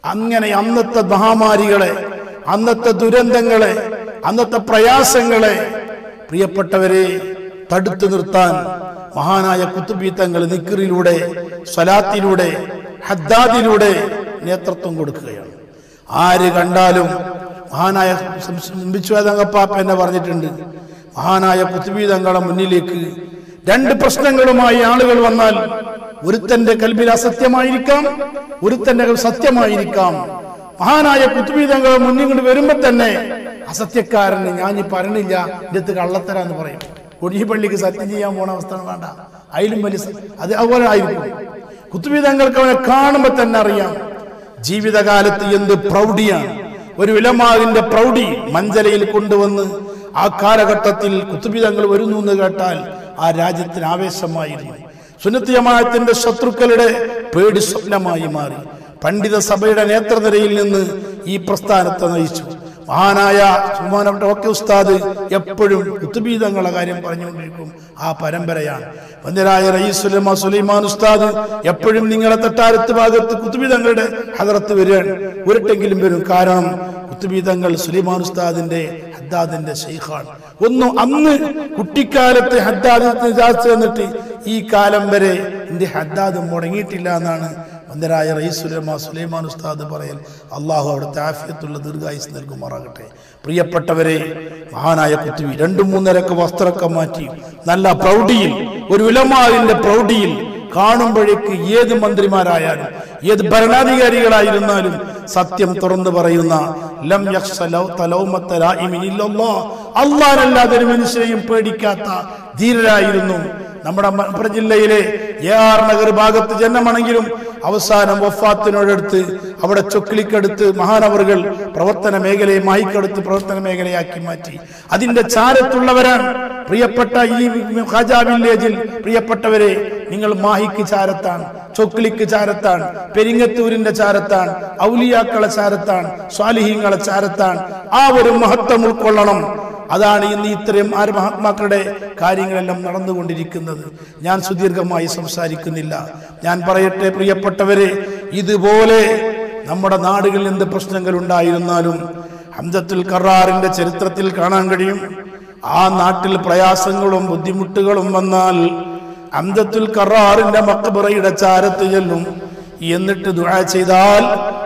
Angana, Amnata Bahama Rigale, Amnata Durandangale, Amnata Prayasangale, Priya Patavere, Tadutan, Mahana Yakutubi Tangal, Nikiri Rude, Salati Rude, Haddadi Rude, Netratunguria. I Gandalum, Mahanaya Michuadanga Papa and Varnitund, Mahanaya Putubi Dangalamuniliki, then the Prasnangalama Yanagal Vanal, Uritan de Kalbila Satyama Iricam, Uritan de Satyama Iricam, Mahanaya Putubi Dangalamuning Verimatane, Asatyakar and Yani Paranilla, did the Galatara and the Vare. Kodipaliki Satiji and one of Stananda. Ilim Belis, at the hour I Kutubidangal Khan Batanariam, Jivi the Galati and the Proudia, where Vilama in the Proudi, Manzaril Kundavan, Akaragatatil, Kutubidangal Verunagatal, Arajatinave Samairi, Sunatiamat and the Shatrukale, Perdis of Namayamari, Pandita Sabed and Ether the Rail in Iprastanatanaisu. Anaya, someone of Tokyo study, Yapur, Kutubi Dangalagarian Paranum, A Parambarayan. When there are Isulema Suleiman Stad, Yapurim Ningalatar, Kutubi Dangal, Hadrataviran, Wurtangilim Karam, Kutubi Dangal, Suleiman Stad in the Haddad and the Sheikhan. Would no Amne, Kutikar at the Haddad and the E. Kalambere in the Haddad and Moringiti Lanan. There are Isulema Suleiman Ustad the Barel, Allah or Tafiatul Durga is Nergumaragate, Priya Patavere, Mahanaya Kutu, Dundumunaraka Vastra Kamati, Nala Proudil, Urulama in the Proudil, Karnum Beriki, Ye the Mandrima Rayan, Ye the Baranadi Arialan, Satyam Torunda Barayuna, Lam Yaksala, Talomatara, Iminillah, Allah and Lather Ministry in Perdicata, Dirayunum. നമ്മുടെ മലപ്പുറജില്ലയിലെ യാർ നഗർ ഭാഗത്ത് ജനമണെങ്കിലും അവസാനം വഫാത്തിനോടടുത്ത് അവിടെ ചൊക്ലിക്കടുത്ത് മഹാനവർകൾ പ്രവർത്തന മേഖലയെ മൈക്കടുത്ത് പ്രവർത്തന മേഖലയാക്കി മാറ്റി അതിന്റെ ചാരത്തുള്ളവരാണ് പ്രിയപ്പെട്ട ഈ ഖാജാ വില്ലേജിൽ പ്രിയപ്പെട്ടവരെ നിങ്ങൾ മാഹിക്ക് ചാരത്താണ് ചൊക്ലിക്ക് ചാരത്താണ് പെരിങ്ങത്തൂരിന്റെ ചാരത്താണ് ഔലിയാക്കളെ ചാരത്താണ് സ്വാലിഹീങ്ങളെ ചാരത്താണ് ആ ഒരു മഹത്വം ഉൾക്കൊള്ളണം Adani in the Trim Arma Makrade, carrying a lam Naranda Yan Sudirgamai some Sarikunilla, Yan Parate Priya Patavere, Idivole, Namada Nadigal in the Pustangarunda Iranadum, Hamdatil Karar in the Cheritratil Kanangadim, Ah Natil Prayasangalum, Buddhimutagalum Manal, Hamdatil Karar in the Makabarai Rachara to Yelum, Yenit to Duachidal,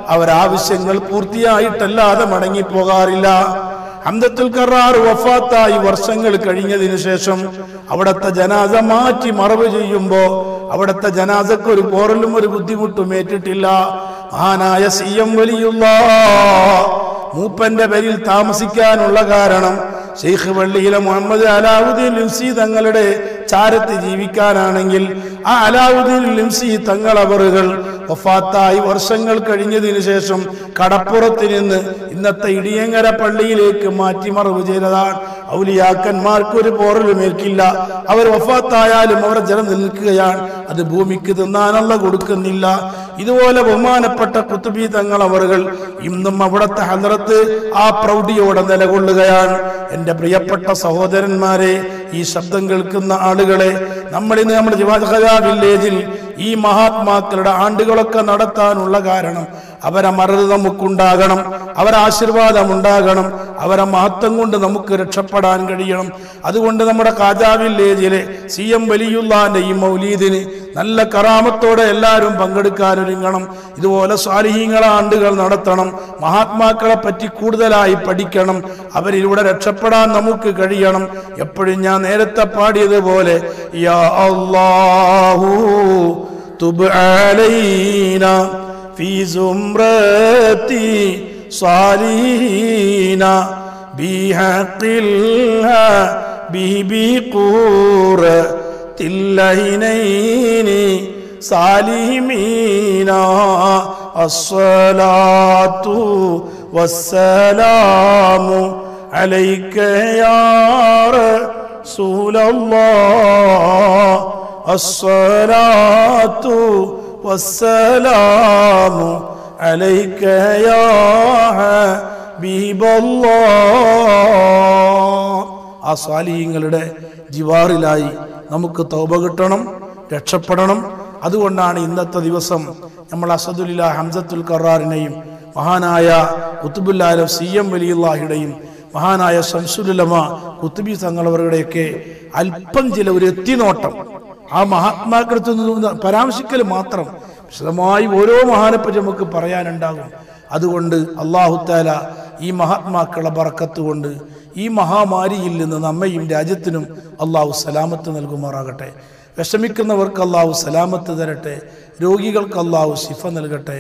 our Avisangal Purtia, Itala, the Madangi Pogarilla. Hamdatul Karar, Wafata, you were single Karina in Shesham, Avadata Janaza Mati, Marabaji Yumbo, Avadata Janaza Kurporlum, Buddhimu to Metitilla, Hana, yes, Yamwiliullah, Mupanda Beril Tamasika, Nulagaranam, Sheikh Valila Muhammad Alauddin Limsi, Tangalade, Charati Jivika Anangil, Alauddin Limsi, Tangala Burgal. Fata, you were single Kadinja in Shesham, Kadapuratin in the Tayangara Pandi Lake, Matimar Vijayadar, Auliakan, Marco, Poril Melkilla, our Wafataya, the Morajan, the Nikayan, at the Bumikitanana, Gurukanilla, Idola Bomana Pata Kutubi, Tangala Vargal, Imna Mavrata Handrate, are proudly over the Lagulayan, and the Priapata Sahoder and Mare, is Saptangal Kuna Adigale, Namarina Javaka village. E Mahatma Krada Andigolaka Nadata Nulagaranam, Avara Marada Mukundaganam, Avara Ashirva the Mundaganam, Avara Mahatangunda the Mukher Chapada and Gadiam, Adunda the Murakada village, Siam Beliula and the Imaulidini, Nalla Karamatoda, Elarum, Bangadikar Ringanam, Idola Sari Hingala Andigal Nadatanam, Mahatma Kara Patikudala, Padikanam, Avariluda Chapada and the Mukher Gadianam, Yapurinan Ereta Padi the Vole, Ya Allahu. تب علينا في زمرة صالحين بحق الحبيب قرة العينين صالحين الصلاة والسلام عليك يا رسول الله الصلاة والسلام عليك يا حبيب الله അസ്വാലിഹീങ്ങളുടെ ജിവാറിലായി നമുക്ക് തൗബ കിട്ടണം രക്ഷപ്പെടണം അതുകൊണ്ടാണ് ഇന്നത്തെ ദിവസം നമ്മൾ അസദുലില്ലാ ഹംസത്തുൽ ഖറാറിനെയും മഹാനായ ഖുതുബുൽ ആലം CM വലിയുള്ളാഹിയുടെയും മഹാനായ ശംസുൽ ഉലമ ഖുതുബി തങ്ങളവരുടെയൊക്കെ അല്പം ചില ഒരു എത്തിനോട്ടം ആ മഹാത്മാക്കളെ പരാമർശിക്കൽ മാത്രം വിശദമായി ഓരോ മഹാനെപ്പറ്റി നമുക്ക് പറയാനുണ്ടാകും അതുകൊണ്ട് അല്ലാഹു തആല ഈ മഹാത്മാക്കളെ ബർക്കത്ത് കൊണ്ട് ഈ മഹാമാരിയിൽ നിന്ന് നമ്മയും രാജ്യത്തിനും അല്ലാഹു സലാമത്ത് നൽകുമാറാകട്ടെ വിഷമിക്കുന്നവർക്ക് അല്ലാഹു സലാമത്ത് തരട്ടെ രോഗികൾക്ക് അല്ലാഹു ശിഫ നൽകട്ടെ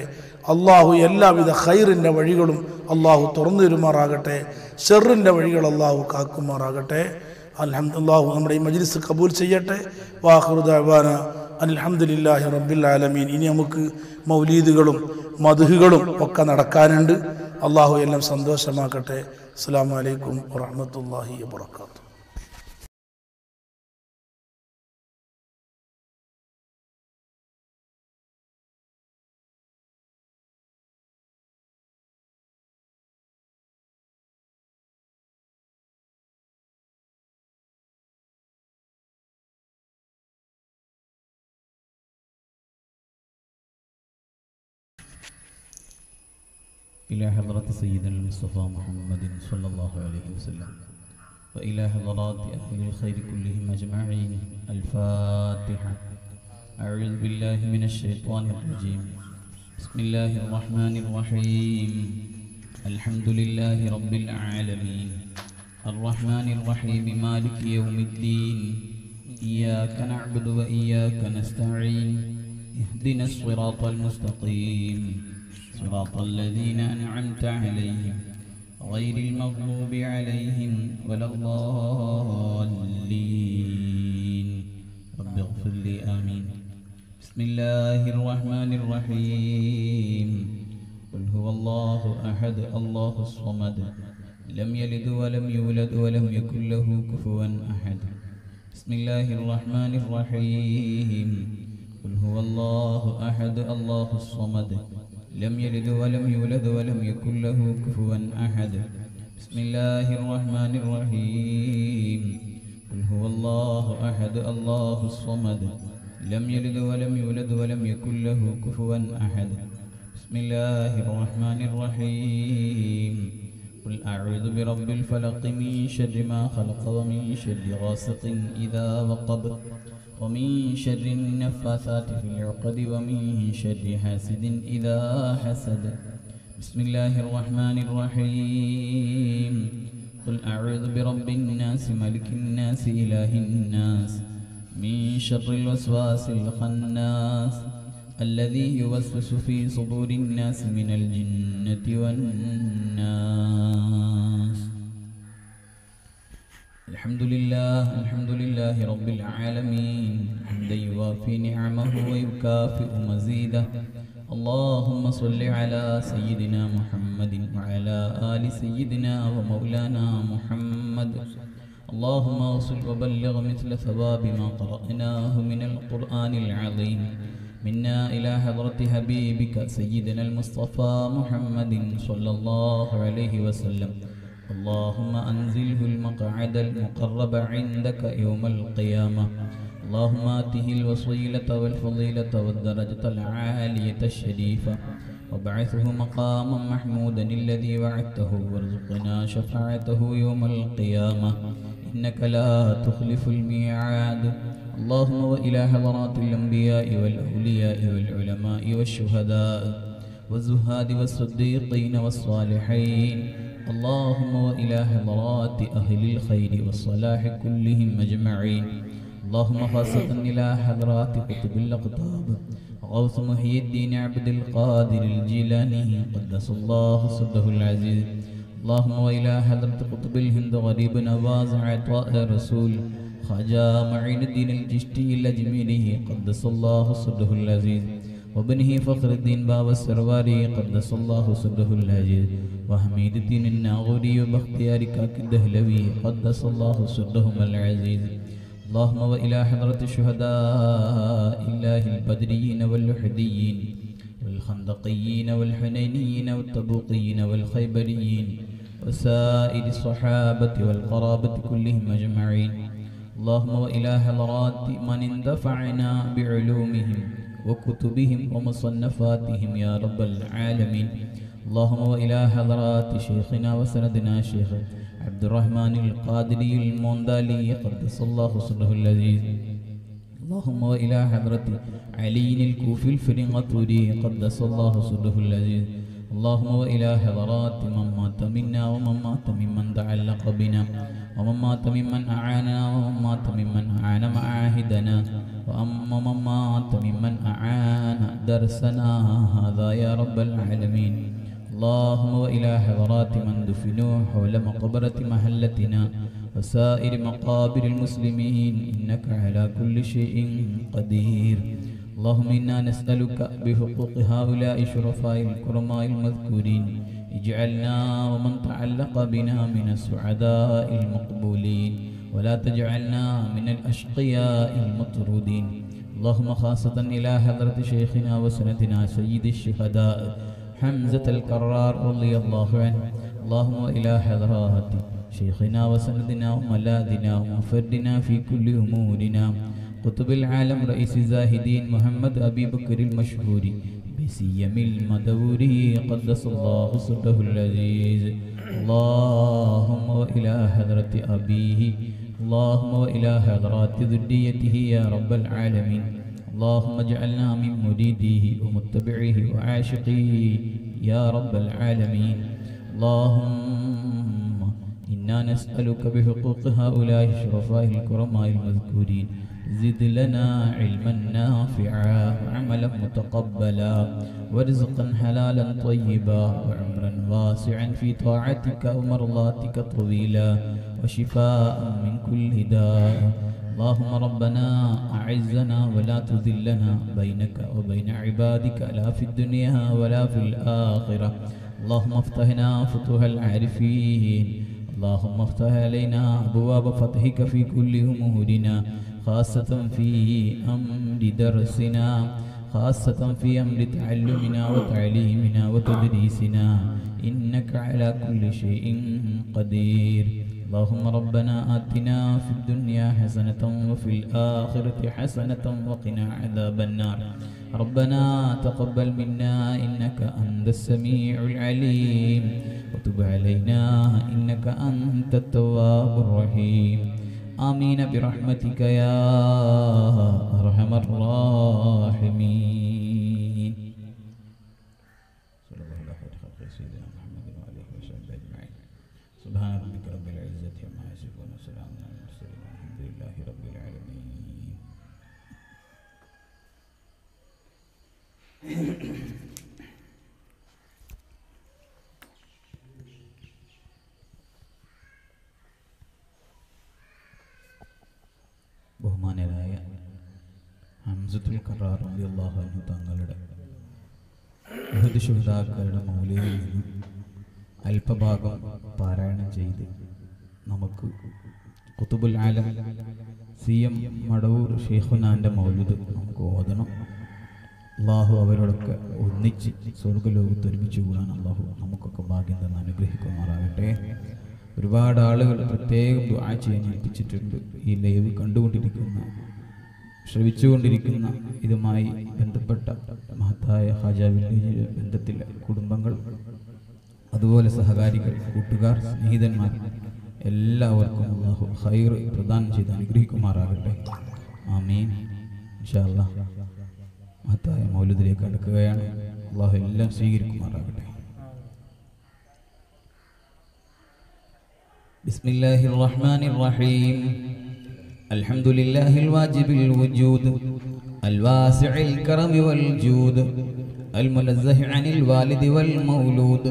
Allahu Yella with a higher in the Varigalum, Allahu Torniruma Ragate, Sir in the Varigal Allahu Kakuma Ragate, Alhamdulillah, Amri Majlis Kabul Sayate, Wahur Davana, Alhamdulillah, Rabbil Alamin, Inyamuku, Maulidigalum, Madhugalum, Pakanarakanand, Allahu Yellam Sando Samakate, Salaam Alaikum, Rahmatullahi Wabarakatuh. إلى حضرة سيدنا المصطفى محمد صلى الله عليه وسلم وإلى حضرات أهل الخير كلهم أجمعين الفاتحة أعوذ بالله من الشيطان الرجيم بسم الله الرحمن الرحيم الحمد لله رب العالمين الرحمن الرحيم مالك يوم الدين إياك نعبد وإياك نستعين اهدنا الصراط المستقيم صراط الذين أنعمت عليهم غير المغضوب عليهم ولا الضالين رب اغفر لي آمين بسم الله الرحمن الرحيم قل هو الله أحد الله الصمد لم يلد ولم يولد ولم يكن له كفوا أحد بسم الله الرحمن الرحيم قل هو الله أحد الله الصمد لم يلد ولم يولد ولم يكن له كفوا أحد بسم الله الرحمن الرحيم قل هو الله أحد الله الصمد لم يلد ولم يولد ولم يكن له كفوا أحد بسم الله الرحمن الرحيم قل أعوذ برب الفلق من شر ما خلق ومن شر غاسق إذا وقب ومن شر النفاثات في العقد ومن شر حاسد إذا حسد بسم الله الرحمن الرحيم قل أعوذ برب الناس ملك الناس إله الناس من شر الوسواس الخناس الذي يوسوس في صدور الناس من الجنة والناس الحمد لله الحمد لله رب العالمين حمدا يوافي نعمه ويكافئ مزيده اللهم صل على سيدنا محمد وعلى آل سيدنا ومولانا محمد اللهم وصل وبلغ مثل ثواب ما قرأناه من القرآن العظيم منا إلى حضرة حبيبك سيدنا المصطفى محمد صلى الله عليه وسلم اللهم أنزله المقعد المقرب عندك يوم القيامة اللهم آته الوصيلة والفضيلة والدرجة العالية الشريفة وابعثه مقاما محمودا الذي وعدته وارزقنا شفاعته يوم القيامة إنك لا تخلف الميعاد اللهم وإلى حضرات الأنبياء والأولياء والعلماء والشهداء والزهاد والصديقين والصالحين اللهم وإلى حضرات أهل الخير والصلاح كلهم أجمعين اللهم خاصة إلى حضرات قطب الأقطاب غوث محي الدين عبد القادر الجيلاني قدس الله صده العزيز اللهم وإلى حضرة قطب الهند غريب نواز عطاء رسول خواجة معين الدين الجشتي الأجميري قدس الله صده العزيز وابنه فخر الدين بابا السرواري قدس الله صده العزيز وحميد الدين الناغوري وبختيار كاك الدهلوي قدس الله صدهما العزيز اللهم وإلى حضرة الشهداء الله البدريين واللحديين والخندقيين والحنينيين والتبوقيين والخيبريين وسائر الصحابة والقرابة كلهم أجمعين اللهم وإلى حضرات من اندفعنا بعلومهم وكتبهم ومصنفاتهم يا رب العالمين اللهم وإلى حضرات شيخنا وسندنا شيخ عبد الرحمن القادري المندلي قدس الله صدره العزيز اللهم وإلى حضرة علي الكوفي الفرنغطوري قدس الله صدره العزيز اللهم وإلى حضرات من مات منا ومن مات ممن تعلق بنا ومن مات ممن أعاننا ومن مات ممن أعان معاهدنا وأما مات ممن أعان درسنا هذا يا رب العالمين. اللهم وإلى حضرات من دفنوا حول مقبرة محلتنا وسائر مقابر المسلمين إنك على كل شيء قدير. اللهم إنا نسألك بحقوق هؤلاء الشرفاء الكرماء المذكورين اجعلنا ومن تعلق بنا من السعداء المقبولين ولا تجعلنا من الأشقياء المطرودين. اللهم خاصة إلى حضرة شيخنا وسندنا سيد الشهداء حمزة الكرار رضي الله عنه. اللهم إلى حضرات شيخنا وسندنا وملاذنا ومفردنا في كل أمورنا قطب العالم رئيس الزاهدين محمد أبي بكر المشهوري بسيم المدوري قدس الله سره العزيز. اللهم وإلى حضرة أبيه اللهم وإلى حضرات ذريته يا رب العالمين. اللهم اجعلنا من مريديه ومتبعيه وعاشقيه يا رب العالمين. اللهم إنا نسألك بحقوق هؤلاء الشرفاء الكرماء المذكورين زد لنا علما نافعا وعملا متقبلا ورزقا حلالا طيبا وعمرا واسعا في طاعتك ومرضاتك طويلا وشفاء من كل داء. اللهم ربنا أعزنا ولا تذلنا بينك وبين عبادك لا في الدنيا ولا في الآخرة. اللهم افتحنا فتوح العارفين. اللهم افتح علينا أبواب فتحك في كل أمورنا خاصة في أمر درسنا خاصة في أمر تعلمنا وتعليمنا وتدريسنا إنك على كل شيء قدير. اللهم ربنا آتنا في الدنيا حسنة وفي الآخرة حسنة وقنا عذاب النار. ربنا تقبل منا إنك أنت السميع العليم وتب علينا إنك أنت التواب الرحيم. آمين برحمتك يا أرحم الراحمين. صلى الله على خير سيدنا محمد وعلى آله وصحبه أجمعين. سبحان ربك رب العزة عما يصفون وسلام على المرسلين والحمد لله رب العالمين. ബഹുമാനരായ ഹംസത്തുൽ ഖറാർ റളിയല്ലാഹു അൻഹു തങ്ങളുടെ അഹദുശുഹദാക്കളുടെ മൗലിയിൽ നിന്ന് അല്പഭാഗം പാരായണം ചെയ്ത് നമുക്ക് ഖുതുബുൽ ആലം സി എം മടവൂർ ഷെയ്ഖുനാൻ്റെ മൗലിദ് നമുക്ക് ഓതണം. അള്ളാഹു അവരോടൊക്കെ ഒന്നിച്ച് സ്വർഗ്ഗലോകത്ത് ഒരുമിച്ച് കൂടാൻ അള്ളാഹു നമുക്കൊക്കെ ഭാഗ്യം തന്നെ അനുഗ്രഹിക്കുമാറാകട്ടെ. ഒരുപാട് ആളുകൾ പ്രത്യേകം ദുആ ചെയ്യാൻ ഏൽപ്പിച്ചിട്ടുണ്ട്. ഈ ലൈവ് കണ്ടുകൊണ്ടിരിക്കുന്ന ശ്രവിച്ചുകൊണ്ടിരിക്കുന്ന ഇതുമായി ബന്ധപ്പെട്ട മഹത്തായ ഹാജാവിൻ്റെ ബന്ധത്തിലെ കുടുംബങ്ങൾ അതുപോലെ സഹകാരികൾ കൂട്ടുകാർ സ്നേഹിതന്മാർ എല്ലാവർക്കും അല്ലാഹു ഖൈർ പ്രദാനം ചെയ്ത് അനുഗ്രഹിക്കുമാറാകട്ടെ. ആമീൻ. ഇൻഷാ അല്ലാഹ് മഹത്തായ മൗലിദിലേക്ക് അടുക്കുകയാണ്. അല്ലാഹു എല്ലാം സ്വീകരിക്കുമാറാകട്ടെ. بسم الله الرحمن الرحيم. الحمد لله الواجب الوجود الواسع الكرم والجود المنزه عن الوالد والمولود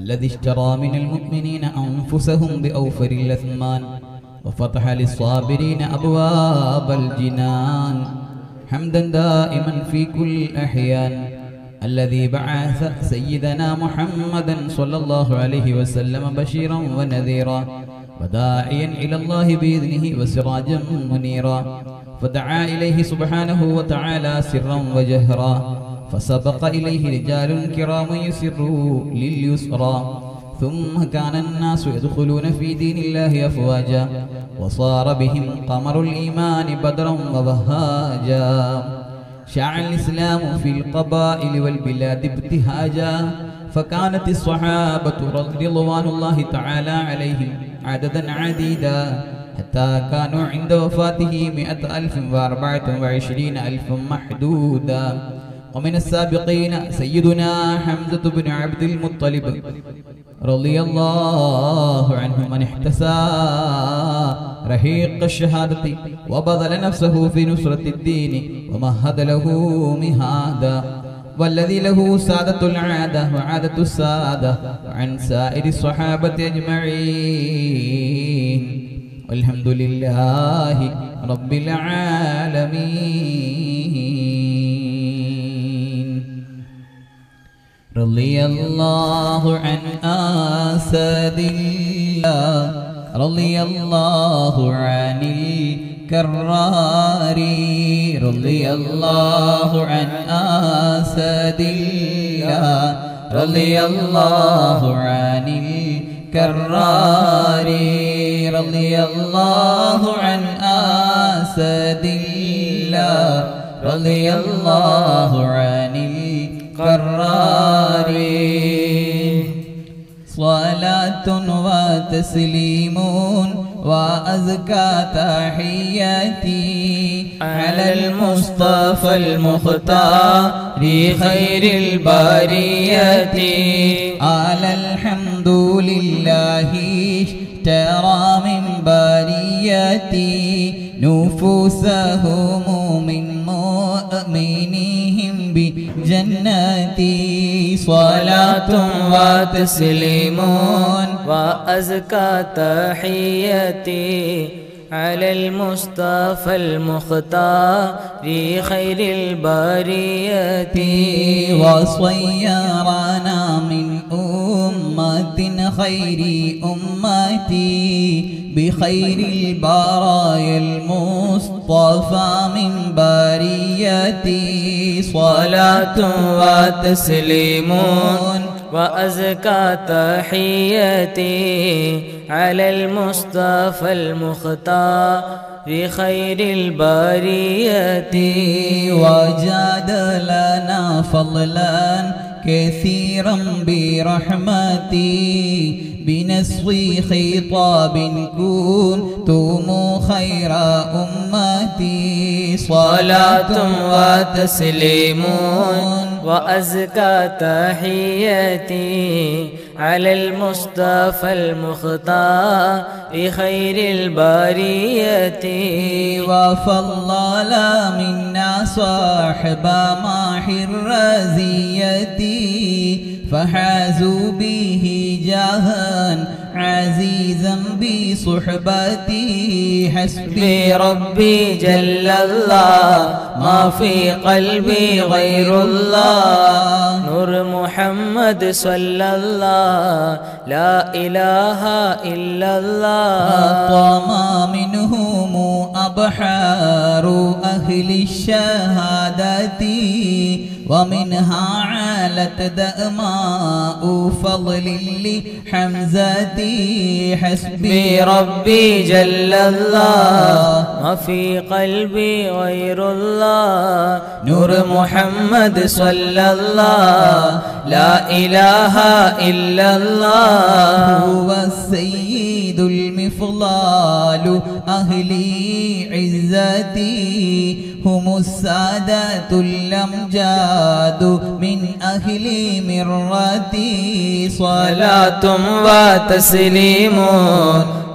الذي اشترى من المؤمنين أنفسهم بأوفر الأثمان وفتح للصابرين أبواب الجنان حمدا دائما في كل الأحيان الذي بعث سيدنا محمدا صلى الله عليه وسلم بشيرا ونذيرا وداعيا إلى الله بإذنه وسراجا منيرا فدعا إليه سبحانه وتعالى سرا وجهرا فسبق إليه رجال كرام يسروا لليسرى ثم كان الناس يدخلون في دين الله أفواجا وصار بهم قمر الإيمان بدرا وبهاجا شاع الإسلام في القبائل والبلاد ابتهاجا فكانت الصحابة رضوان الله تعالى عليهم عددا عديدا حتى كانوا عند وفاته مئة ألف وأربعة وعشرين ألف محدودا. ومن السابقين سيدنا حمزة بن عبد المطلب رضي الله عنه من احتسى رهيق الشهادة وبذل نفسه في نصرة الدين ومهد له مهادا والذي له سادة العادة وعادة السادة عن سائر الصحابة أجمعين والحمد لله رب العالمين رضي الله عن أسد الله رضي الله عن الكرار رضي الله عن أسد الله رضي الله عن الكرار رضي الله عن أسد الله رضي الله عن الكرار صلاة وتسليم وأزكى تحياتي على المصطفى المختار خير البرية على الحمد لله اشترى من بريتي نفوسهم من مؤمنيهم بجناتي صلاة وتسليم وأزكى تحياتي على المصطفى المختار خير البرية وصيرنا من أمة خير أمتي بخير البرايا المصطفى من بريتي صلاة وتسليم وأزكى تحياتي على المصطفى المختار بخير البرية وجاد لنا فضلا كثيرا برحمتي بنصف خطاب كنتم خير أمتي صلاة وتسليم وأزكى تحياتي على المصطفى المختار خير البرية وفضل منا صاحب ماح الرزية فحازوا به جاها عزيزا بصحبتي حسبي ربي جل الله ما في قلبي غير الله نور محمد صلى الله لا إله إلا الله طام منهم أبحار أهل الشهادة ومنها علت دماء فضل لحمزتي حسبي ربي جل الله ما في قلبي غير الله نور محمد صلى الله لا إله إلا الله هو السيد المفضل أهلي عزتي هم السادات الأمجاد من أهل مرتي صلاة وتسليم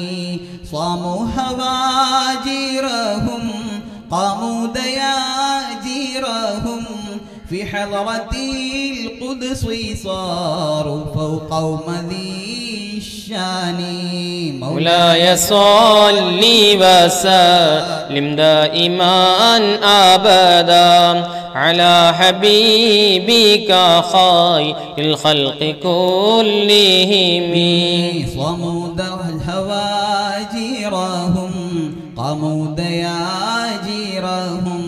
صاموا هواجرهم قاموا دياجرهم في حضرة القدس صاروا فوق مذي الشان. مولاي صل وسلم دائما أبدا على حبيبك خير الخلق كلهم. صاموا هواجرهم قاموا دياجرهم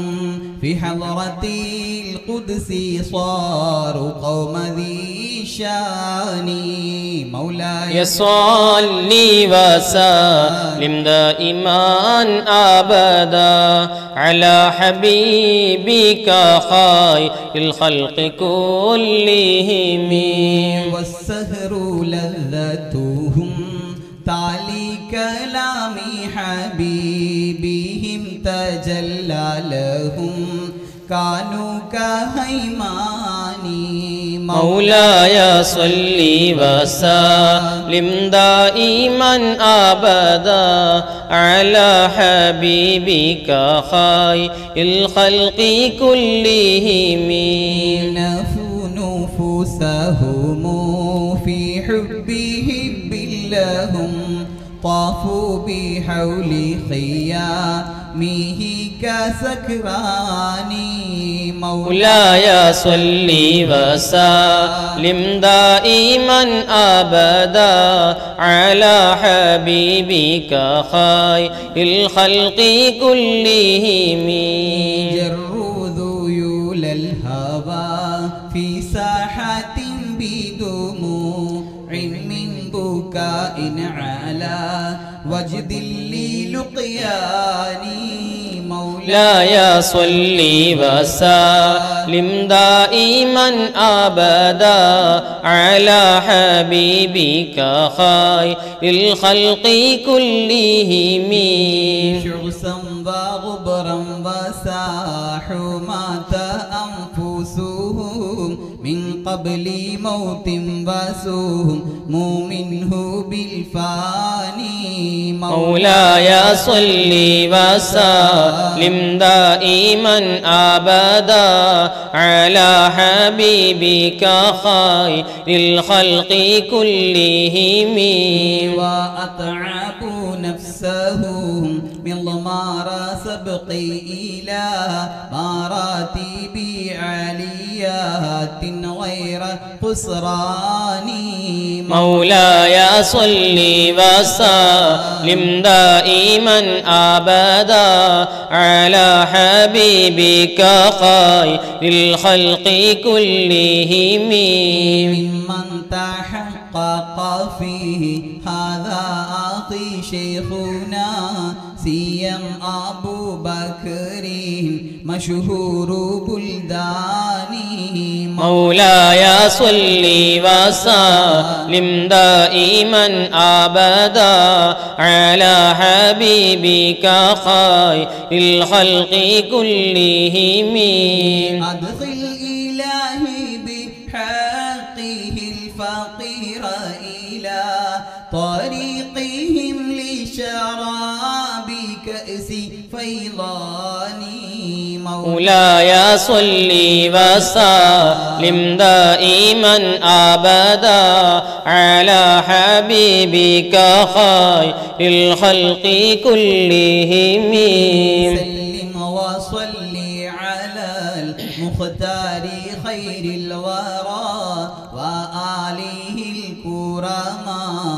في حضرة القدس صاروا قوم ذي شان. مولاي صل وسلم دائما أبدا على حبيبك خير الخلق كلهم. والسهر لذتهم تعلي كلام حبيبهم تجلى لهم كانوا كهيماني. مولاي صل وسلم دائما أبدا على حبيبك خير الخلق كلهم. نفوا نفوسهم في حبهم لهم طافوا بحول خيامه كسكراني. مولاي صل وسلم دائما أبدا على حبيبك خير الخلق كلهم. جروا ذيول الهوى في ساحة بدموع كائن على وجد للقياني. مولاي صل وسلم دائما أبدا على حبيبك خير الخلق كلهم. شعثا وغبرا وساحوا مات أنفسهم من قبل موت وسموا منه بالفاني. مولاي صل وسلم دائما أبدا على حبيبك خير الخلق كلهم. وأتعبوا نفسهم من ضمار سبق إلى مراتب عليات غير قصراني. مولاي صل وسلم دائما أبدا على حبيبك خير الخلق كلهم. ممن تحقق فيه هذا أعطي شيخنا سيما أبو بكر مشهور بلداني مولاي صلي وسلم دائما أبدا على حبيبك خير الخلق كلهم أدخل إلهي بحقه الفقير إلى طريقهم لشراب كأس فيضاني مولاي صل وسلم دائما أبدا على حبيبك خير الخلق كلهم سلم وصل على المختار خير الورى وآله الكرماء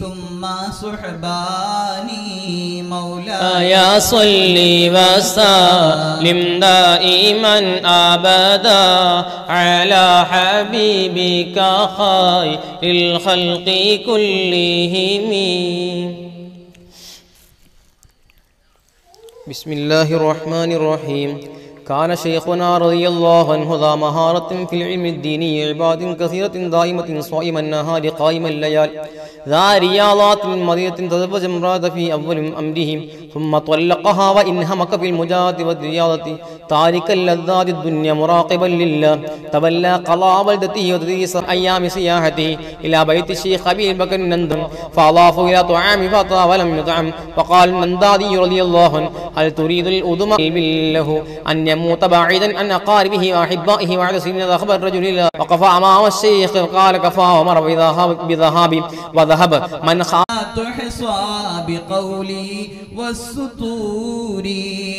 ثم صحباني مولاي صل وسلم دائما أبدا على حبيبك خير الخلق كلهم بسم الله الرحمن الرحيم كان شيخنا رضي الله عنه ذا مهارة في العلم الديني عباد كثيرة دائمة صائم النهار قائم الليال ذا رياضات من مدينة تزوج امرأة في أول أمره ثم طلقها وانهمك بالمجاهدة والرياضة تارك اللذات الدنيا مراقبا لله تولى قضاء بلدته وتدريس أيام سياحته إلى بيت الشيخ أبي بكر النندم فأضافوا إلى طعام فطر ولم يطعم فقال النندادي رضي الله عنه هل تريد الأذم له أن يموت بعيدا عن أقاربه وأحبائه بعد سنين إذا خبر الرجل الله وقف أمام الشيخ قال كفاه ومر بذهابي وذهب من خاط حصى بقولي والسطور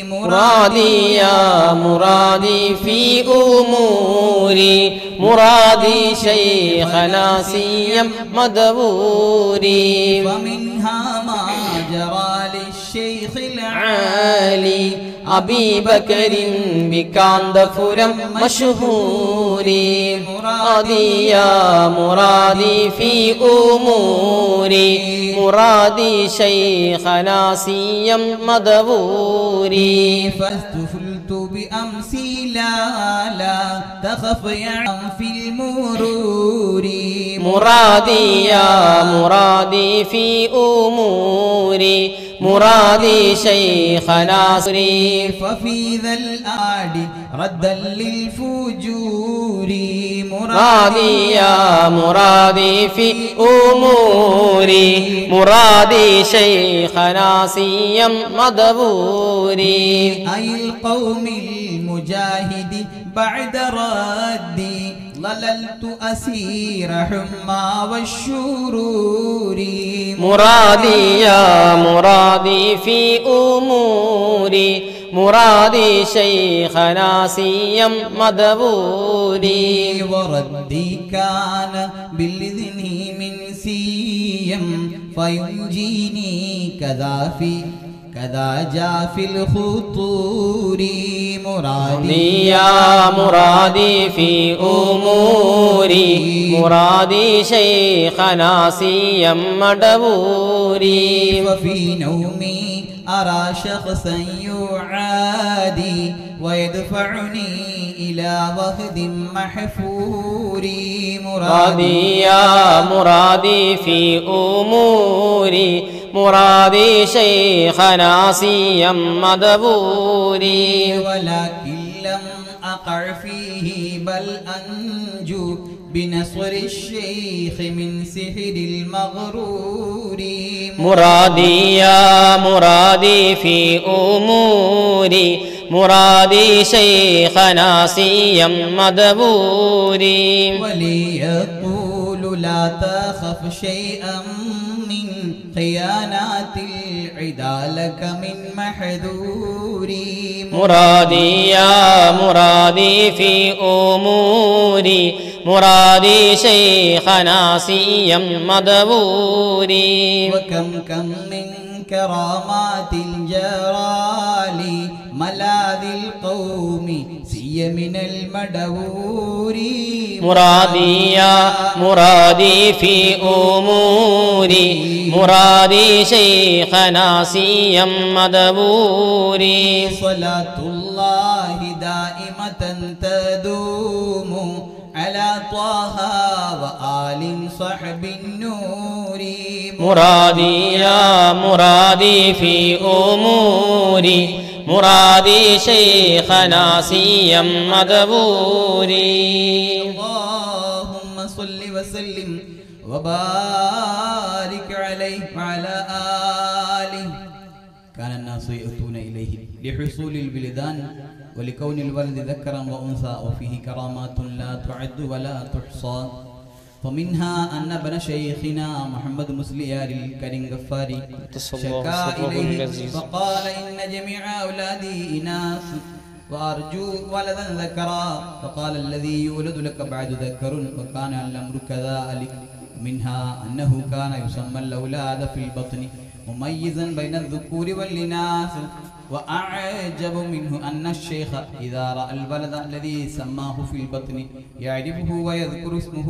مرادي يا مرادي في أموري مرادي شيخنا سيم مدبوري ومنها ما جرى للشيخ العالي أبي بكر بكاندفرم مشهوري مرادي يا مرادي في أموري مرادي شيخنا سيم مدبوري فاستفلت بأمسي لا لا تخف يعم في المرور مرادي يا مرادي في أموري مرادي شيخنا سري ففي ذا الأعد ردا للفجور مرادي يا مرادي في أموري مرادي شيخنا سيم مدبوري أي القوم المجاهد بعد ردي ظللت أسير حمى والشرور مرادي يا مرادي في أموري مرادي شيخنا سيم مدبوري وردي كان بالذني من سيم فينجيني كذا في كذا جاء في الخطور مرادي يا مرادي في أموري مرادي شيخنا سيم مدبوري وفي نومي أرى شخصا يعادي ويدفعني إلى وخد محفوري مرادي يا مرادي في أموري مرادي شيخنا سيم مدبوري ولكن لم أقع فيه بل أنجو بنصر الشيخ من سحر المغرور مرادي يا مرادي في أموري مرادي شيخنا سيم مدبوري وليقول لا تخف شيئا خيانات العدا لك من محذوري مرادي يا مرادي في أموري مرادي شيخنا سيم مدبوري وكم كم من كرامات الجرالي ملاذ القوم سيم من المدور مرادي مرادي في أموري مرادي شيخنا سيا مدبوري صلاة الله دائمة تدوم على طه وآل صحب النور مرادي يا مرادي في أموري مرادي شيخنا سيا مدبوري اللهم صل وسلم وبارك عليه وعلى آله كان الناس يأتون إليه لحصول البلدان ولكون الولد ذكرا وأنثى وفيه كرامات لا تعد ولا تحصى فمنها أن ابن شيخنا محمد مسليار الكريم غفاري شكا إليه فقال إن جميع أولادي إناث وأرجو ولدا ذكرا فقال الذي يولد لك بعد ذكر وكان الأمر كذلك منها أنه كان يسمى الأولاد في البطن مميزا بين الذكور والإناث وأعجب منه أن الشيخ إذا رأى الولد الذي سماه في البطن يعرفه ويذكر اسمه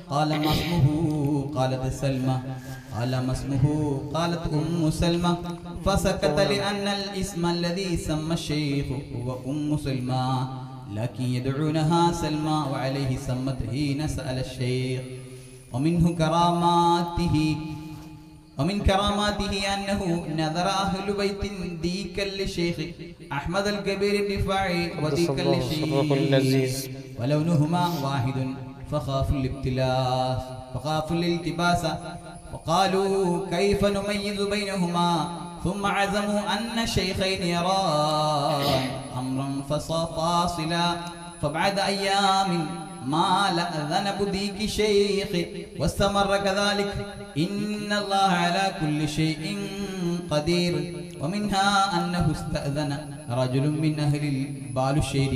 قال ما اسمه قالت سلمى قال ما اسمه قالت أم سلمى فسكت لأن الاسم الذي سمى الشيخ هو أم سلمى لكن يدعونها سلمى وعليه سمت حين سأل الشيخ ومنه كراماته ومن كراماته أنه نذر أهل بيت ديكا للشيخ أحمد الكبير الرفاعي وديكا للشيخ ولونهما واحد فخافوا الابتلاف فخافوا الالتباس وقالوا كيف نميز بينهما ثم عزموا أن الشيخين يران أمرا فصافاصلا فبعد أيام ما لأذن بديك شيخ واستمر كذلك إن الله على كل شيء قدير ومنها أنه استأذن رجل من أهل البالشير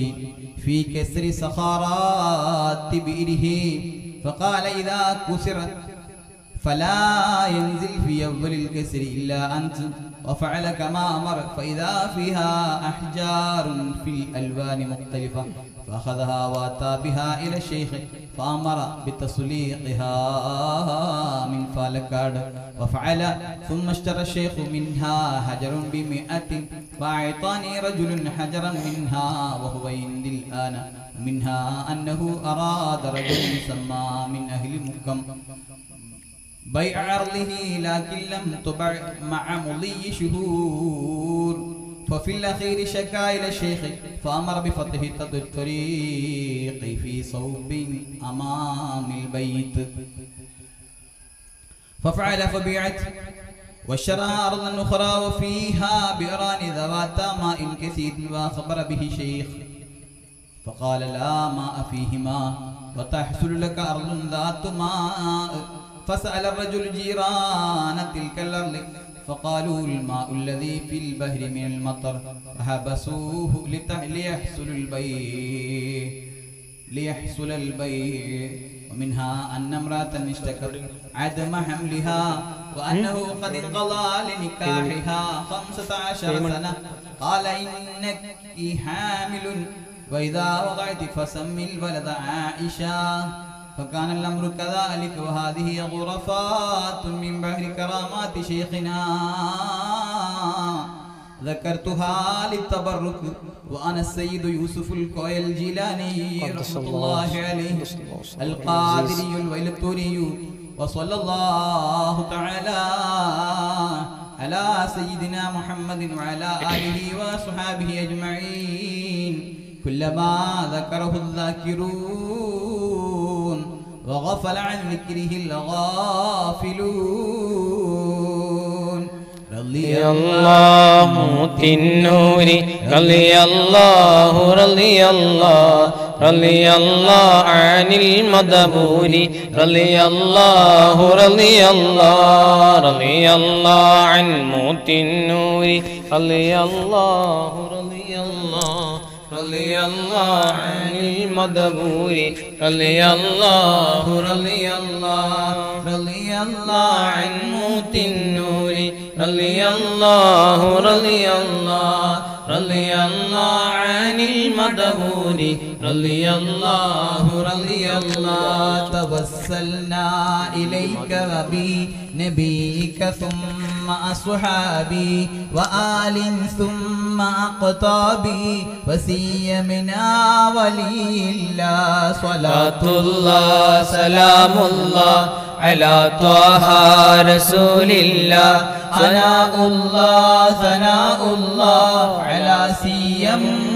في كسر صخرات بئره فقال إذا كسرت فلا ينزل في أول الكسر إلا أنت وفعل كما أمر فإذا فيها أحجار في الألوان مختلفة فأخذها وأتى بها إلى الشيخ فأمر بتسليقها من فالكاد وفعل ثم اشترى الشيخ منها حجر بمئة فأعطاني رجل حجرا منها وهو عندي الآن منها أنه أراد رجل يسمى من أهل مكم بيع عرضه لكن لم تبع مع مضي شهور ففي الأخير شكا إلى الشيخ فأمر بفتح الطريق في صوب أمام البيت ففعل فبيعت واشتراها أرضا أخرى وفيها بئران ذواتا ماء كثير وأخبر به شيخ فقال لا ماء فيهما وتحصل لك أرض ذات ماء فسأل الرجل جيران تلك الأرض فقالوا الماء الذي في البحر من المطر فحبسوه ليحصل البيع ليحصل البيع ومنها أن امرأة اشتكت عدم حملها وأنه قد انقضى لنكاحها خمسة عشر سنة قال إنك حامل وإذا وضعت فسمي الولد عائشة فكان الأمر كذلك وهذه غرفات من بحر كرامات شيخنا ذكرتها للتبرك وأنا السيد يوسف الكويل الجيلاني رحمة الله عليه القادري الويلتوري وصلى الله تعالى على سيدنا محمد وعلى آله وصحابه أجمعين كلما ذكره الذاكرون وغفل عن ذكره الغافلون رضي الله بالنور رضي الله رضي الله radiyallahu anil madbuni radiyallahu radiyallahu radiyallahu an mutin nuri radiyallahu radiyallahu radiyallahu anil madbuni radiyallahu radiyallahu radiyallahu an mutin nuri radiyallahu radiyallahu radiyallahu anil madhuri radiyallahu radiyallahu tawassalna ilayka bi nabiyyika thumma ashabi wa alin thumma aqtabi wasiyamina walillah salatullah salamullah على طه رسول الله ثناء الله ثناء الله على سيم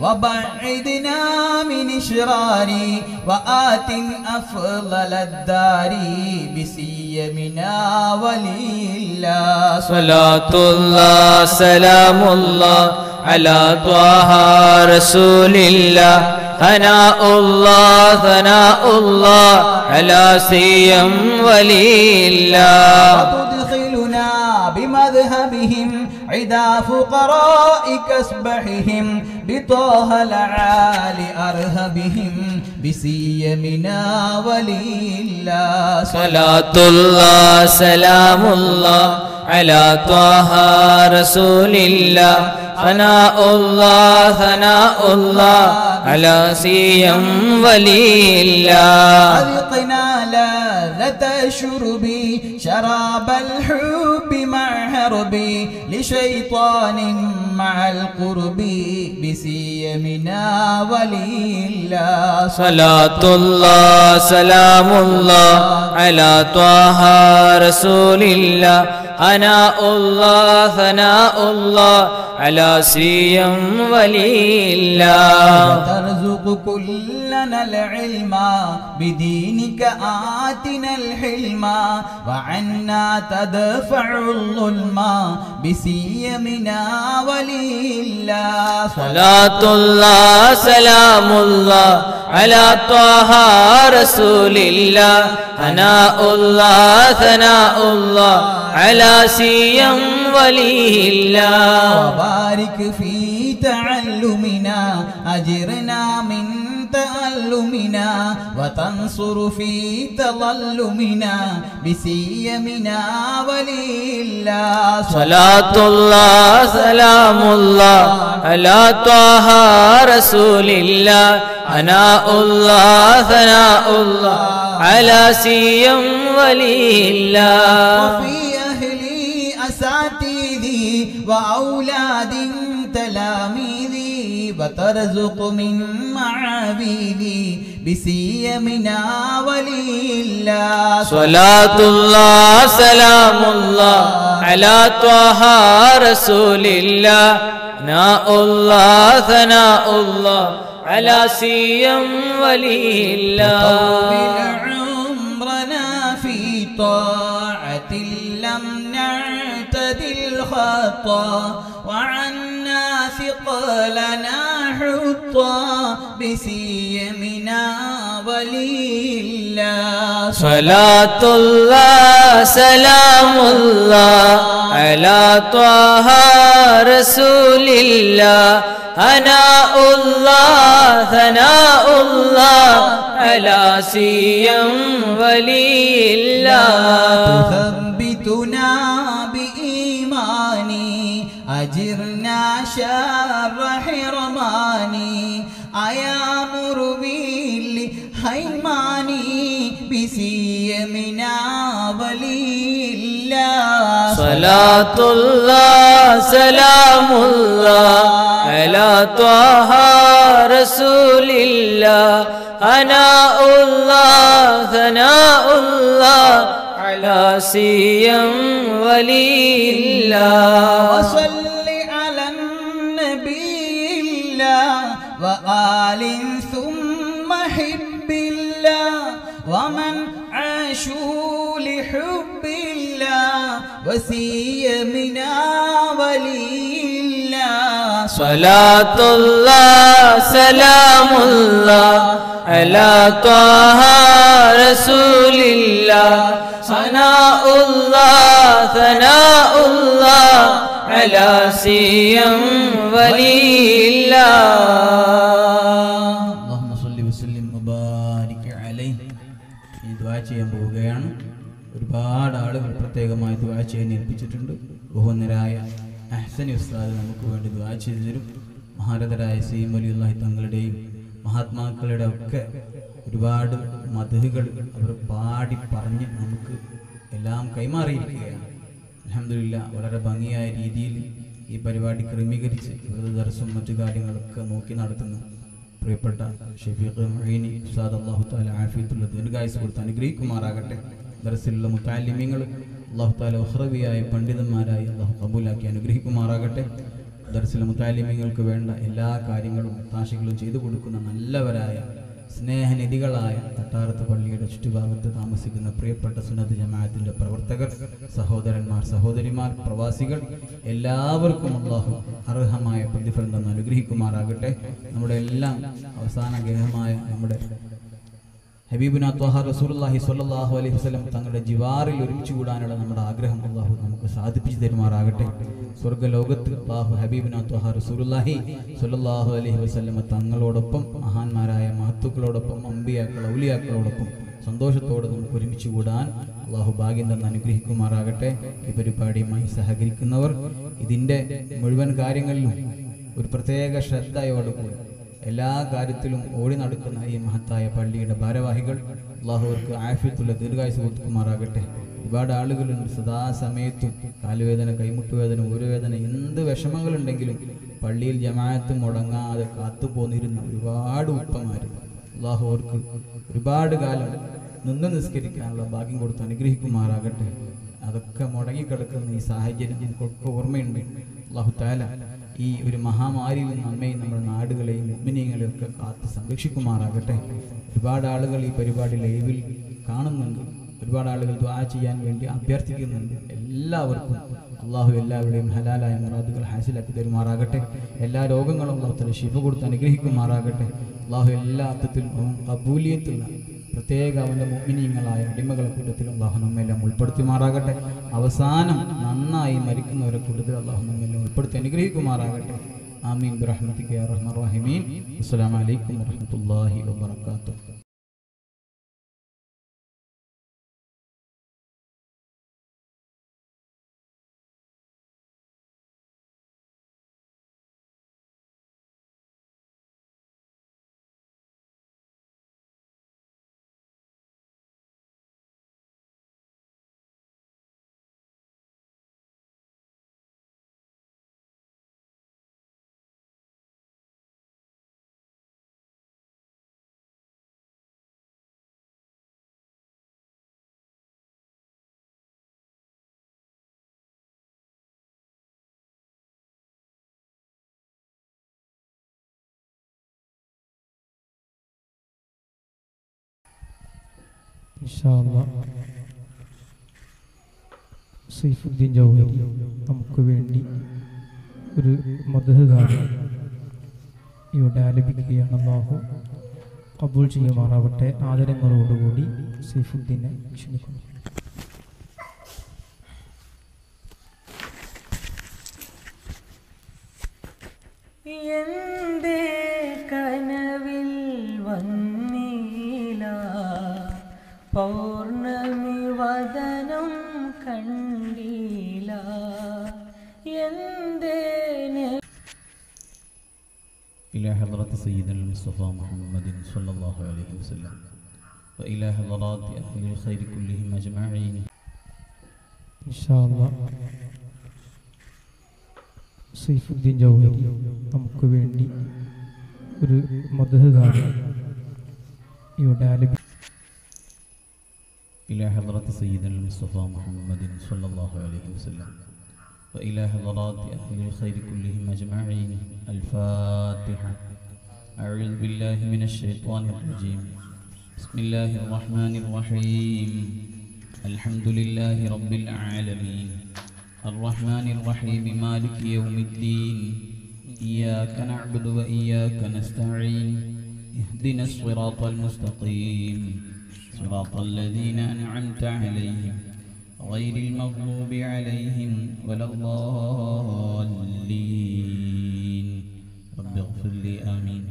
وبعدنا من إشراري وآت أفضل الدار بسيمنا ولي الله صلاة الله سلام الله على طه رسول الله ثناء الله ثناء الله على سيم ولي الله وتدخلنا بمذهبهم عدا فقرائك اسبحهم بطه العالي أرهبهم بسيمنا ولي الله صلاة الله سلام الله على طه رسول الله ثناء الله ثناء الله على سيم ولي الله أذقنا لذة الشرب شراب الحب مع هربي لشيطان مع القرب بسيمنا ولي الله صلاة الله سلام الله على طه رسول الله ثناء الله ثناء الله على سيم ولي الله وترزق كلنا العلم بدينك آتنا الحلم وعنا تدفع الظلم بسيمنا ولي الله صلاة الله سلام الله على طه رسول الله ثناء الله ثناء الله على سيم ولي الله وبارك في تعلمنا أجرنا من تألمنا وتنصر في تظلمنا بسيمنا ولي الله صلاة الله سلام الله على طه رسول الله ثناء الله ثناء الله على سيم ولي الله وفي أهلي أساتذي وأولادي تلاميذي وترزق من معابيدي بسيمنا ولي الله صلاة الله سلام الله على طه رسول الله ثناء الله ثناء الله على سيم ولي الله طول عمرنا في طاعة لم نعتدي الخطأ وعن ثقلنا حطا بسيمنا ولي الله صلاة الله سلام الله على طه رسول الله ثناء الله ثناء الله على سيم ولي الله تثبتنا بإيماني أجرنا شر حرماني أيا مربيل هيماني بسيمنا ولي الله Salatullah, Salamullah, Ala Taha Rasulillah, Anaullah, Thanaullah, Ala Siyam Walillah. Wa salli ala Nabiyillah, Wa alin thumma hibbillah, Wa man ashu lihubbillah, Wa siyamina walillah. Salatullah, Salamullah, Ala Taha Rasulillah, Sanaullah, Thanaullah, Ala Siyam Walillah. Allahumma salli wa sallim wa barik alayhi. Ee dua cheyan povugayanu. Orupaad aalugal prathekamayi dua cheyan elpichittundu. Bohanaraya Ahsani Ustad namukku vendi dua cheyidu therum. Maharadaraya Siyam Waliyullah thangalude Mahatma Kaladaka, Reward Madhugal, Party Paranya, Namuk, Elam Kaimari, Alhamdulillah, whatever Bangia, Idil, Iparivatic Remigati, whether there are so much regarding Kamokin Arthana, Prepata, Shafiq Rini, Sadallah, Afitul, the guys with an Greek Maragate, there is Silla Mutali Mingle, Lahtala Hravia, Pandit Marai, Abulaki, and Greek Maragate. ദർശലമുത്താലി നിങ്ങൾക്ക് വേണ്ട എല്ലാ കാര്യങ്ങളും താശികളും ചെയ്തു കൊടുക്കുന്ന നല്ലവരായ സ്നേഹനിധികളായ തട്ടാരത്ത് പള്ളിയുടെ ചുറ്റുഭാഗത്ത് താമസിക്കുന്ന പ്രിയപ്പെട്ട സുന്നത്ത് ജമാഅത്തിന്റെ പ്രവർത്തകർ സഹോദരന്മാർ സഹോദരിമാർ പ്രവാസികൾ എല്ലാവർക്കും അല്ലാഹു അർഹമായ പ്രതിഫലം തന്ന് അനുഗ്രഹിക്കുമാറാകട്ടെ നമ്മുടെ എല്ലാം അവസാന ഗഹമായ നമ്മുടെ ഹബീബുനാ ത്വാഹ റസൂലുള്ളാഹി സ്വല്ലല്ലാഹു അലൈഹി വസല്ലം തങ്ങളുടെ ജിവാറിൽ ഒരുമിച്ച് കൂടാനുള്ള നമ്മുടെ ആഗ്രഹം അല്ലാഹു നമുക്ക് സാധിപ്പിച്ചു തരുമാറാകട്ടെ സ്വർഗ്ഗലോകത്ത് അല്ലാഹു ഹബീബുനാ ത്വാഹ റസൂലുള്ളാഹി സ്വല്ലല്ലാഹു അലൈഹി വസല്ലം തങ്ങളോടൊപ്പം മഹാന്മാരായ മഹത്തുക്കളോടൊപ്പം അമ്പിയാക്കൾ ഔലിയാക്കളോടൊപ്പം സന്തോഷത്തോടെ നമുക്ക് ഒരുമിച്ച് കൂടാൻ അല്ലാഹു ഭാഗ്യം തന്ന് അനുഗ്രഹിക്കുമാറാകട്ടെ ഈ പരിപാടിയുമായി സഹകരിക്കുന്നവർ ഇതിൻ്റെ മുഴുവൻ കാര്യങ്ങളിലും ഒരു പ്രത്യേക ശ്രദ്ധയോടുകൂടി എല്ലാ കാര്യത്തിലും ഓടി നടക്കുന്ന ഈ മഹത്തായ പള്ളിയുടെ ഭാരവാഹികൾ അല്ലാഹുവർക്ക് ആഫിയത്തുള്ള ദീർഘായുസ് കൊടുക്കുമാറാകട്ടെ ഒരുപാട് ആളുകളുണ്ട് സദാസമയത്തും കാലുവേദന കൈമുട്ടുവേദന ഊരുവേദന എന്ത് വിഷമങ്ങളുണ്ടെങ്കിലും പള്ളിയിൽ ജമാഅത്ത് മുടങ്ങാതെ കാത്തുപോന്നിരുന്ന ഒരുപാട് ഉപ്പമാർ അല്ലാഹുവർക്ക് ഒരുപാട് കാലം നിന്ന് നിസ്കരിക്കാനുള്ള ഭാഗ്യം കൊടുത്ത് അനുഗ്രഹിക്കുമാറാകട്ടെ അതൊക്കെ മുടങ്ങിക്കിടക്കുന്ന ഈ സാഹചര്യം നമുക്കൊക്കെ ഓർമ്മയുണ്ട് അല്ലാഹു തആല ഈ ഒരു മഹാമാരിയിൽ നിന്ന് നമ്മയും നമ്മുടെ നാടുകളെയും ഉമ്മിനിയങ്ങളെയും ഒക്കെ കാത്ത് സംരക്ഷിക്കുമാറാകട്ടെ ഒരുപാട് ആളുകൾ ഈ പരിപാടി ലൈവിൽ കാണുന്നുണ്ട് ഒരുപാട് ആളുകൾ ദുആ ചെയ്യാൻ വേണ്ടി അഭ്യർത്ഥിക്കുന്നുണ്ട് എല്ലാവർക്കും അല്ലാഹു എല്ലാവരുടെയും ഹലാലായ മുറാദുകൾ ഹാസിലാക്കി തരുമാറാകട്ടെ എല്ലാ രോഗങ്ങളും അല്ലാഹു തആല ശിഫ കൊടുത്ത് അനുഗ്രഹിക്കുമാറാകട്ടെ അല്ലാഹു എല്ലാ അർത്ഥത്തിലും കബൂലിയത്തുള്ള പ്രത്യേക അവൻ്റെ മുഅ്മിനീങ്ങളായ അടിമകളെ കൂട്ടത്തിൽ അല്ലാഹു നമ്മെല്ലാം ഉൾപ്പെടുത്തുമാറാകട്ടെ അവസാനം നന്നായി മരിക്കുന്നവരെ കൂട്ടത്തിൽ അല്ലാഹു നമ്മെല്ലാം ഉൾപ്പെടുത്തി അനുഗ്രഹിക്കുമാറാകട്ടെ ആമീൻ ബിറഹ്മതിക യാ റഹ്മാൻ റഹീം അസ്സലാമു അലൈക്കും വറഹ്മത്തുള്ളാഹി വബറകാതുഹു. ഇൻഷാല്ലാ സൈഫുദ്ദീൻ ജൗഹരി നമുക്ക് വേണ്ടി ഒരു മദ്ഹ് ഗാനം ഇവിടെ ആലപിക്കുകയാണ്. അല്ലാഹു ഖബൂൽ ചെയ്യുമാറാവട്ടെ. ആദരങ്ങളോടുകൂടി സൈഫുദ്ദീനെ ക്ഷണിക്കുന്നു. എന്തേ കനവിൽ വന്നീല പൗർണമി വദനം കണ്ടീല എന്തേനെ ഇലാ ഹദ്റത്ത് സയ്യിദുൽ മുസ്തഫ മുഹമ്മദിൻ സല്ലല്ലാഹു അലൈഹി വസല്ലം വ ഇലാ ഹദ്റത്ത് അഹ്ലിൽ ഖൈർ കുല്ലിഹിം അജ്മഈൻ ഇൻഷാല്ലാ സൈഫുദ്ദീൻ ജൗഹരി നമുക്ക് വേണ്ടി ഒരു മദ്ഹ് ഗാനം ഇവിടെ ആലപിക്കും. إلى حضرة سيدنا المصطفى محمد صلى الله عليه وسلم وإلى حضرات أهل الخير كلهم أجمعين. الفاتحة. أعوذ بالله من الشيطان الرجيم. بسم الله الرحمن الرحيم. الحمد لله رب العالمين الرحمن الرحيم مالك يوم الدين إياك نعبد وإياك نستعين اهدنا الصراط المستقيم صراط الذين أنعمت عليهم غير المغضوب عليهم ولا الضالين رب اغفر لي آمين.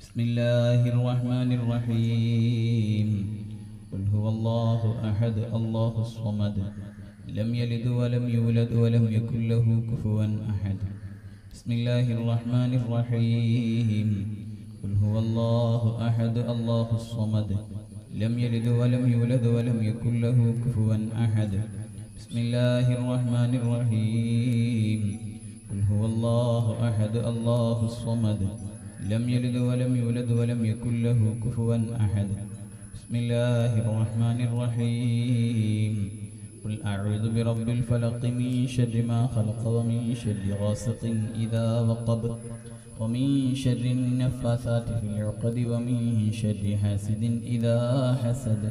بسم الله الرحمن الرحيم. قل هو الله أحد الله الصمد لم يلد ولم يولد ولم يكن له كفوا أحد. بسم الله الرحمن الرحيم. قل هو الله أحد الله الصمد لم يلد ولم يولد ولم يكن له كفوا أحد. بسم الله الرحمن الرحيم. قل هو الله أحد الله الصمد لم يلد ولم يولد ولم يكن له كفوا أحد. بسم الله الرحمن الرحيم. قل أعوذ برب الفلق من شر ما خلق ومن شر غاسق إذا وقب ومن شر النفاثات في العقد ومن شر حاسد إذا حسد.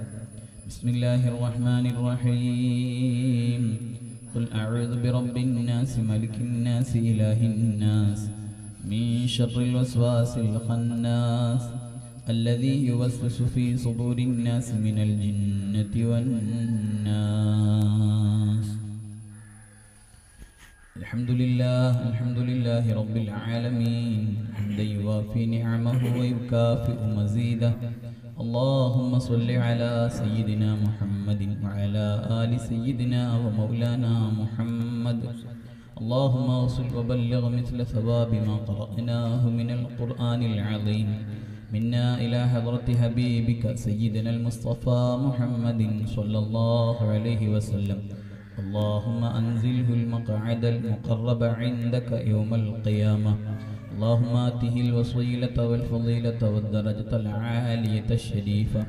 بسم الله الرحمن الرحيم. قل أعوذ برب الناس ملك الناس إله الناس من شر الوسواس الخناس الذي يوسوس في صدور الناس من الجنة والناس. الحمد لله الحمد لله رب العالمين حمدا يوافي نعمه ويكافئ مزيده. اللهم صل على سيدنا محمد وعلى آل سيدنا ومولانا محمد. اللهم وصل وبلغ مثل ثواب ما قرأناه من القرآن العظيم منا إلى حضرة حبيبك سيدنا المصطفى محمد صلى الله عليه وسلم. اللهم أنزله المقعد المقرب عندك يوم القيامة. اللهم آته الوصيلة والفضيلة والدرجة العالية الشريفة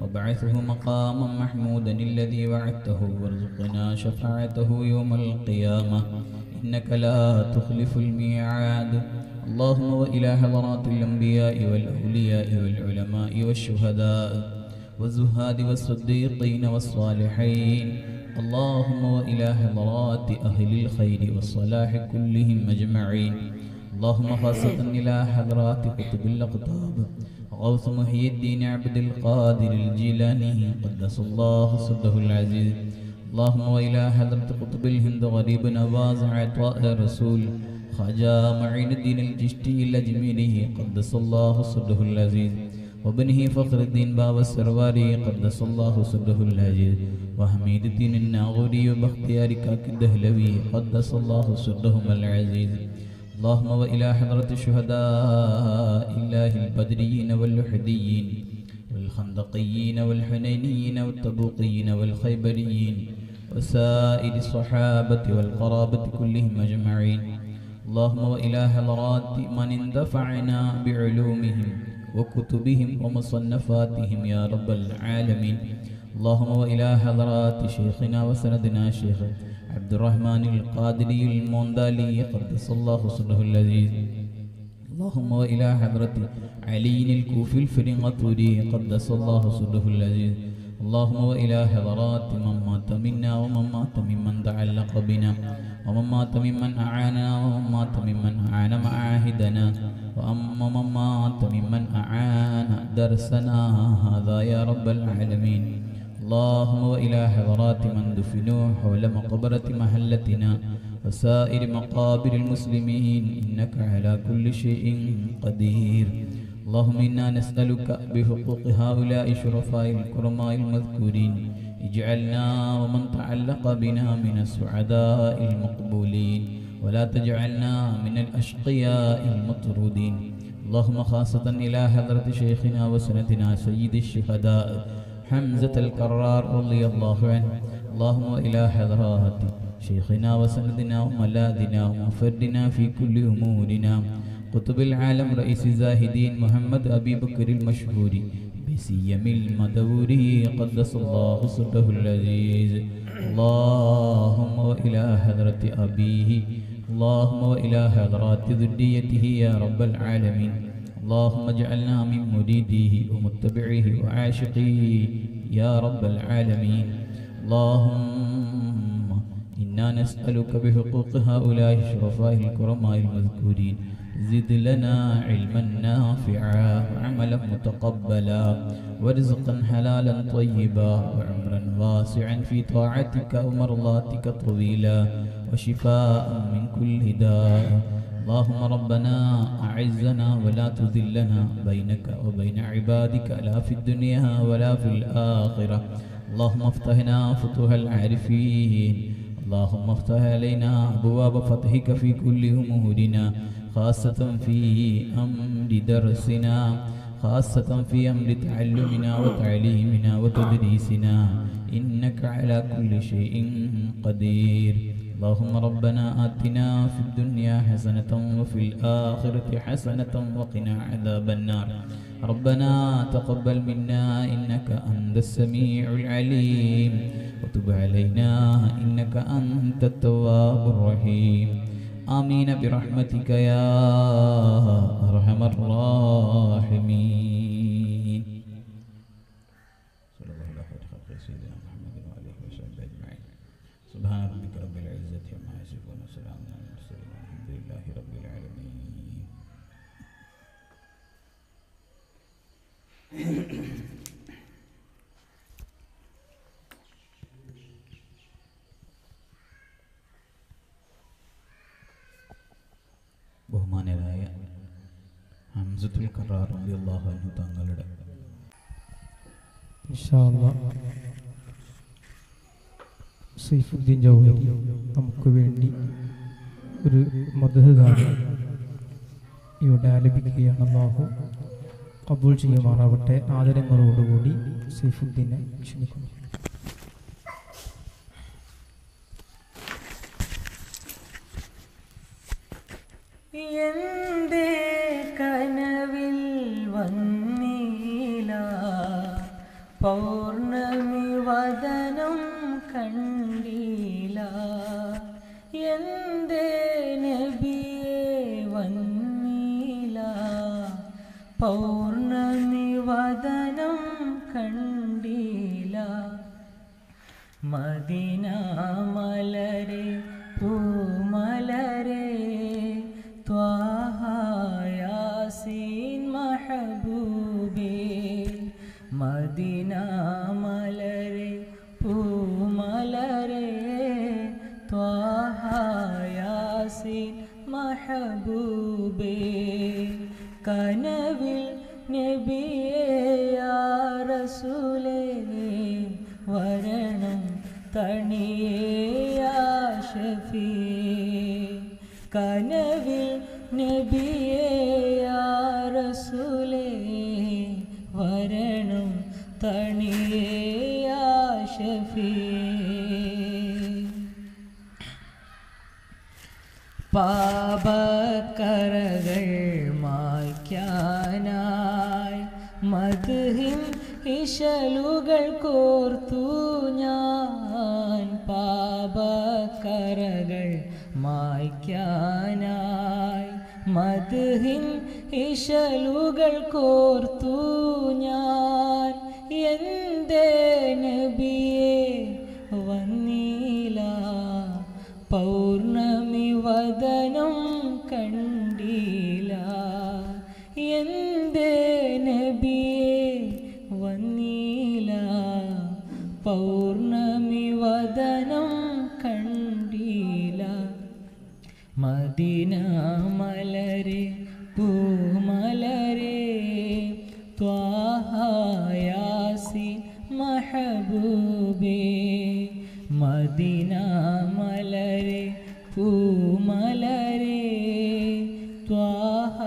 وابعثه مقاما محمودا الذي وعدته وارزقنا شفاعته يوم القيامة إنك لا تخلف الميعاد. اللهم وإلى حضرات الأنبياء والأولياء والعلماء والشهداء والزهاد والصديقين والصالحين. اللهم وإلى حضرات أهل الخير والصلاح كلهم أجمعين. اللهم خاصة إلى حضرات قطب الأقطاب غوث محي الدين عبد القادر الجيلاني قدس الله صده العزيز. اللهم وإلى حضرة قطب الهند غريب نواز عطاء رسول خواجة معين الدين الجشتي الأجميري قدس الله صده العزيز وابنه فخر الدين بابا السرواري قدس الله صده العزيز وحميد الدين الناغوري وبختيار كاك الدهلوي قدس الله صدهم العزيز. اللهم وإلى حضرة الشهداء الله البدريين واللحديين والخندقيين والحنينيين والتبوقيين والخيبريين وسائر الصحابة والقرابة كلهم أجمعين. اللهم وإلى حضرات من اندفعنا بعلومهم وكتبهم ومصنفاتهم يا رب العالمين. اللهم وإلى حضرات شيخنا وسندنا شيخ عبد الرحمن القادري المندالي قدس الله صدره العزيز. اللهم وإلى حضرة علي الكوفي الفرنغطوري قدس الله صدره العزيز. اللهم وإلى حضرات من مات منا ومن مات ممن تعلق بنا ومن مات ممن أعاننا ومن مات ممن أعان معاهدنا وأما من مات ممن أعان درسنا هذا يا رب العالمين. اللهم وإلى حضرات من دفنوا حول مقبرة محلتنا وسائر مقابر المسلمين إنك على كل شيء قدير. اللهم إنا نسألك بحقوق هؤلاء الشرفاء الكرماء المذكورين اجعلنا ومن تعلق بنا من السعداء المقبولين ولا تجعلنا من الأشقياء المطرودين. اللهم خاصة إلى حضرة شيخنا وسندنا سيد الشهداء حمزة الكرار رضي الله عنه اللهم إلى حضرات شيخنا وسندنا وملاذنا ومفردنا في كل أمورنا قطب العالم رئيس الزاهدين محمد أبي بكر المشهوري بسيم المدوري قدس الله صدره العزيز اللهم وإلى حضرة أبيه اللهم وإلى حضرات ذريته يا رب العالمين اللهم اجعلنا من مريديه ومتبعيه وعاشقيه يا رب العالمين اللهم إنا نسألك بحقوق هؤلاء الشرفاء الكرماء المذكورين زد لنا علما نافعا وعملا متقبلا ورزقا حلالا طيبا وعمرا واسعا في طاعتك ومرضاتك طويلا وشفاء من كل داء اللهم ربنا أعزنا ولا تذلنا بينك وبين عبادك لا في الدنيا ولا في الآخرة اللهم افتحنا فتوح العارفين اللهم افتح علينا أبواب فتحك في كل أمورنا خاصة في أمر درسنا خاصة في أمر تعلمنا وتعليمنا وتدريسنا إنك على كل شيء قدير اللهم ربنا آتنا في الدنيا حسنة وفي الآخرة حسنة وقنا عذاب النار ربنا تقبل منا إنك أنت السميع العليم وتب علينا إنك أنت التواب الرحيم آمين برحمتك يا أرحم الراحمين صلى الله على خير سيدنا محمد وعليه وسلم أجمعين سبحان ربك رب العزة عما يصفون وسلام على المرسلين والحمد لله رب العالمين ബഹുമാനരായ ഹംസത്തുൽ ഖറാർ റളിയല്ലാഹു അൻഹു തങ്ങളുടെ ഇൻഷാ അല്ലാഹ് സൈഫുദ്ദീൻ ജൗഹരി നമുക്ക് വേണ്ടി ഒരു മദ്ഹ് ഗാനം ഇവിടെ ആലപിക്കുകയാണ്. അല്ലാഹു ഖബൂൽ ചെയ്യുമാറാവട്ടെ. ആദരങ്ങളോടുകൂടി സൈഫുദ്ദീനെ ക്ഷണിക്കുന്നു. എന്തേ കനവിൽ വന്നീല പൗർണമി വദനം കണ്ടീല എന്തേ നബിയേ വന്നീല പൗർണമി വദനം കണ്ടീല മദീന മലരെ പൂമലരെ മദീനാ മലരെ പൂമലരെ ത്വാഹ യാസീൻ മഹബൂബേ കനവിൽ നബിയേ യാ റസൂലേ വരണം തണിയേ യാ ശഫീയേ കനവിൽ നബിയേ യാ റസൂലേ വരണം തണിയേ യാ ശഫീയേ പാപക്കറകൾ മായ്ക്കാനായി മദ്ഹിൻ ഇശലുകൾ കോർത്തു ഞാൻ പാപക്കറകൾ മായ്ക്കാനായി മദ്ഹിൻ ഇശലുകൾ കോർത്തു ഞാൻ എന്തേ നബിയേ വന്നീല പൗർണമി വദനം കണ്ടീല എന്തേ നബിയേ വന്നീല പൗർണമി വദനം കണ്ടീല മദീന മലരെ പൂമലരെ ത്വാഹ യാസീൻ മഹബൂബേ മദീന മലരെ പൂമലരെ ത്വാഹ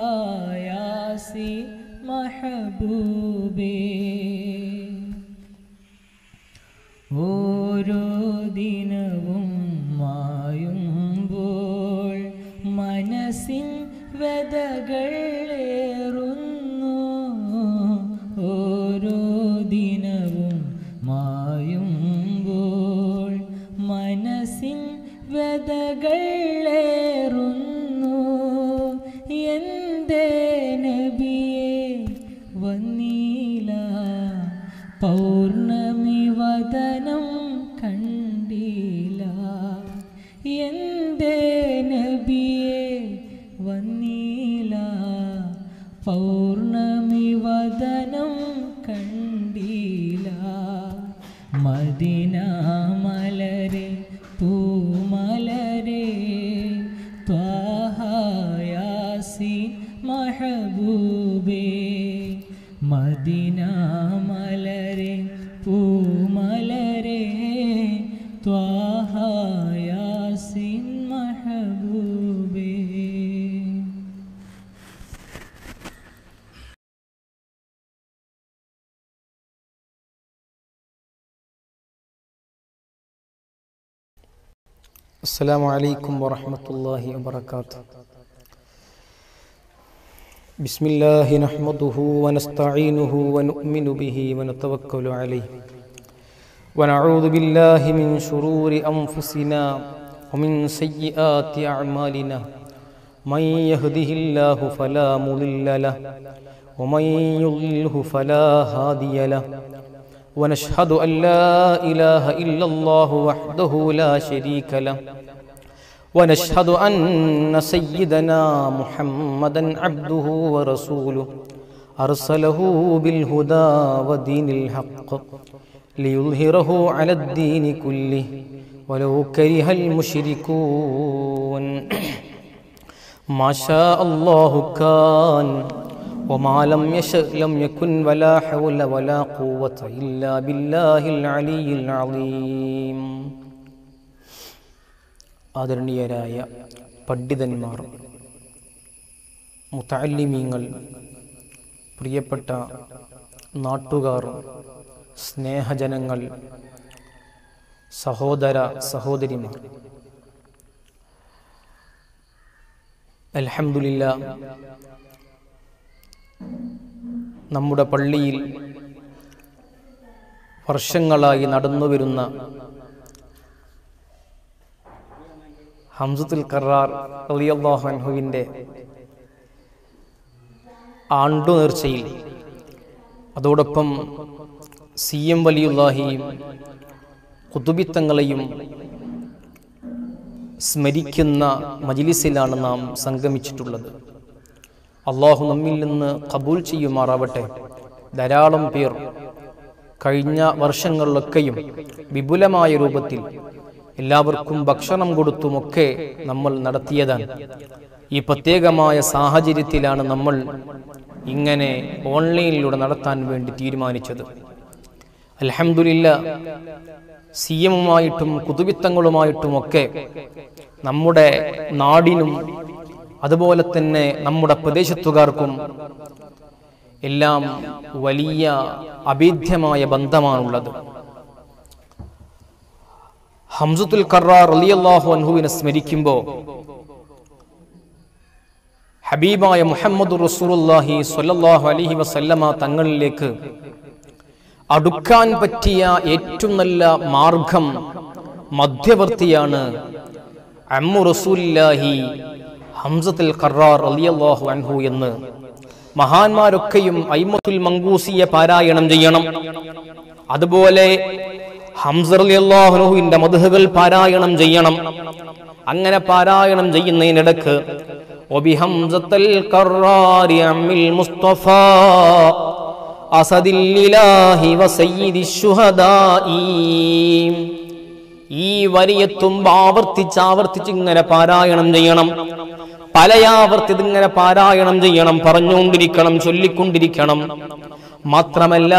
യാസീൻ മഹബൂബേ ഓരോ കർണമി വദനം കണ്ടില്ല എൻ്റെ നബിയെ വന്നില്ല പൗർണമി വദനം കണ്ടില്ല മദീന മലരെ പൂമലരെ ത്വാഹ യാസീൻ മഹബൂബേ മദീന മലരെ പൂമലരെ ത്വാഹ യാസീൻ മഹബൂബേ. അസ്സലാമു അലൈക്കും വറഹ്മത്തുള്ളാഹി വബറകാതുഹു. ബിസ്മില്ലാഹി നഹ്മദുഹു വനസ്തഈനുഹു വനുഅ്മിനു ബിഹി വനതവക്കലു അലൈഹി വനഊദു ബില്ലാഹി മിൻ ശുറൂരി അൻഫുസിനാ വമിൻ സയ്യിആതി അഅ്മാലിനാ മൻ യഹ്ദിഹില്ലാഹു ഫലാ മുദില്ല ലഹു വമൻ യുദ്ലിൽഹു ഫലാ ഹാദിയ ലഹു വനശ്ഹദു അല്ലാ ഇലാഹ ഇല്ലല്ലാഹു വഹ്ദഹു ലാ ശരീക ലഹു ونشهد أن سيدنا محمدا عبده ورسوله أرسله بالهدى ودين الحق ليظهره على الدين كله ولو كره المشركون. ما شاء الله كان وما لم يشأ لم يكن ولا حول ولا قوة إلا بالله العلي العظيم. ആദരണീയരായ പണ്ഡിതന്മാർ, മുതഅല്ലിമീങ്ങൾ, പ്രിയപ്പെട്ട നാട്ടുകാർ, സ്നേഹജനങ്ങൾ, സഹോദര സഹോദരിമാർ, അൽഹംദുലില്ലാ നമ്മുടെ പള്ളിയിൽ വർഷങ്ങളായി നടന്നുവരുന്ന ഹംസത്തുൽ ഖറാർ റളിയല്ലാഹു അൻഹുവിൻ്റെ ആണ്ടു നേർച്ചയിൽ അതോടൊപ്പം സി എം വലിയുല്ലാഹിയും ഖുതുബിത്തങ്ങളെയും സ്മരിക്കുന്ന മജ്ലിസിലാണ് നാം സംഗമിച്ചിട്ടുള്ളത്. അള്ളാഹു നമ്മിൽ നിന്ന് ഖബൂൽ ചെയ്യുമാറാവട്ടെ. ധാരാളം പേർ കഴിഞ്ഞ വർഷങ്ങളിലൊക്കെയും വിപുലമായ രൂപത്തിൽ എല്ലാവർക്കും ഭക്ഷണം കൊടുത്തുമൊക്കെ നമ്മൾ നടത്തിയതാണ്. ഈ പ്രത്യേകമായ സാഹചര്യത്തിലാണ് നമ്മൾ ഇങ്ങനെ ഓൺലൈനിലൂടെ നടത്താൻ വേണ്ടി തീരുമാനിച്ചത്. അൽഹംദുലില്ലാ സി എമ്മുമായിട്ടും കുതുബിത്തങ്ങളുമായിട്ടുമൊക്കെ നമ്മുടെ നാടിനും അതുപോലെ തന്നെ നമ്മുടെ പ്രദേശത്തുകാർക്കും എല്ലാം വലിയ അഭേദ്യമായ ബന്ധമാണുള്ളത്. ഹംസത്തുൽ ഖറാർ റളിയല്ലാഹു അൻഹുവിനെ സ്മരിക്കുമ്പോൾ ഹബീബായ മുഹമ്മദ് റസൂലുള്ളാഹി സ്വല്ലല്ലാഹു അലൈഹി വസല്ലമ തങ്ങളിലേക്ക് അടുക്കാൻ പറ്റിയ ഏറ്റവും നല്ല മാർഗം മധ്യവർത്തിയാണ് അമ്മു റസൂലുള്ളാഹി ഹംസത്തുൽ ഖറാർ റളിയല്ലാഹു അൻഹു എന്ന് മഹാന്മാരൊക്കെയും അയ്മത്തുൽ മങ്കൂസിയെ പാരായണം ചെയ്യണം. അതുപോലെ ഹംസ റളിയല്ലാഹു അൻഹുവിന്റെ മദ്ഹുകൾ പാരായണം ചെയ്യണം. അങ്ങനെ പാരായണം ചെയ്യുന്നതിനിടക്ക് ഒബി ഹംസത്തുൽ ഖറാരി അമ്മിൽ മുസ്തഫ അസദിൽ ഇലാഹി വസയ്യിദി ശുഹദാഇ ഈ വരിയെത്തുമ്പോൾ ആവർത്തിച്ച് ആവർത്തിച്ച് ഇങ്ങനെ പാരായണം ചെയ്യണം. പലയാവർത്തി ഇതിങ്ങനെ പാരായണം ചെയ്യണം, പറഞ്ഞുകൊണ്ടിരിക്കണം, ചൊല്ലിക്കൊണ്ടിരിക്കണം. മാത്രമല്ല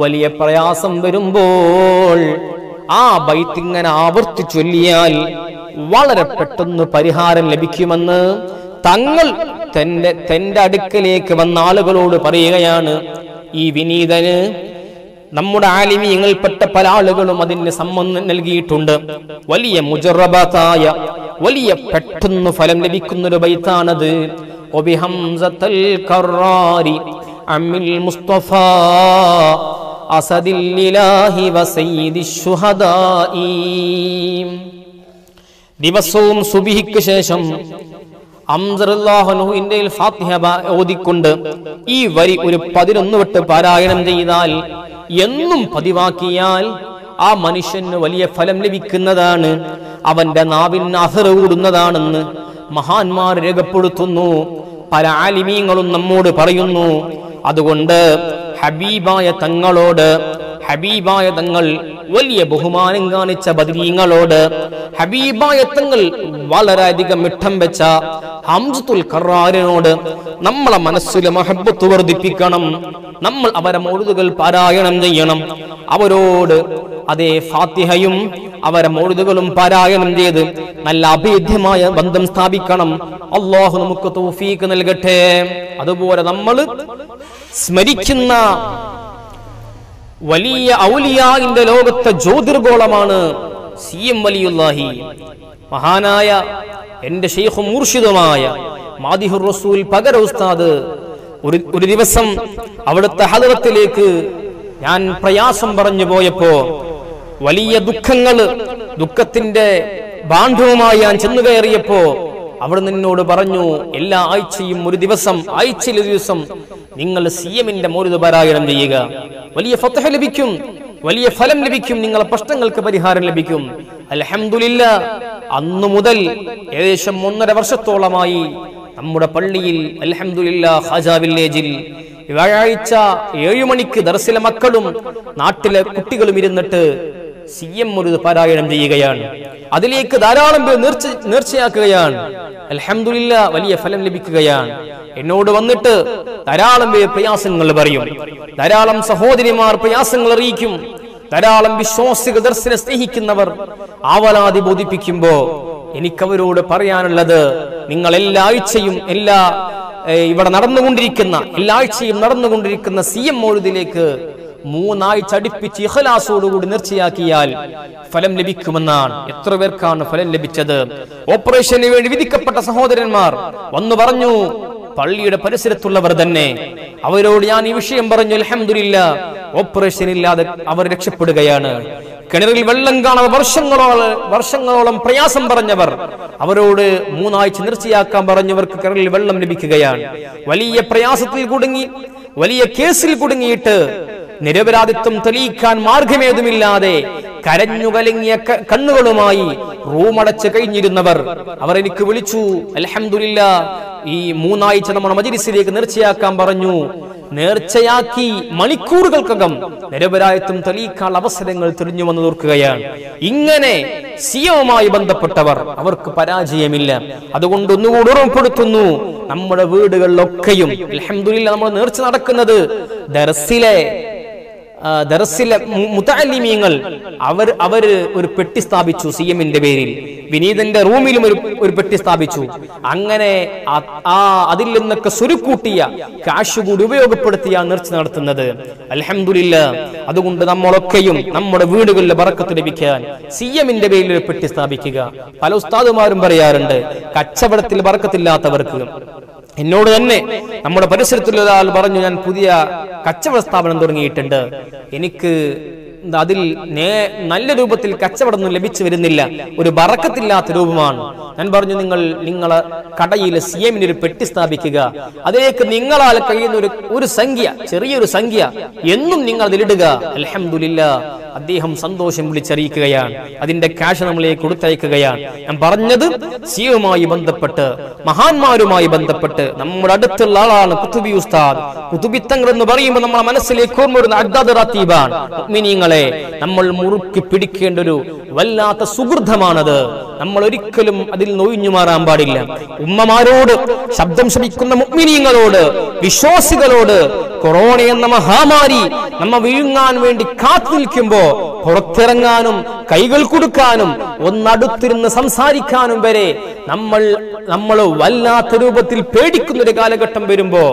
വലിയ പ്രയാസം വരുമ്പോൾ ആ ബൈത്ത് ഇങ്ങനെ ആവർത്തി ചൊല്ലിയാൽ വളരെ പെട്ടെന്ന് പരിഹാരം ലഭിക്കുമെന്ന് തങ്ങൾ തന്റെ തന്റെ അടുക്കലേക്ക് വന്ന ആളുകളോട് പറയുകയാണ്. ഈ വിനീതന് നമ്മുടെ ആലിമീങ്ങളിൽപ്പെട്ട പല ആളുകളും അതിന് സമ്മതം നൽകിയിട്ടുണ്ട്. വലിയ മുജറബാതായ വലിയ പെട്ടെന്ന് ഫലം ലഭിക്കുന്നൊരു ബൈത്താണത്. ഒബി ഹംസത്തുൽ ഖറാരി അമ്മിൽ മുസ്തഫ അസദിൽ ഇലാഹി വസയ്യിദി ശുഹദാഇ. ദിവസവും സുബ്ഹിക്ക് ശേഷം ഹംസത്തുല്ലാഹി അൻഹുവിന്റെ ഫാത്തിഹ ഓതിക്കൊണ്ട് ഈ വരി ഒരു പതിനൊന്ന് വട്ടം പാരായണം ചെയ്താൽ എന്നും പതിവാക്കിയാൽ ആ മനുഷ്യന് വലിയ ഫലം ലഭിക്കുന്നതാണ്, അവന്റെ നാവിന് അസറ് കൂടുന്നതാണെന്ന് മഹാന്മാർ രേഖപ്പെടുത്തുന്നു. പല ആലിമീങ്ങളും നമ്മോട് പറയുന്നു. അതുകൊണ്ട് ഹബീബായ തങ്ങളോട്, ഹബീബായ തങ്ങൾ വലിയ ബഹുമാനം കാണിച്ച ബദരീങ്ങളോട്, ഹബീബായ തങ്ങൾ വളരെയധികം മിഠം വെച്ച ഹംസത്തുൽ ഖറാറിനോട് നമ്മളെ മനസ്സിലെ മഹബത്ത് വർദ്ധിപ്പിക്കണം. നമ്മൾ അവരെ മൗലിദുകൾ പാരായണം ചെയ്യണം. അവരോട് അതേ ഫാത്തിഹയും അവരെ മൗലിദുകളും പാരായണം ചെയ്ത് നല്ല അഭേദ്യമായ ബന്ധം സ്ഥാപിക്കണം. അല്ലാഹു നമുക്ക് തൗഫീഖ് നൽകട്ടെ. അതുപോലെ നമ്മൾ സ്മരിക്കുന്ന വലിയ ഔലിയാവിന്റെ ലോകത്തെ ജ്യോതിർഗോളമാണ് സി എം വലിയുല്ലാഹി. മഹാനായ എൻ്റെ ശൈഖും മുർഷിദുമായ മാദിഹുർ റസൂൽ പകര ഉസ്താദ് ഒരു ഒരു ദിവസം അവിടുത്തെ ഹദറത്തിലേക്ക് ഞാൻ പ്രയാസം പറഞ്ഞു പോയപ്പോ വലിയ ദുഃഖങ്ങൾ, ദുഃഖത്തിന്റെ ബാണ്ഡവുമായി ഞാൻ ചെന്നു കയറിയപ്പോ അവിടെ നിന്നോട് പറഞ്ഞു, എല്ലാ ആഴ്ചയും ഒരു ദിവസം, ആഴ്ചയിൽ ഒരു ദിവസം നിങ്ങൾ സി എമ്മിന്റെ മൗലിദ് പാരായണം ചെയ്യുക. വലിയ ഫത്ഹ ലഭിക്കും, വലിയ ഫലം ലഭിക്കും, നിങ്ങളുടെ പ്രശ്നങ്ങൾക്ക് പരിഹാരം ലഭിക്കും. അൽഹംദുലില്ലാഹ്, അന്നു മുതൽ ഏകദേശം ഒന്നര വർഷത്തോളമായി നമ്മുടെ പള്ളിയിൽ അൽഹംദുലില്ലാഹ് ഖാജ വില്ലേജിൽ വ്യാഴാഴ്ച ഏഴു മണിക്ക് ദർസിലെ മക്കളും നാട്ടിലെ കുട്ടികളും ഇരുന്നിട്ട് സി എം മൗലിദ് പാരായണം ചെയ്യുകയാണ്. അതിലേക്ക് ധാരാളം പേർ നേർച്ച നേർച്ചയാക്കുകയാണ്. അൽഹംദുലില്ലാഹ്, വലിയ ഫലം ലഭിക്കുകയാണ്. എന്നോട് വന്നിട്ട് ധാരാളം പേർ പ്രയാസങ്ങൾ പറയും. ധാരാളം സഹോദരിമാർ പ്രയാസങ്ങൾ അറിയിക്കും. ധാരാളം വിശ്വാസികൾ, ദർശനെ സ്നേഹിക്കുന്നവർ ആവലാതി ബോധിപ്പിക്കുമ്പോ എനിക്കവരോട് പറയാനുള്ളത്, നിങ്ങൾ എല്ലാ ആഴ്ചയും എല്ലാ ഇവിടെ നടന്നുകൊണ്ടിരിക്കുന്ന എല്ലാ ആഴ്ചയും നടന്നുകൊണ്ടിരിക്കുന്ന സി എം മൗലിദിലേക്ക് മൂന്നാഴ്ച അടുപ്പിച്ച് ഇഖ്ലാസോടുകൂടി നിർച്ചയാക്കിയാൽ ഫലം ലഭിക്കുമെന്നാണ്. എത്ര പേർക്കാണ് ഫലം ലഭിച്ചത്? ഓപ്പറേഷന് വേണ്ടി വിധിക്കപ്പെട്ട സഹോദരന്മാർ വന്നു പറഞ്ഞു, പള്ളിയുടെ പരിസരത്തുള്ളവർ തന്നെ. അവരോട് ഞാൻ ഈ വിഷയം പറഞ്ഞു. അൽഹംദുലില്ലാഹ്, ഓപ്പറേഷൻ ഇല്ലാതെ അവർ രക്ഷപ്പെടുകയാണ്. കിണറിൽ വെള്ളം കാണാതെ വർഷങ്ങളോളം വർഷങ്ങളോളം പ്രയാസം പറഞ്ഞവർ, അവരോട് മൂന്നാഴ്ച നിർച്ചയാക്കാൻ പറഞ്ഞവർക്ക് കിണറിൽ വെള്ളം ലഭിക്കുകയാണ്. വലിയ പ്രയാസത്തിൽ കുടുങ്ങി, വലിയ കേസിൽ കുടുങ്ങിയിട്ട് നിരപരാധിത്വം തെളിയിക്കാൻ മാർഗമേതുമില്ലാതെ കരഞ്ഞു കലങ്ങിയ കണ്ണുകളുമായി റൂമടച്ച് കഴിഞ്ഞിരുന്നവർ അവർ എനിക്ക് വിളിച്ചു. അൽഹംദുലില്ലാഹ്, ഈ മൂന്നാഴ്ച നമ്മുടെ മജ്‌ലിസിലേക്ക് നേർച്ചയാക്കാൻ പറഞ്ഞു. നേർച്ചയാക്കി മണിക്കൂറുകൾക്കകം നിരപരാധിത്വം തെളിയിക്കാനുള്ള അവസരങ്ങൾ തെളിഞ്ഞു വന്നു തീർക്കുകയാണ്. ഇങ്ങനെ സിയവുമായി ബന്ധപ്പെട്ടവർ, അവർക്ക് പരാജയമില്ല. അതുകൊണ്ട് ഒന്നുകൂടി ഓർമ്മപ്പെടുത്തുന്നു, നമ്മുടെ വീടുകളിലൊക്കെയും അൽഹംദുലില്ലാഹ് നമ്മൾ നേർച്ച നടക്കുന്നത് ദർസിലെ ദർസിലെ മുതഅല്ലിമീങ്ങൾ അവർ അവര് ഒരു പെട്ടി സ്ഥാപിച്ചു സി എമ്മിന്റെ പേരിൽ. വിനീതന്റെ റൂമിലും ഒരു ഒരു പെട്ടി സ്ഥാപിച്ചു. അങ്ങനെ ആ അതിൽ നിന്നൊക്കെ സ്വരുക്കൂട്ടിയ കാശ് കൂടി ഉപയോഗപ്പെടുത്തിയാണ് നേർച്ച നടത്തുന്നത്. അൽഹംദുലില്ലാഹ്, അതുകൊണ്ട് നമ്മളൊക്കെയും നമ്മുടെ വീടുകളിലെ ബറക്കത്ത് ലഭിക്കാൻ സി എമ്മിന്റെ പേരിൽ ഒരു പെട്ടി സ്ഥാപിക്കുക. പല ഉസ്താദുമാരും പറയാറുണ്ട്, കച്ചവടത്തിൽ ബറക്കത്തില്ലാത്തവർക്ക്. എന്നോട് തന്നെ നമ്മുടെ പരിസരത്തുള്ള ഒരാൾ പറഞ്ഞു, ഞാൻ പുതിയ കച്ചവട സ്ഥാപനം തുടങ്ങിയിട്ടുണ്ട്, എനിക്ക് അതിൽ നല്ല രൂപത്തിൽ കച്ചവടമൊന്നും ലഭിച്ചു വരുന്നില്ല, ഒരു ബറക്കത്തില്ലാത്ത രൂപമാണ്. ഞാൻ പറഞ്ഞു, നിങ്ങൾ നിങ്ങളെ കടയിൽ സി എമ്മിന് ഒരു പെട്ടി സ്ഥാപിക്കുക. അതിലേക്ക് നിങ്ങളാൽ കഴിയുന്ന ഒരു ഒരു സംഖ്യ, ചെറിയൊരു സംഖ്യ എന്നും നിങ്ങൾ അതിലിടുക. അൽഹംദുലില്ലാഹ്, അദ്ദേഹം സന്തോഷം വിളിച്ചറിയിക്കുകയാണ്. അതിന്റെ കാശ് നമ്മളെ കൊടുത്തയക്കുകയാണ്. ഞാൻ പറഞ്ഞത് സിയുമായി ബന്ധപ്പെട്ട്, മഹാന്മാരുമായി ബന്ധപ്പെട്ട് നമ്മുടെ അടുത്തുള്ള ആളാണ് ഖുതുബി ഉസ്താദ്. ഖുതുബി തങ്ങൾ എന്ന് പറയുമ്പോൾ നമ്മുടെ മനസ്സിലേക്ക് ഓർമ്മ വരുന്ന അദ്ദാദ് റാത്തീബാണ്. മുഅ്മിനീങ്ങളെ നമ്മൾ മുറുക്കി പിടിക്കേണ്ട ഒരു വല്ലാത്ത സുഹൃതമാണത്. നമ്മൾ ഒരിക്കലും അതിൽ നൊഴിഞ്ഞു മാറാൻ പാടില്ല. ഉമ്മമാരോട്, ശബ്ദം ശമിക്കുന്ന മുഅ്മിനീങ്ങളോട്, വിശ്വാസികളോട്, കൊറോണ എന്ന മഹാമാരി നമ്മ വിഴുങ്ങാൻ വേണ്ടി കാത്തു നിൽക്കുമ്പോ പുറത്തിറങ്ങാനും കൈകൾ കൊടുക്കാനും ഒന്നടുത്തിരുന്ന് സംസാരിക്കാനും വരെ നമ്മൾ നമ്മൾ വല്ലാത്ത രൂപത്തിൽ പേടിക്കുന്നൊരു കാലഘട്ടം വരുമ്പോ,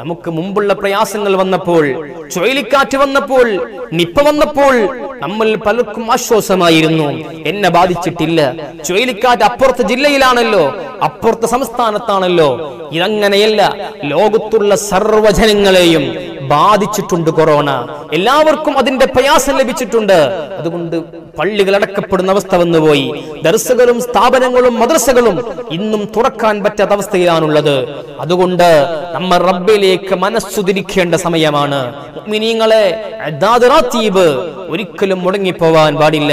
നമുക്ക് മുമ്പുള്ള പ്രയാസങ്ങൾ വന്നപ്പോൾ, ചുഴലിക്കാറ്റ് വന്നപ്പോൾ, നിപ്പ വന്നപ്പോൾ നമ്മൾ പലർക്കും ആശ്വാസമായിരുന്നു. എന്നെ ബാധിച്ചിട്ടില്ല, ചുഴലിക്കാറ്റ് അപ്പുറത്തെ ജില്ലയിലാണല്ലോ, അപ്പുറത്തെ സംസ്ഥാനത്താണല്ലോ. ഇതങ്ങനെയല്ല. ലോകത്തുള്ള സർവ്വജനങ്ങളെയും ബാധിച്ചിട്ടുണ്ട് കൊറോണ. എല്ലാവർക്കും അതിന്റെ പ്രയാസം ലഭിച്ചിട്ടുണ്ട്. അതുകൊണ്ട് പള്ളികൾ അടക്കപ്പെടുന്ന അവസ്ഥ വന്നുപോയി. ദർസകളും സ്ഥാപനങ്ങളും മദ്രസകളും ഇന്നും തുറക്കാൻ പറ്റാത്ത അവസ്ഥയിലാണുള്ളത്. അതുകൊണ്ട് നമ്മൾ റബ്ബിലേക്ക് മനസ്സുതിരിക്കേണ്ട സമയമാണ്. മുഅ്മിനീങ്ങളെ, ഇബാദത്ത് ഒരിക്കലും മുടങ്ങിപ്പോവാൻ പാടില്ല.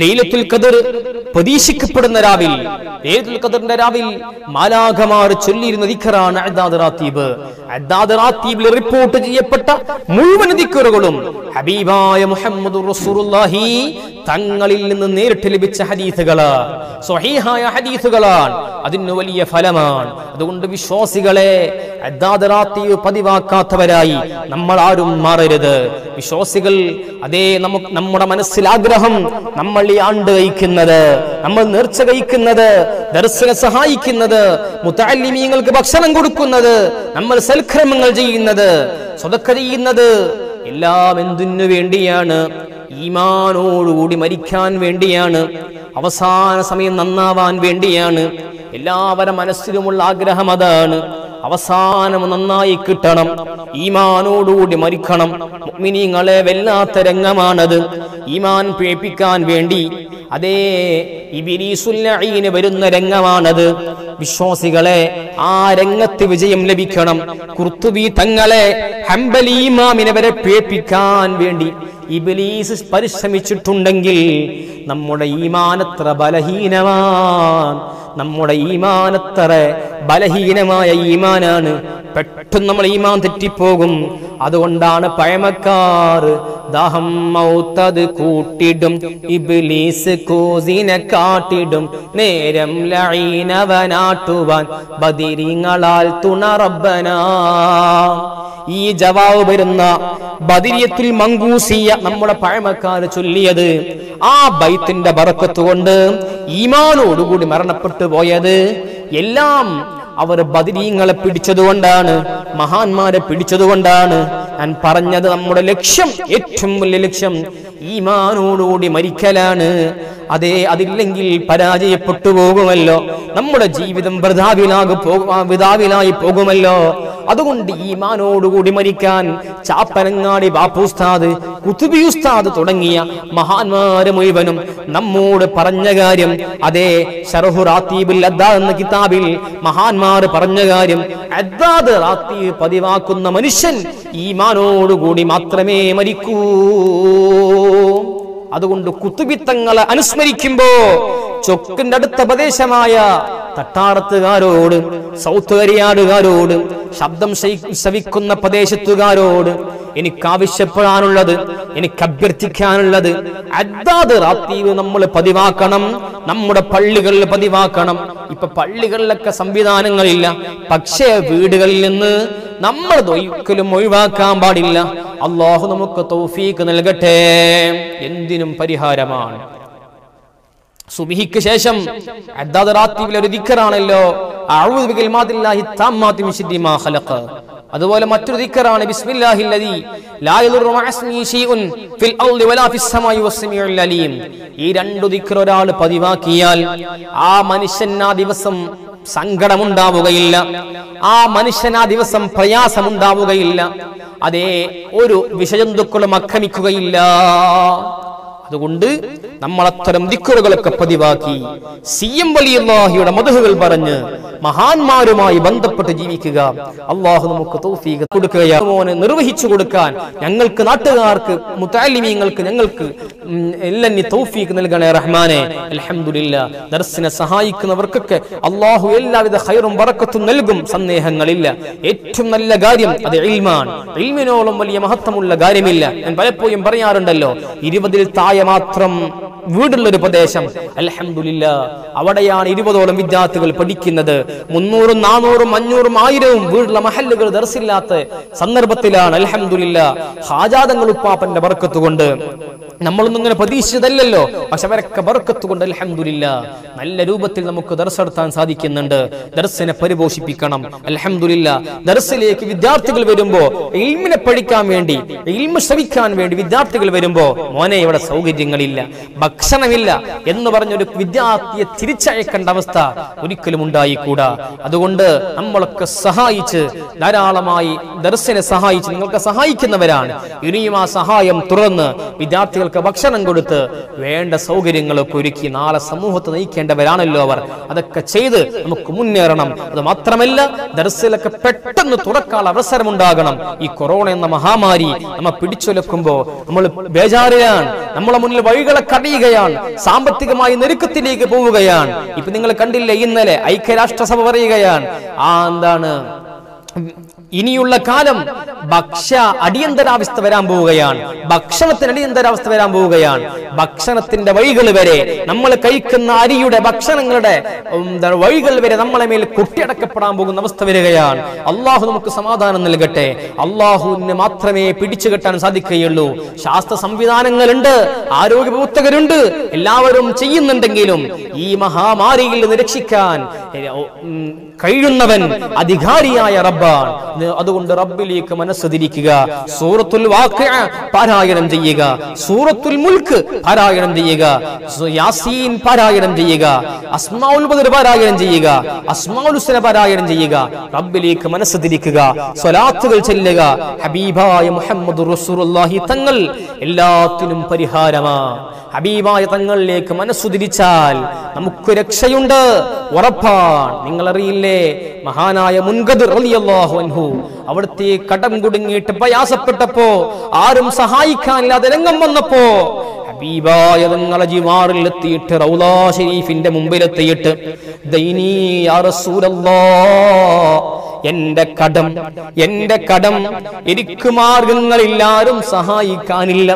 ലൈലത്തുൽ ഖദർ പ്രതീക്ഷിക്കപ്പെടുന്ന രാവിൽ, ലൈലത്തുൽ ഖദറിന്റെ രാവിൽ മാലാഖമാർ ചൊല്ലിയിരുന്ന ദിക്റാണ് അഅ്ദാദ് റാത്തീബ്. അഅ്ദാദ് റാത്തീബിൽ റിപ്പോർട്ട് ചെയ്യപ്പെട്ട മുഴുവൻ ദിക്റുകളും ഹബീബായ മുഹമ്മദുർ റസൂലുള്ളാഹി തങ്ങളിൽ നിന്ന് നേരിട്ട് ലഭിച്ച ഹദീസുകളാണ്, സ്വഹീഹായ ഹദീസുകളാണ്. അതിന് വലിയ ഫലമാണ്. അതുകൊണ്ട് വിശ്വാസികളെ, അഅ്ദാദ് റാത്തീബ് പതിവാക്കാത്തവരായി നമ്മൾ ആരും മാറരുത്. വിശ്വാസികൾ, അതേ നമുക്ക് നമ്മുടെ മനസ്സിൽ ആഗ്രഹം, നമ്മൾ ഈ ആണ്ട് കഴിക്കുന്നത്, നമ്മൾ നേർച്ച കഴിക്കുന്നത്, ദർസിനെ സഹായിക്കുന്നത്, മുതഅല്ലിമീങ്ങൾക്ക് ഭക്ഷണം കൊടുക്കുന്നത്, നമ്മൾ സൽക്രമങ്ങൾ ചെയ്യുന്നത്, സദഖ ചെയ്യുന്നത്, എല്ലാം എന്തിനു വേണ്ടിയാണ്? ഈമാനോടുകൂടി മരിക്കാൻ വേണ്ടിയാണ്. അവസാന സമയം നന്നാവാൻ വേണ്ടിയാണ്. എല്ലാവരുടെ മനസ്സിലുമുള്ള ആഗ്രഹം അതാണ്. അവസാനം നന്നായി കിട്ടണം, ഈമാനോടുകൂടി മരിക്കണം. മുഅ്മിനീങ്ങളെ വല്ലാത്ത രംഗമാണത്. ഈമാൻ പേപ്പിക്കാൻ വേണ്ടി അതേ ഇബ്ലീസുൽ ലഈൻ വരുന്ന രംഗമാണത്. വിശ്വാസികളെ, ആ രംഗത്ത് വിജയം ലഭിക്കണം. ഖുർതുബി തങ്ങളെ, ഹംബലി ഇമാമിനെ വരെ പേപ്പിക്കാൻ വേണ്ടി ഇബ്ലീസ് പരിശ്രമിച്ചിട്ടുണ്ടെങ്കിൽ നമ്മുടെ ഈമാനത്ര ബലഹീനമാണ്. നമ്മുടെ ഈമാനത്ര ബലഹീനമായ ഈമാനാണ്. പെട്ടെന്ന് നമ്മൾ ഈമാൻ തെറ്റിപ്പോകും. അതുകൊണ്ടാണ് പഴമക്കാർ ദാഹം മൗത്തത് കൂട്ടിടും, ഇബ്ലീസ് കൂസിനെ കാട്ടിടും, നേരം ലഈനവനാട്ടുവാൻ ബദിരിങ്ങളാൽ തുണ റബ്ബനാ. ഈ ജവാബ് വരുന്ന ബദിരിയത്തുൽ മങ്കൂസിയ നമ്മുടെ പഴമക്കാർ ചൊല്ലിയത്, ആ ബൈത്തിന്റെ ബറക്കത്ത് കൊണ്ട് ഈമാനോടുകൂടി മരണപ്പെട്ടു പോയത് എല്ലാം അവർ ബദരീങ്ങളെ പിടിച്ചതുകൊണ്ടാണ്, മഹാന്മാരെ പിടിച്ചതുകൊണ്ടാണ്. ഞാൻ പറഞ്ഞത്, നമ്മുടെ ലക്ഷ്യം, ഏറ്റവും വലിയ ലക്ഷ്യം ഈമാനോടുകൂടി മരിക്കലാണ്. അതേ, അതില്ലെങ്കിൽ പരാജയപ്പെട്ടു പോകുമല്ലോ, നമ്മുടെ ജീവിതം വൃഥാവിലാകു വിതാവിലായി പോകുമല്ലോ. അതുകൊണ്ട് ഈമാനോടുകൂടി മരിക്കാൻ ചാപ്പനങ്ങാടി ബാപ്പുസ്താദ്, ഖുതുബി ഉസ്താദ് തുടങ്ങിയ മഹാന്മാരെ മുഴുവനും നമ്മോട് പറഞ്ഞ കാര്യം, അതേ ശർഹു റാത്തീബിൽ അദ്ദാദ് എന്ന കിതാബിൽ മഹാന്മാർ പറഞ്ഞ കാര്യം, അദ്ദാദ് റാത്തീബ് പതിവാക്കുന്ന മനുഷ്യൻ ഈമാനോടുകൂടി മാത്രമേ മരിക്കൂ. അതുകൊണ്ട് ഖുതുബി തങ്ങളെ അനുസ്മരിക്കുമ്പോ ചൊക്കിന്റെ അടുത്ത പ്രദേശമായ തട്ടാറത്തുകാരോട്, സൗത്ത് കരിയാടുകാരോട്, ശബ്ദം ശവിക്കുന്ന പ്രദേശത്തുകാരോട് എനിക്ക് ആവശ്യപ്പെടാനുള്ളത്, എനിക്ക് അഭ്യർത്ഥിക്കാനുള്ളത്, അദ്ദാദ് റാത്തീബ് നമ്മൾ പതിവാക്കണം, നമ്മുടെ പള്ളികളിൽ പതിവാക്കണം. ഇപ്പൊ പള്ളികളിലൊക്കെ സംവിധാനങ്ങളില്ല, പക്ഷേ വീടുകളിൽ നിന്ന് നമ്മൾ ഒരിക്കലും ഒഴിവാക്കാൻ പാടില്ല. അല്ലാഹു നമുക്ക് തൗഫീഖ് നൽകട്ടെ. എന്തിനും പരിഹാരമാണ്. സുബ്ഹിക്ക് ശേഷം അദ്ദാദ് റാത്തീബിലെ ഒരു ദിക്റാണല്ലോ, അഊദു ബികലിമാതില്ലാഹി താമ്മാതി മിൻ ശിദ്ദി മാ ഖലഖ. അതുപോലെ മറ്റൊരു ദിക്റാണ് ബിസ്മില്ലാഹിൽ ലദീ ലാ യദുറു മഅസ്മീ ശൈഉൻ ഫിൽ അർളി വലാ ഫിസ് സമായി വസ്സമീഉൽ അലീം. ഈ രണ്ട് ദിക്ർ ഒരാൾ പതിവാക്കിയാൽ ആ മനുഷ്യൻ ആ ദിവസം സങ്കടമുണ്ടാവുകയില്ല, ആ മനുഷ്യൻ ആ ദിവസം പ്രയാസമുണ്ടാവുകയില്ല, അതേ ഒരു വിഷജന്തുക്കളും ആക്രമിക്കുകയില്ല. അതുകൊണ്ട് നമ്മൾ അത്തരം ദിക്റുകളൊക്കെ പതിവാക്കി സി എം വലിയുള്ളാഹിയുടെ മദ്ഹുകൾ പറഞ്ഞ് മഹാന്മാരുമായി ബന്ധപ്പെട്ട് ജീവിക്കുക. അല്ലാഹു നമുക്ക് തൗഫീഖ് കൊടുക്കുകയാണ്. നിർവഹിച്ചു കൊടുക്കാൻ ഞങ്ങൾക്ക്, നാട്ടുകാർക്ക്, മുതഅല്ലിമീങ്ങൾക്ക്, ഞങ്ങൾക്ക് എല്ലാം നീ തൗഫീഖ് നൽകണേ റഹ്മാനെ. അൽഹംദുലില്ലാ, ദർസിനെ സഹായിക്കുന്നവർക്കൊക്കെ അല്ലാഹു എല്ലാവിധ ഖൈറും ബറക്കത്തും നൽകും, സന്ദേഹങ്ങളില്ല. ഏറ്റവും നല്ല കാര്യം അത് ഇൽമാണ്. ഇൽമിനോളം വലിയ മഹത്വമുള്ള കാര്യമില്ല. ഞാൻ പലപ്പോഴും പറയാറുണ്ടല്ലോ, ഇരുപതിൽ താഴെ മാത്രം വീടുള്ളൊരു പ്രദേശം, അൽഹംദുലില്ല, അവിടെയാണ് ഇരുപതോളം വിദ്യാർത്ഥികൾ പഠിക്കുന്നത്. മുന്നൂറും നാനൂറും അഞ്ഞൂറും ആയിരവും വീടുള്ള മഹല്ലുകൾ ദർസില്ലാത്ത സന്ദർഭത്തിലാണ്, അൽഹംദുലില്ല, ഹാജാദങ്ങൾ ഉപ്പാപ്പന്റെ ബർക്കത്ത് കൊണ്ട്. നമ്മളൊന്നും ഇങ്ങനെ പ്രതീക്ഷിച്ചതല്ലോ, പക്ഷെ അവരൊക്കെ ബർക്കത്ത് കൊണ്ട് അൽഹംദുലില്ല നല്ല രൂപത്തിൽ നമുക്ക് ദർസ് നടത്താൻ സാധിക്കുന്നുണ്ട്. ദർസിനെ പരിപോഷിപ്പിക്കണം, അൽഹംദുലില്ല. ദർസിലേക്ക് വിദ്യാർത്ഥികൾ വരുമ്പോ ഇൽമിനെ പഠിക്കാൻ വേണ്ടി, ഇൽമു ശ്രമിക്കാൻ വേണ്ടി വിദ്യാർത്ഥികൾ വരുമ്പോ മോനെ ഇവിടെ സൗകര്യങ്ങളില്ല, Lakshanamilla, Yennavarnu Vidyathiye Thirichayakanda Avastha, Orikkalum Undayikooda, Adukondu, Nammalokka Sahayichu, Daralamayi, Darsane Sahayichu, Ningalkku Sahayikkannavaran, Iniyum Aa Sahayam Thurannu, Vidyarthikalkku Bhakshanam Koduthu, Venda Saugariyangalokku Orikki, Naale Samoohathe Neyikkendavarannallo Avar, Adokke Cheythu, Namukku Munneranam, Adu Mathtramalla, Darsilokke Pettennu Thurakkanulla Avasaram Undakanam, Ee Corona enna Mahamari, Namma Pidichulakkumbo, Nammal Bejariyanu, Nammude Munnil Vazhikal Kadiyukayanu, Sampathikamayi Nerukkathilekku Povukayanu, Ippol Ningal Kandille Innale, Aikyarashtrasഭ Parayukayanu, Entanu ഇനിയുള്ള കാലം ഭക്ഷ അടിയന്തരാവസ്ഥ വരാൻ പോവുകയാണ് ഭക്ഷണത്തിന് അടിയന്തരാവസ്ഥ വരാൻ പോവുകയാണ് ഭക്ഷണത്തിന്റെ വഴികൾ വരെ നമ്മൾ കഴിക്കുന്ന അരിയുടെ ഭക്ഷണങ്ങളുടെ വഴികൾ വരെ നമ്മളെ മേൽ കുട്ടിയടക്കപ്പെടാൻ പോകുന്ന അവസ്ഥ വരികയാണ് അല്ലാഹു നമുക്ക് സമാധാനം നൽകട്ടെ അല്ലാഹുവിനെ മാത്രമേ പിടിച്ചു കെട്ടാൻ സാധിക്കുകയുള്ളൂ ശാസ്ത്ര സംവിധാനങ്ങളുണ്ട് ആരോഗ്യ പ്രവർത്തകരുണ്ട് എല്ലാവരും ചെയ്യുന്നുണ്ടെങ്കിലും ഈ മഹാമാരിയിൽ നിന്ന് രക്ഷിക്കാൻ കഴിയുന്നവൻ അധികാരിയായ റബ്ബാണ് അതുകൊണ്ട് റബ്ബിലേക്ക് മനസ്സ് തിരിക്കുക സൂറത്തുൽ വാഖിഅ പാരായണം ചെയ്യുക സൂറത്തുൽ മുൽക്ക് പാരായണം ചെയ്യുക യാസീൻ പാരായണം ചെയ്യുക അസ്മാഉൽ ബദർ പാരായണം ചെയ്യുക അസ്മാഉൽ ഹുസ്ന പാരായണം ചെയ്യുക റബ്ബിലേക്ക് മനസ്സ് തിരിക്കുക സ്വലാത്തുകൾ ചൊല്ലുക ഹബീബായ മുഹമ്മദുർ റസൂലുള്ളാഹി തങ്ങൾ എല്ലാത്തിനും പരിഹാരമാണ് ഹബീബായ തങ്ങളിലേക്ക് മനസ്സ് തിരിച്ചാൽ നമുക്ക് രക്ഷയുണ്ട് ഉറപ്പാണ് നിങ്ങൾ അറിയില്ലേ മഹാനായ മുൻഖദിർ റളിയല്ലാഹു അൻഹു അവിടുത്തെ കടം കുടുങ്ങിയിട്ട് പ്രയാസപ്പെട്ടപ്പോ ആരും സഹായിക്കാനില്ലാതെ രംഗം വന്നപ്പോ ഹബീബായ തങ്ങളെ ജിവാറിൽ എത്തിയിട്ട് റൗളാ ശരീഫിന്റെ മുമ്പിൽ എത്തിയിട്ട് ദൈനി യാ റസൂലല്ലാഹ് എന്റെ കടം എന്റെ കടം എനിക്ക് മാർഗങ്ങളില്ലാരും സഹായിക്കാനില്ല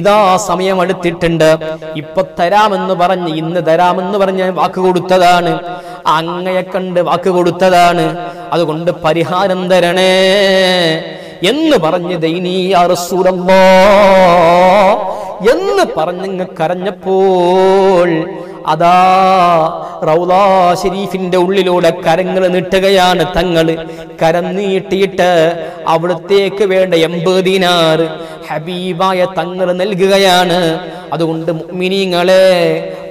ഇതാ സമയം അടുത്തിട്ടുണ്ട് ഇപ്പൊ തരാമെന്ന് പറഞ്ഞ് ഇന്ന് തരാമെന്ന് പറഞ്ഞ് വാക്ക് കൊടുത്തതാണ് അങ്ങയെ കണ്ട് വാക്ക് കൊടുത്തതാണ് അതുകൊണ്ട് പരിഹാരം തരണേ എന്ന് പറഞ്ഞ് ദൈനി യാ റസൂലല്ലാഹ് എന്ന് പറഞ്ഞങ്ങ് കരഞ്ഞപ്പോൾ അതാ റൗളാ ശരീഫിന്റെ ഉള്ളിലൂടെ കരങ്ങൾ നീട്ടുകയാണ് തങ്ങൾ കരം നീട്ടിയിട്ട് അവിടത്തേക്ക് വേണ്ട എൺപത് ദിനാർ ഹബീബായ തങ്ങൾ നൽകുകയാണ് അതുകൊണ്ട് മുഅ്മിനീങ്ങളെ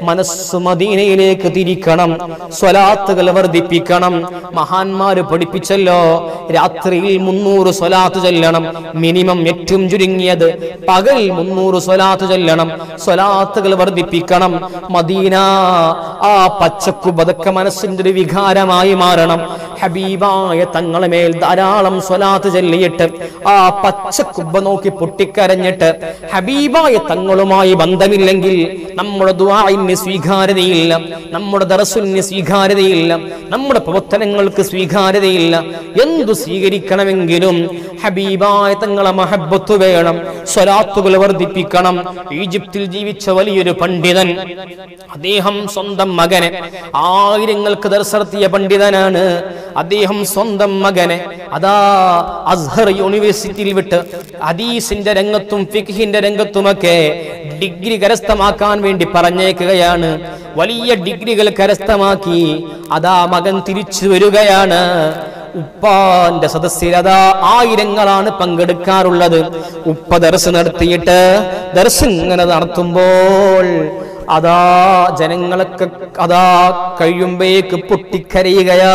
മനസ്സ് മദീനയിലേക്ക് തിരിക്കണം സ്വലാത്തുകൾ വർദ്ധിപ്പിക്കണം മഹാന്മാർ പഠിപ്പിച്ചല്ലോ രാത്രിയിൽ മുന്നൂറ് സ്വലാത്ത് ചൊല്ലണം മിനിമം ഏറ്റവും ചുരുങ്ങിയത് പകൽ മുന്നൂറ് സ്വലാത്ത് ചൊല്ലണം സ്വലാത്തുകൾ വർദ്ധിപ്പിക്കണം മദീന ആ പച്ചക്കു പതക്ക മനസ്സിന്റെ ഒരു വികാരമായി മാറണം ഹബീബായ തങ്ങളെ മേൽ ധാരാളം സ്വലാത്ത് ചൊല്ലിയിട്ട് ആ പച്ചക്കുബ്ബ നോക്കി പൊട്ടിക്കരഞ്ഞിട്ട് ഹബീബായ തങ്ങളുമായി ബന്ധമില്ലെങ്കിൽ നമ്മുടെ ദുആഇന് സ്വീകാര്യതയില്ല നമ്മുടെ ദർസിന് സ്വീകാര്യതയില്ല നമ്മുടെ പ്രവർത്തനങ്ങൾക്ക് സ്വീകാര്യതയില്ല എന്തു സ്വീകരിക്കണമെങ്കിലും ഹബീബായ തങ്ങളെ മഹബ്ബത്ത് വേണം സ്വലാത്തുകൾ വർദ്ധിപ്പിക്കണം ഈജിപ്തിൽ ജീവിച്ച വലിയൊരു പണ്ഡിതൻ അദ്ദേഹം സ്വന്തം മകനെ ആയിരങ്ങൾക്ക് ദർശനത്തിയ പണ്ഡിതനാണ് അദ്ദേഹം സ്വന്തം മകനെ അതാ അസ്ഹർ യൂണിവേഴ്സിറ്റിയിൽ വിട്ട് ഹദീസിന്റെ രംഗത്തും ഫിഖിന്റെ രംഗത്തുമൊക്കെ ഡിഗ്രി കരസ്ഥമാക്കാൻ വേണ്ടി പറഞ്ഞേക്കുകയാണ് വലിയ ഡിഗ്രികൾ കരസ്ഥമാക്കി അതാ മകൻ തിരിച്ചു വരികയാണ് ഉപ്പാന്റെ സദസ്സിലത ആയിരങ്ങളാണ് പങ്കെടുക്കാറുള്ളത് ഉപ്പ ദർസ് നടത്തിയിട്ട് ദർസ് ഇങ്ങനെ നടത്തുമ്പോൾ അതാ ജനങ്ങളൊക്കെ അതാ കഴിയുമ്പേക്ക് പൊട്ടിക്കരയുകയാ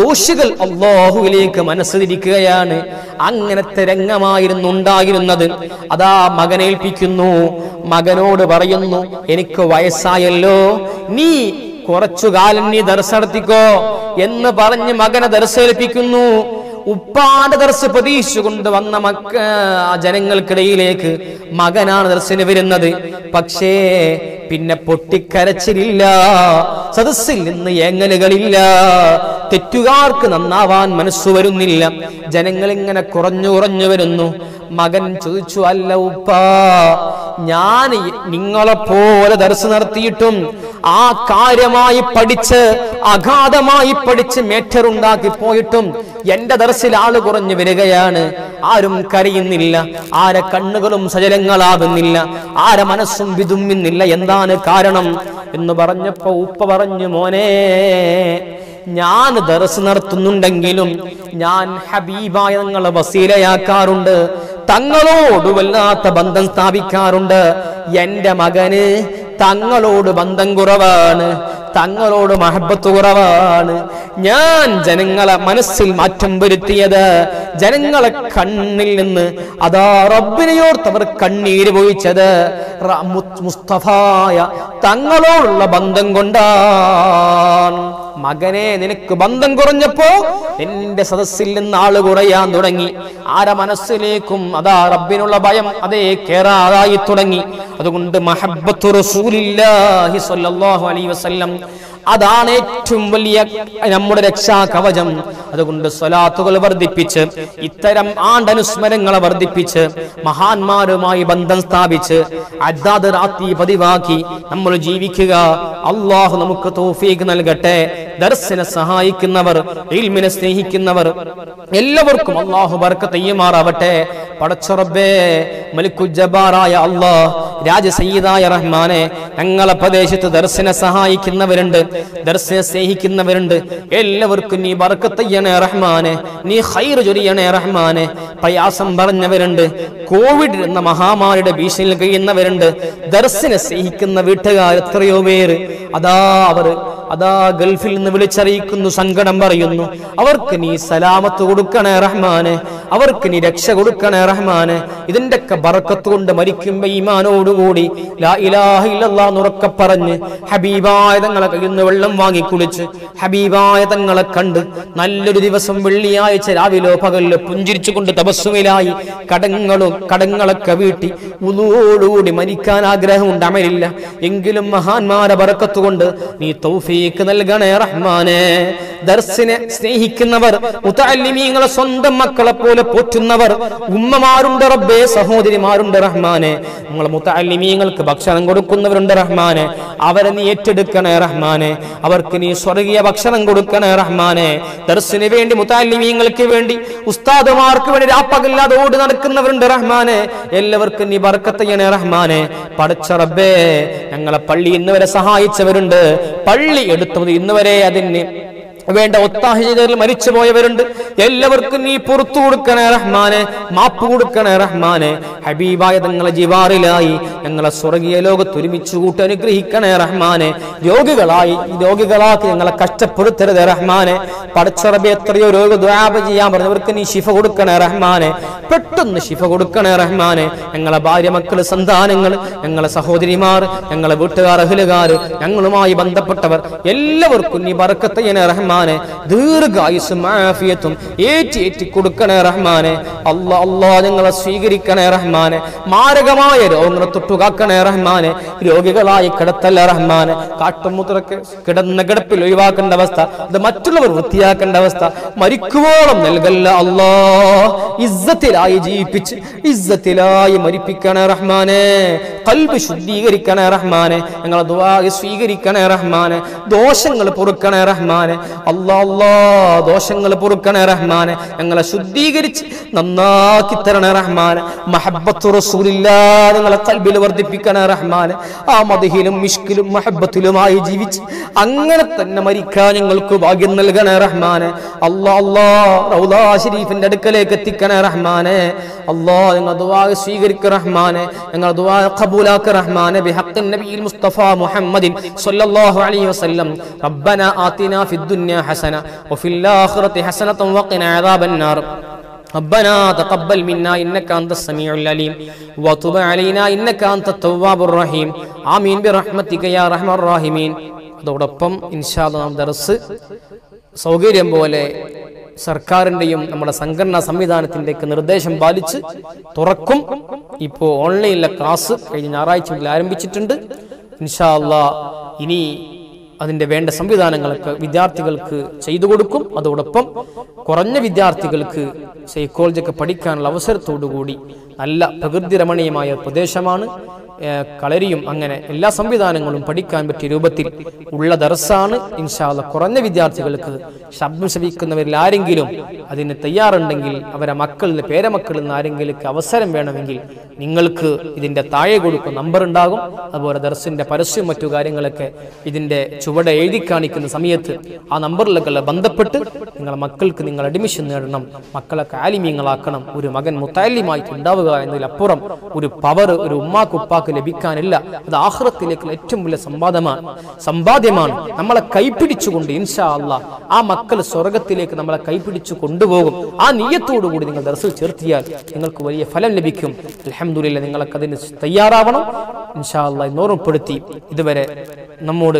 ദോഷികൾ അല്ലാഹുവിലേക്ക് മനസ്സ് തിരിക്കുകയാണ് അങ്ങനത്തെ രംഗമായിരുന്നു ഉണ്ടായിരുന്നത് അതാ മകനേൽപ്പിക്കുന്നു മകനോട് പറയുന്നു എനിക്ക് വയസ്സായല്ലോ നീ കുറച്ചു കാലം നീ ദർസ് നടത്തിക്കോ എന്ന് പറഞ്ഞ് മകനെ ദർസേൽപ്പിക്കുന്നു ഉപ്പാന്റെ ദർസ് പ്രതീക്ഷിച്ചുകൊണ്ട് വന്ന മക്ക ജനങ്ങൾക്കിടയിലേക്ക് മകനാണ് ദർസിന് വരുന്നത് പക്ഷേ പിന്നെ പൊട്ടിക്കരച്ചിലില്ല സദസ്സിൽ നിന്ന് ഏങ്ങലുകളില്ല തെറ്റുകാർക്ക് നന്നാവാൻ മനസ്സു വരുന്നില്ല ജനങ്ങൾ ഇങ്ങനെ കുറഞ്ഞു കുറഞ്ഞു വരുന്നു മകൻ ചോദിച്ചു അല്ല ഉപ്പ ഞാൻ നിങ്ങളെപ്പോലെ ദർസ് നടത്തിയിട്ടും ആ കാര്യമായി പഠിച്ച് അഗാധമായി പഠിച്ച് മേറ്റർ ഉണ്ടാക്കി പോയിട്ടും എന്റെ ദർസിൽ ആള് കുറഞ്ഞു വരികയാണ് ആരും കരയുന്നില്ല ആരെ കണ്ണുകളും സജലങ്ങളാകുന്നില്ല ആരെ മനസ്സും വിതുമ്മുന്നില്ല എന്താണ് കാരണം എന്ന് പറഞ്ഞപ്പോ ഉപ്പ പറഞ്ഞു മോനെ ഞാൻ ദർസ് നടത്തുന്നുണ്ടെങ്കിലും ഞാൻ ഹബീബായ തങ്ങളെ വസീലയാക്കാറുണ്ട് തങ്ങളോട് വല്ലാത്ത ബന്ധം സ്ഥാപിക്കാറുണ്ട്. എന്റെ മകന് തങ്ങളോട് ബന്ധം കുറവാണ്, തങ്ങളോട് മഹബത്ത് കുറവാണ്. ഞാൻ ജനങ്ങളെ മനസ്സിൽ മാറ്റം വരുത്തിയത്, ജനങ്ങളെ കണ്ണിൽ നിന്ന് അതാ റബ്ബിനെയോർത്തവർ കണ്ണീര് പൊഴിച്ചത് മുസ്തഫായ തങ്ങളോടുള്ള ബന്ധം കൊണ്ടാണ്. മകനെ, നിനക്ക് ബന്ധം കുറഞ്ഞപ്പോ നിന്റെ സദസ്സിൽ നിന്ന് ആള് കുറയാൻ തുടങ്ങി. ആരെ മനസ്സിലേക്കും അതാ റബ്ബിനുള്ള ഭയം അതേ കേറാതായി തുടങ്ങി. അതുകൊണ്ട് മഹബ്ബത്തു റസൂലില്ലാഹി സ്വല്ലല്ലാഹു അലൈഹി വസല്ലം അതാണ് ഏറ്റവും വലിയ നമ്മുടെ രക്ഷാ കവചം. അതുകൊണ്ട് സ്വലാത്തുകൾ വർദ്ധിപ്പിച്ച്, ഇത്തരം ആണ്ടനുസ്മരങ്ങളെ വർദ്ധിപ്പിച്ച്, മഹാന്മാരുമായി ബന്ധം സ്ഥാപിച്ച്, അദ്ദാദ് റാത്തി പതിവാക്കി നമ്മൾ ജീവിക്കുക. അള്ളാഹു നമുക്ക് തൗഫീഖ് നൽകട്ടെ. ദർസിനെ സഹായിക്കുന്നവർ, ഇൽമിനെ സ്നേഹിക്കുന്നവർ എല്ലാവർക്കും അള്ളാഹു ബർക്കത്ത് ചെയ്യുമാറാവട്ടെ. പടച്ച റബ്ബേ, മലിക്കുൽ ജബ്ബാറായ അള്ളാഹ്, രാജസയ്യിദായ റഹ്മാനെ, ഞങ്ങളെ പ്രദേശത്ത് ദർസിനെ സഹായിക്കുന്നവരുണ്ട്, ദർസിനെ സ്നേഹിക്കുന്നവരുണ്ട്. എല്ലാവർക്കും നീ ബർക്കത്ത് ചെയ്യണേ റഹ്മാനെ, നീ ഖൈർ ചൊരിയണേ റഹ്മാനെ. പ്രയാസം പറഞ്ഞവരുണ്ട്, കോവിഡ് എന്ന മഹാമാരിയുടെ ഭീഷണിയിൽ കഴിയുന്നവരുണ്ട്. ദർസിനെ സ്നേഹിക്കുന്ന വീട്ടുകാർ എത്രയോ പേര് അതാ അവർ അതാ ഗൾഫിൽ നിന്ന് വിളിച്ചറിയിക്കുന്നു, സങ്കടം പറയുന്നു. അവർക്ക് നീ സലാമത്ത് കൊടുക്കണേ റഹ്മാനെ, അവർക്ക് നീ രക്ഷ കൊടുക്കണേ റഹ്മാനെ. ഇതിൻ്റെയൊക്കെ ബർക്കത്ത് കൊണ്ട് മരിക്കുമ്പോ ഈമാനോടുകൂടി ലാ ഇലാഹ ഇല്ലല്ലാഹ് ഉറക്കെ പറഞ്ഞ് ഹബീബായ തങ്ങളെ കയ്യിൽ നിന്ന് വെള്ളം വാങ്ങി കുളിച്ച് ഹബീബായ തങ്ങളെ കണ്ട് നല്ലൊരു ദിവസം വെള്ളിയാഴ്ച രാവിലോ പകലിലോ പുഞ്ചിരിച്ചുകൊണ്ട് തപസ്സുവിലായി കടങ്ങളും കടങ്ങളൊക്കെ വീട്ടി ഉദോടുകൂടി മരിക്കാൻ ആഗ്രഹമുണ്ട്, അമലില്ല എങ്കിലും മഹാന്മാരെ ബർക്കത്ത് കൊണ്ട് നീ തൗഫീഖ് നൽകണേ റഹ്മാനെ. ദർസിനെ സ്നേഹിക്കുന്നവർ, മുതഅല്ലിമീങ്ങളെ സ്വന്തം മക്കളെ പോലെ പോറ്റുന്നവർ, ഉമ്മമാരുണ്ട് റബ്ബേ, സഹോദരിമാരുണ്ട് റഹ്മാനെ. നിങ്ങൾ മുതഅല്ലിമീങ്ങൾക്ക് ഭക്ഷണം കൊടുക്കുന്നവരുണ്ട് റഹ്മാനെ, അവരെ നീ ഏറ്റെടുക്കണേ റഹ്മാനെ, അവർക്ക് നീ സ്വർഗീയ ഭക്ഷണം കൊടുക്കണേ റഹ്മാനെ. ദർസിന് വേണ്ടി, മുതഅല്ലിമീങ്ങൾക്ക് വേണ്ടി, ഉസ്താദുമാർക്ക് വേണ്ടി രാപ്പകല്ലാതെ ഓടി നടക്കുന്നവരുണ്ട് റഹ്മാനെ. എല്ലാവർക്കും നീ ബർക്കത്ത് ചെയ്യണേ റഹ്മാനെ. പടച്ച റബ്ബേ, ഞങ്ങളെ പള്ളി ഇന്ന് വരെ സഹായിച്ചവരുണ്ട്, പള്ളി എടുത്തത് ഇന്ന് വരെ അതിന് വേണ്ട ഒത്താഹ ചെയ്തവരിൽ മരിച്ചു പോയവരുണ്ട്. എല്ലാവർക്കും നീ പുറത്തു കൊടുക്കണേ റഹ്മാനെ, മാപ്പ് കൊടുക്കണേ റഹ്മാനെ. ഹബീബായ തങ്ങളെ ജിവാറിലായി ഞങ്ങളെ സ്വർഗീയ ലോകത്ത് ഒരുമിച്ച് കൂട്ടി അനുഗ്രഹിക്കണേ റഹ്മാനെ. രോഗികളായി രോഗികളാക്കി ഞങ്ങളെ കഷ്ടപ്പെടുത്തരുത് റഹ്മാനെ. പടച്ച റബ്ബേ, എത്രയോ രോഗ ദുആബ ചെയ്യാൻ പറഞ്ഞവർക്ക് നീ ശിഫ കൊടുക്കണേ റഹ്മാനെ, പെട്ടെന്ന് ശിഫ കൊടുക്കണേ റഹ്മാനെ. ഞങ്ങളെ ഭാര്യ, മക്കള്, സന്താനങ്ങൾ, ഞങ്ങളെ സഹോദരിമാർ, ഞങ്ങളെ വീട്ടുകാർ, അഹ്ലുകാർ, ഞങ്ങളുമായി ബന്ധപ്പെട്ടവർ എല്ലാവർക്കും നീ ബർക്കത്ത് ചെയ്യണേ റഹ്മാൻ. ദീർഘായുസും ആഫിയത്തും ഏറ്റി ഏറ്റി കൊടുക്കണേ റഹ്മാനെ. അല്ലാഹ് അല്ലാഹ് ഞങ്ങളെ സ്വീകരിക്കണേ റഹ്മാനെ. മാരകമായ രോഗങ്ങളെ തൊട്ടുകാക്കണേ റഹ്മാനെ. രോഗികളായി കിടത്തല്ല റഹ്മാനെ. കാട്ടുമുത്രക്ക് കിടന്ന കിടപ്പിൽ ഒഴിവാക്കേണ്ട അവസ്ഥ, അത് മറ്റുള്ളവർ വൃത്തിയാക്കേണ്ട അവസ്ഥ മരിക്കുവോളം നൽകല്ല അല്ലാഹ്. ഇസ്സത്തിലായി ജീവിപ്പിച്ച് ഇസ്സത്തിലായി മരിപ്പിക്കണേ റഹ്മാനെ. ഖൽബ് ശുദ്ധീകരിക്കണേ റഹ്മാനെ. ഞങ്ങളെ ദുആ സ്വീകരിക്കണേ റഹ്മാനെ. ദോഷങ്ങൾ പൊറുക്കണേ റഹ്മാനെ. അല്ലാഹ് അല്ലാഹ് ദോഷങ്ങൾ പൊറുക്കണേ റഹ്മാനെ. ഞങ്ങളെ ശുദ്ധീകരിച്ച് നന്നാക്കി തരണേ റഹ്മാനെ. മഹബ്ബത്തു റസൂലില്ലാഹി ഞങ്ങളെ ഖൽബിൽ വർദ്ധിപ്പിക്കണേ റഹ്മാനെ. ആ മദ്ഹിലും മിഷ്കിലും മഹബ്ബത്തിലുമായി ജീവിച്ച് അങ്ങനെ തന്നെ മരിക്കാൻ ഞങ്ങൾക്ക് ഭാഗ്യം നൽകണേ റഹ്മാനെ. അല്ലാഹ് അല്ലാഹ് റൗളാ ശരീഫിന്റെ അടുക്കലേക്ക് എത്തിക്കണേ റഹ്മാനെ. അല്ലാഹ് ഞങ്ങളെ ദുആ സ്വീകരിക്കണേ റഹ്മാനെ. ഞങ്ങളെ ദുആ ഖബൂലാക്കണേ റഹ്മാനെ. ബിഹഖ്ഖി നബിയിൽ മുസ്തഫ മുഹമ്മദിൻ സ്വല്ലല്ലാഹു അലൈഹി വസല്ലം. റബ്ബനാ ആതിനാ ഫിദ് الدنيا حسنة وفي الآخرة حسنة وقنا عذاب النار ربنا تقبل منا إنك أنت السميع العليم وتب علينا إنك أنت التواب الرحيم آمين برحمتك يا أرحم الراحمين. അതോടൊപ്പം ഇൻഷാ അല്ലാഹ് നാം ദർസ് സൗകര്യം പോലെ സർക്കാരിന്റെയും നമ്മുടെ സംഘടനാ സംവിധാനത്തിന്റെയൊക്കെ നിർദ്ദേശം പാലിച്ച് തുറക്കും. ഇപ്പോൾ ഓൺലൈനിലെ ക്ലാസ് കഴിഞ്ഞ ഞായറാഴ്ച മുതൽ ആരംഭിച്ചിട്ടുണ്ട്. ഇൻഷാ അല്ലാഹ് ഇനി അതിൻ്റെ വേണ്ട സംവിധാനങ്ങളൊക്കെ വിദ്യാർത്ഥികൾക്ക് ചെയ്തു കൊടുക്കും. അതോടൊപ്പം കുറഞ്ഞ വിദ്യാർത്ഥികൾക്ക് സൈക്കോളജിയൊക്കെ പഠിക്കാനുള്ള അവസരത്തോടുകൂടി നല്ല പ്രകൃതിരമണീയമായ പ്രദേശമാണ്. കളരിയും അങ്ങനെ എല്ലാ സംവിധാനങ്ങളും പഠിക്കാൻ പറ്റിയ രൂപത്തിൽ ഉള്ള ദർസാണ് ഇൻഷാ അല്ലാഹ്. കുറഞ്ഞ വിദ്യാർത്ഥികൾക്ക് ശബ്ദം ശ്രവിക്കുന്നവരിൽ ആരെങ്കിലും അതിന് തയ്യാറുണ്ടെങ്കിൽ അവരെ മക്കളിൽ നിന്ന് പേരമക്കളിൽ നിന്ന് ആരെങ്കിലും അവസരം വേണമെങ്കിൽ നിങ്ങൾക്ക് ഇതിൻ്റെ താഴെ കൊടുക്കുന്ന നമ്പർ ഉണ്ടാകും. അതുപോലെ ദർസിൻ്റെ പരസ്യം മറ്റു കാര്യങ്ങളൊക്കെ ഇതിൻ്റെ ചുവടെ എഴുതി കാണിക്കുന്ന സമയത്ത് ആ നമ്പറിലൊക്കെ ബന്ധപ്പെട്ട് നിങ്ങളുടെ മക്കൾക്ക് നിങ്ങൾ അഡ്മിഷൻ നേടണം, മക്കളൊക്കെ ആലിമീങ്ങളാക്കണം. ഒരു മകൻ മുത്തഅല്ലിമായി ഉണ്ടാവുക എന്നതിലപ്പുറം ഒരു പവർ ഒരു ഉമ്മാക്ക് ഉപ്പാക്ക് ലഭിക്കാനില്ല. അത് ആഖിറത്തിലേക്കുള്ള ഏറ്റവും വലിയ സമ്പാദ്യമാണ് സമ്പാദ്യമാണ് നമ്മളെ കൈപിടിച്ചുകൊണ്ട് ഇൻഷാ അല്ലാഹ് ആ മക്കൾ സ്വർഗത്തിലേക്ക് നമ്മളെ കൈപിടിച്ചു കൊണ്ടുപോകും. ആ നിയ്യത്തോടുകൂടി നിങ്ങൾ ദർസിൽ ചേർത്തിയാൽ നിങ്ങൾക്ക് വലിയ ഫലം ലഭിക്കും. അൽഹംദുലില്ലാഹ്, നിങ്ങളൊക്കെ അതിന് തയ്യാറാവണം ഇൻഷാ അല്ലാഹ് എന്ന് ഓർമ്മപ്പെടുത്തി ഇതുവരെ നമ്മോട്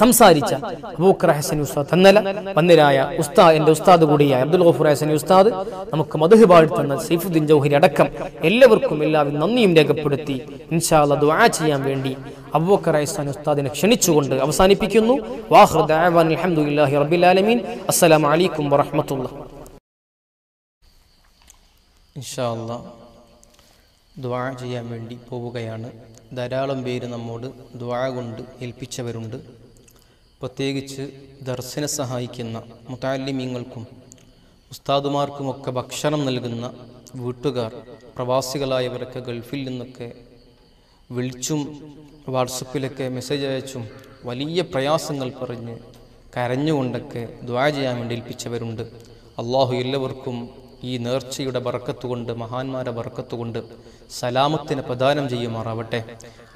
സംസാരിച്ച അബൂബക്കർ ഹസനി ഉസ്താദ് തന്നല വന്നിരായ ഉസ്താദ് എൻ്റെ ഉസ്താദ് കൂടിയായ അബ്ദുൽ ഗഫൂർ ഹസനി ഉസ്താദ് നമുക്ക് മദ്ഹ് പാടി തന്ന സൈഫുദ്ദീൻ ജൗഹരി അടക്കം എല്ലാവർക്കും എല്ലാവരും നന്ദിയും രേഖപ്പെടുത്തി ഇൻഷാ അല്ലാഹ് ദുആ ചെയ്യാൻ വേണ്ടി അബൂബക്കർ ഹസനി ഉസ്താദിനെ ക്ഷണിച്ചുകൊണ്ട് അവസാനിപ്പിക്കുന്നു. വാഖിറു ദഅവാന അൽഹംദുലില്ലാഹി റബ്ബിൽ ആലമീൻ. അസ്സലാമു അലൈക്കും വറഹ്മത്തുള്ളാഹി. ഇൻഷാ അല്ലാഹ് ദുആ ചെയ്യാൻ വേണ്ടി പോവുകയാണ്. ധാരാളം പേര് നമ്മോട് ദുആ കൊണ്ട് ഏൽപ്പിച്ചവരുണ്ട്. പ്രത്യേകിച്ച് ദർസിനെ സഹായിക്കുന്ന മുതഅല്ലിമീങ്ങൾക്കും ഉസ്താദുമാർക്കുമൊക്കെ ഭക്ഷണം നൽകുന്ന വീട്ടുകാർ, പ്രവാസികളായവരൊക്കെ ഗൾഫിൽ നിന്നൊക്കെ വിളിച്ചും വാട്സപ്പിലൊക്കെ മെസ്സേജ് അയച്ചും വലിയ പ്രയാസങ്ങൾ പറഞ്ഞ് കരഞ്ഞുകൊണ്ടൊക്കെ ദുആ ചെയ്യാൻ വേണ്ടി ഏൽപ്പിച്ചവരുണ്ട്. അല്ലാഹു എല്ലാവർക്കും ഈ നേർച്ചയുടെ ബർക്കത്തുകൊണ്ട് മഹാന്മാരെ ബർക്കത്തുകൊണ്ട് സലാമത്തിന് പ്രദാനം ചെയ്യുമാറാവട്ടെ.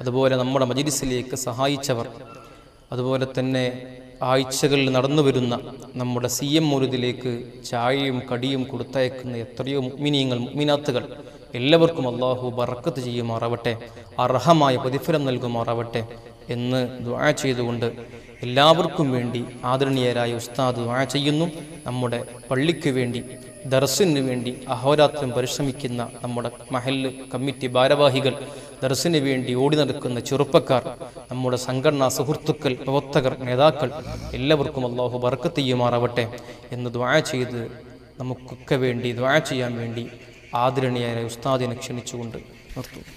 അതുപോലെ നമ്മുടെ മജ്‌ലിസിലേക്ക് സഹായിച്ചവർ, അതുപോലെ തന്നെ ആഴ്ചകളിൽ നടന്നു വരുന്ന നമ്മുടെ സി എം മുറിദിലേക്ക് ചായയും കടിയും കൊടുത്തയക്കുന്ന എത്രയോ മുഅ്മിനീങ്ങൾ മുഅ്മിനാത്തുകൾ എല്ലാവർക്കും അല്ലാഹു ബർക്കത്ത് ചെയ്യുമാറാവട്ടെ, അർഹമായ പ്രതിഫലം നൽകുമാറാവട്ടെ എന്ന് ദുആ ചെയ്തുകൊണ്ട് എല്ലാവർക്കും വേണ്ടി ആദരണീയരായ ഉസ്താദ് ദുആ ചെയ്യുന്നു. നമ്മുടെ പള്ളിക്ക് വേണ്ടി ദർസിന് വേണ്ടി അഹോരാത്രം പരിശ്രമിക്കുന്ന നമ്മുടെ മഹല്ല് കമ്മിറ്റി ഭാരവാഹികൾ, ദർസിന് വേണ്ടി ഓടി നടക്കുന്ന ചെറുപ്പക്കാർ, നമ്മുടെ സംഘടനാ സുഹൃത്തുക്കൾ, പ്രവർത്തകർ, നേതാക്കൾ എല്ലാവർക്കും അല്ലാഹു ബർക്കത്ത് ചെയ്യുമാറാവട്ടെ എന്ന് ദുആ ചെയ്ത് നമുക്കൊക്കെ വേണ്ടി ദുആ ചെയ്യാൻ വേണ്ടി ആദരണീയരായ ഉസ്താദിനെ ക്ഷണിച്ചുകൊണ്ട് നിർത്തുന്നു.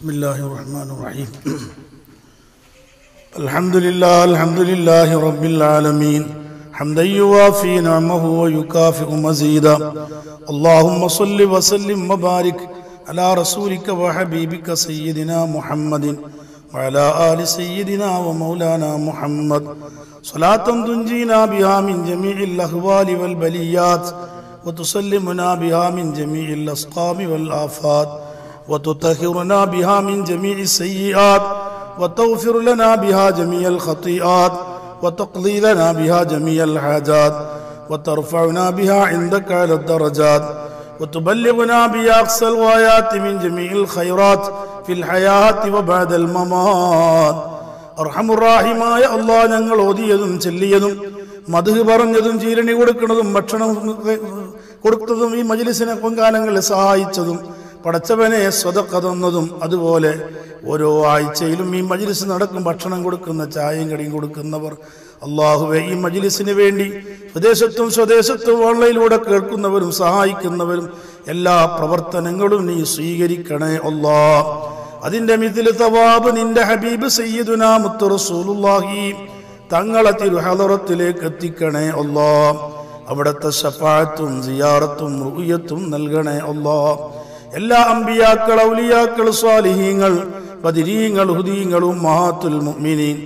بسم الله الرحمن الرحيم الحمد لله الحمد لله رب العالمين حمدا يوافي نعمه ويكافئ مزيدا اللهم صل وسلم وبارك على رسولك وحبيبك سيدنا محمد وعلى آل سيدنا ومولانا محمد صلاة تنجينا بها من جميع الأهوال والبليات وتسلمنا بها من جميع الأسقام والآفات وتطهرنا بها من جميع السيئات وتغفر لنا بها جميع الخطيئات وتقضي لنا بها جميع الحاجات وترفعنا بها عندك على الدرجات وتبلغنا بها أقصى الغايات من جميع الخيرات في الحياة وبعد الممات أرحم الراحمين يا الله ഞങ്ങൾ ഓതിയതും ചൊല്ലിയതും മദ്ഹ് പറഞ്ഞതും ജീരണി കൊടുക്കുന്നതും ഭക്ഷണം കൊടുത്തതും ഈ മജ്‌ലിസിനെ പൊങ്കാലങ്ങളെ സഹായിച്ചതും പടച്ചവനെ സ്വതക്ക തന്നതും അതുപോലെ ഓരോ ആഴ്ചയിലും ഈ മജ്‌ലിസ് നടക്കും ഭക്ഷണം കൊടുക്കുന്ന ചായയും കടിയും കൊടുക്കുന്നവർ അല്ലാഹുവേ ഈ മജ്‌ലിസിന് വേണ്ടി വിദേശത്തും സ്വദേശത്തും ഓൺലൈനിലൂടെ കേൾക്കുന്നവരും സഹായിക്കുന്നവരും എല്ലാ പ്രവർത്തനങ്ങളും നീ സ്വീകരിക്കണേ അല്ലാഹ്. അതിൻ്റെ മിഥില തവാബ് നിൻ്റെ ഹബീബ് സയ്യിദുനാ മുത്തു റസൂലുള്ളാഹി തങ്ങളെ തിരുഹലറത്തിലേക്ക് എത്തിക്കണേ അല്ലാഹ്. അവിടുത്തെ ശഫാഅത്തും സിയാറത്തും റുഅ്യത്തും നൽകണേ അല്ലാഹ്. എല്ലാ അമ്പിയാക്കൾ ഔലിയാക്കൾ സ്വാലിഹീങ്ങൾ ബദരീങ്ങൾ ഹുദീങ്ങളും മഹാത്തുൽ മുഅ്മിനീൻ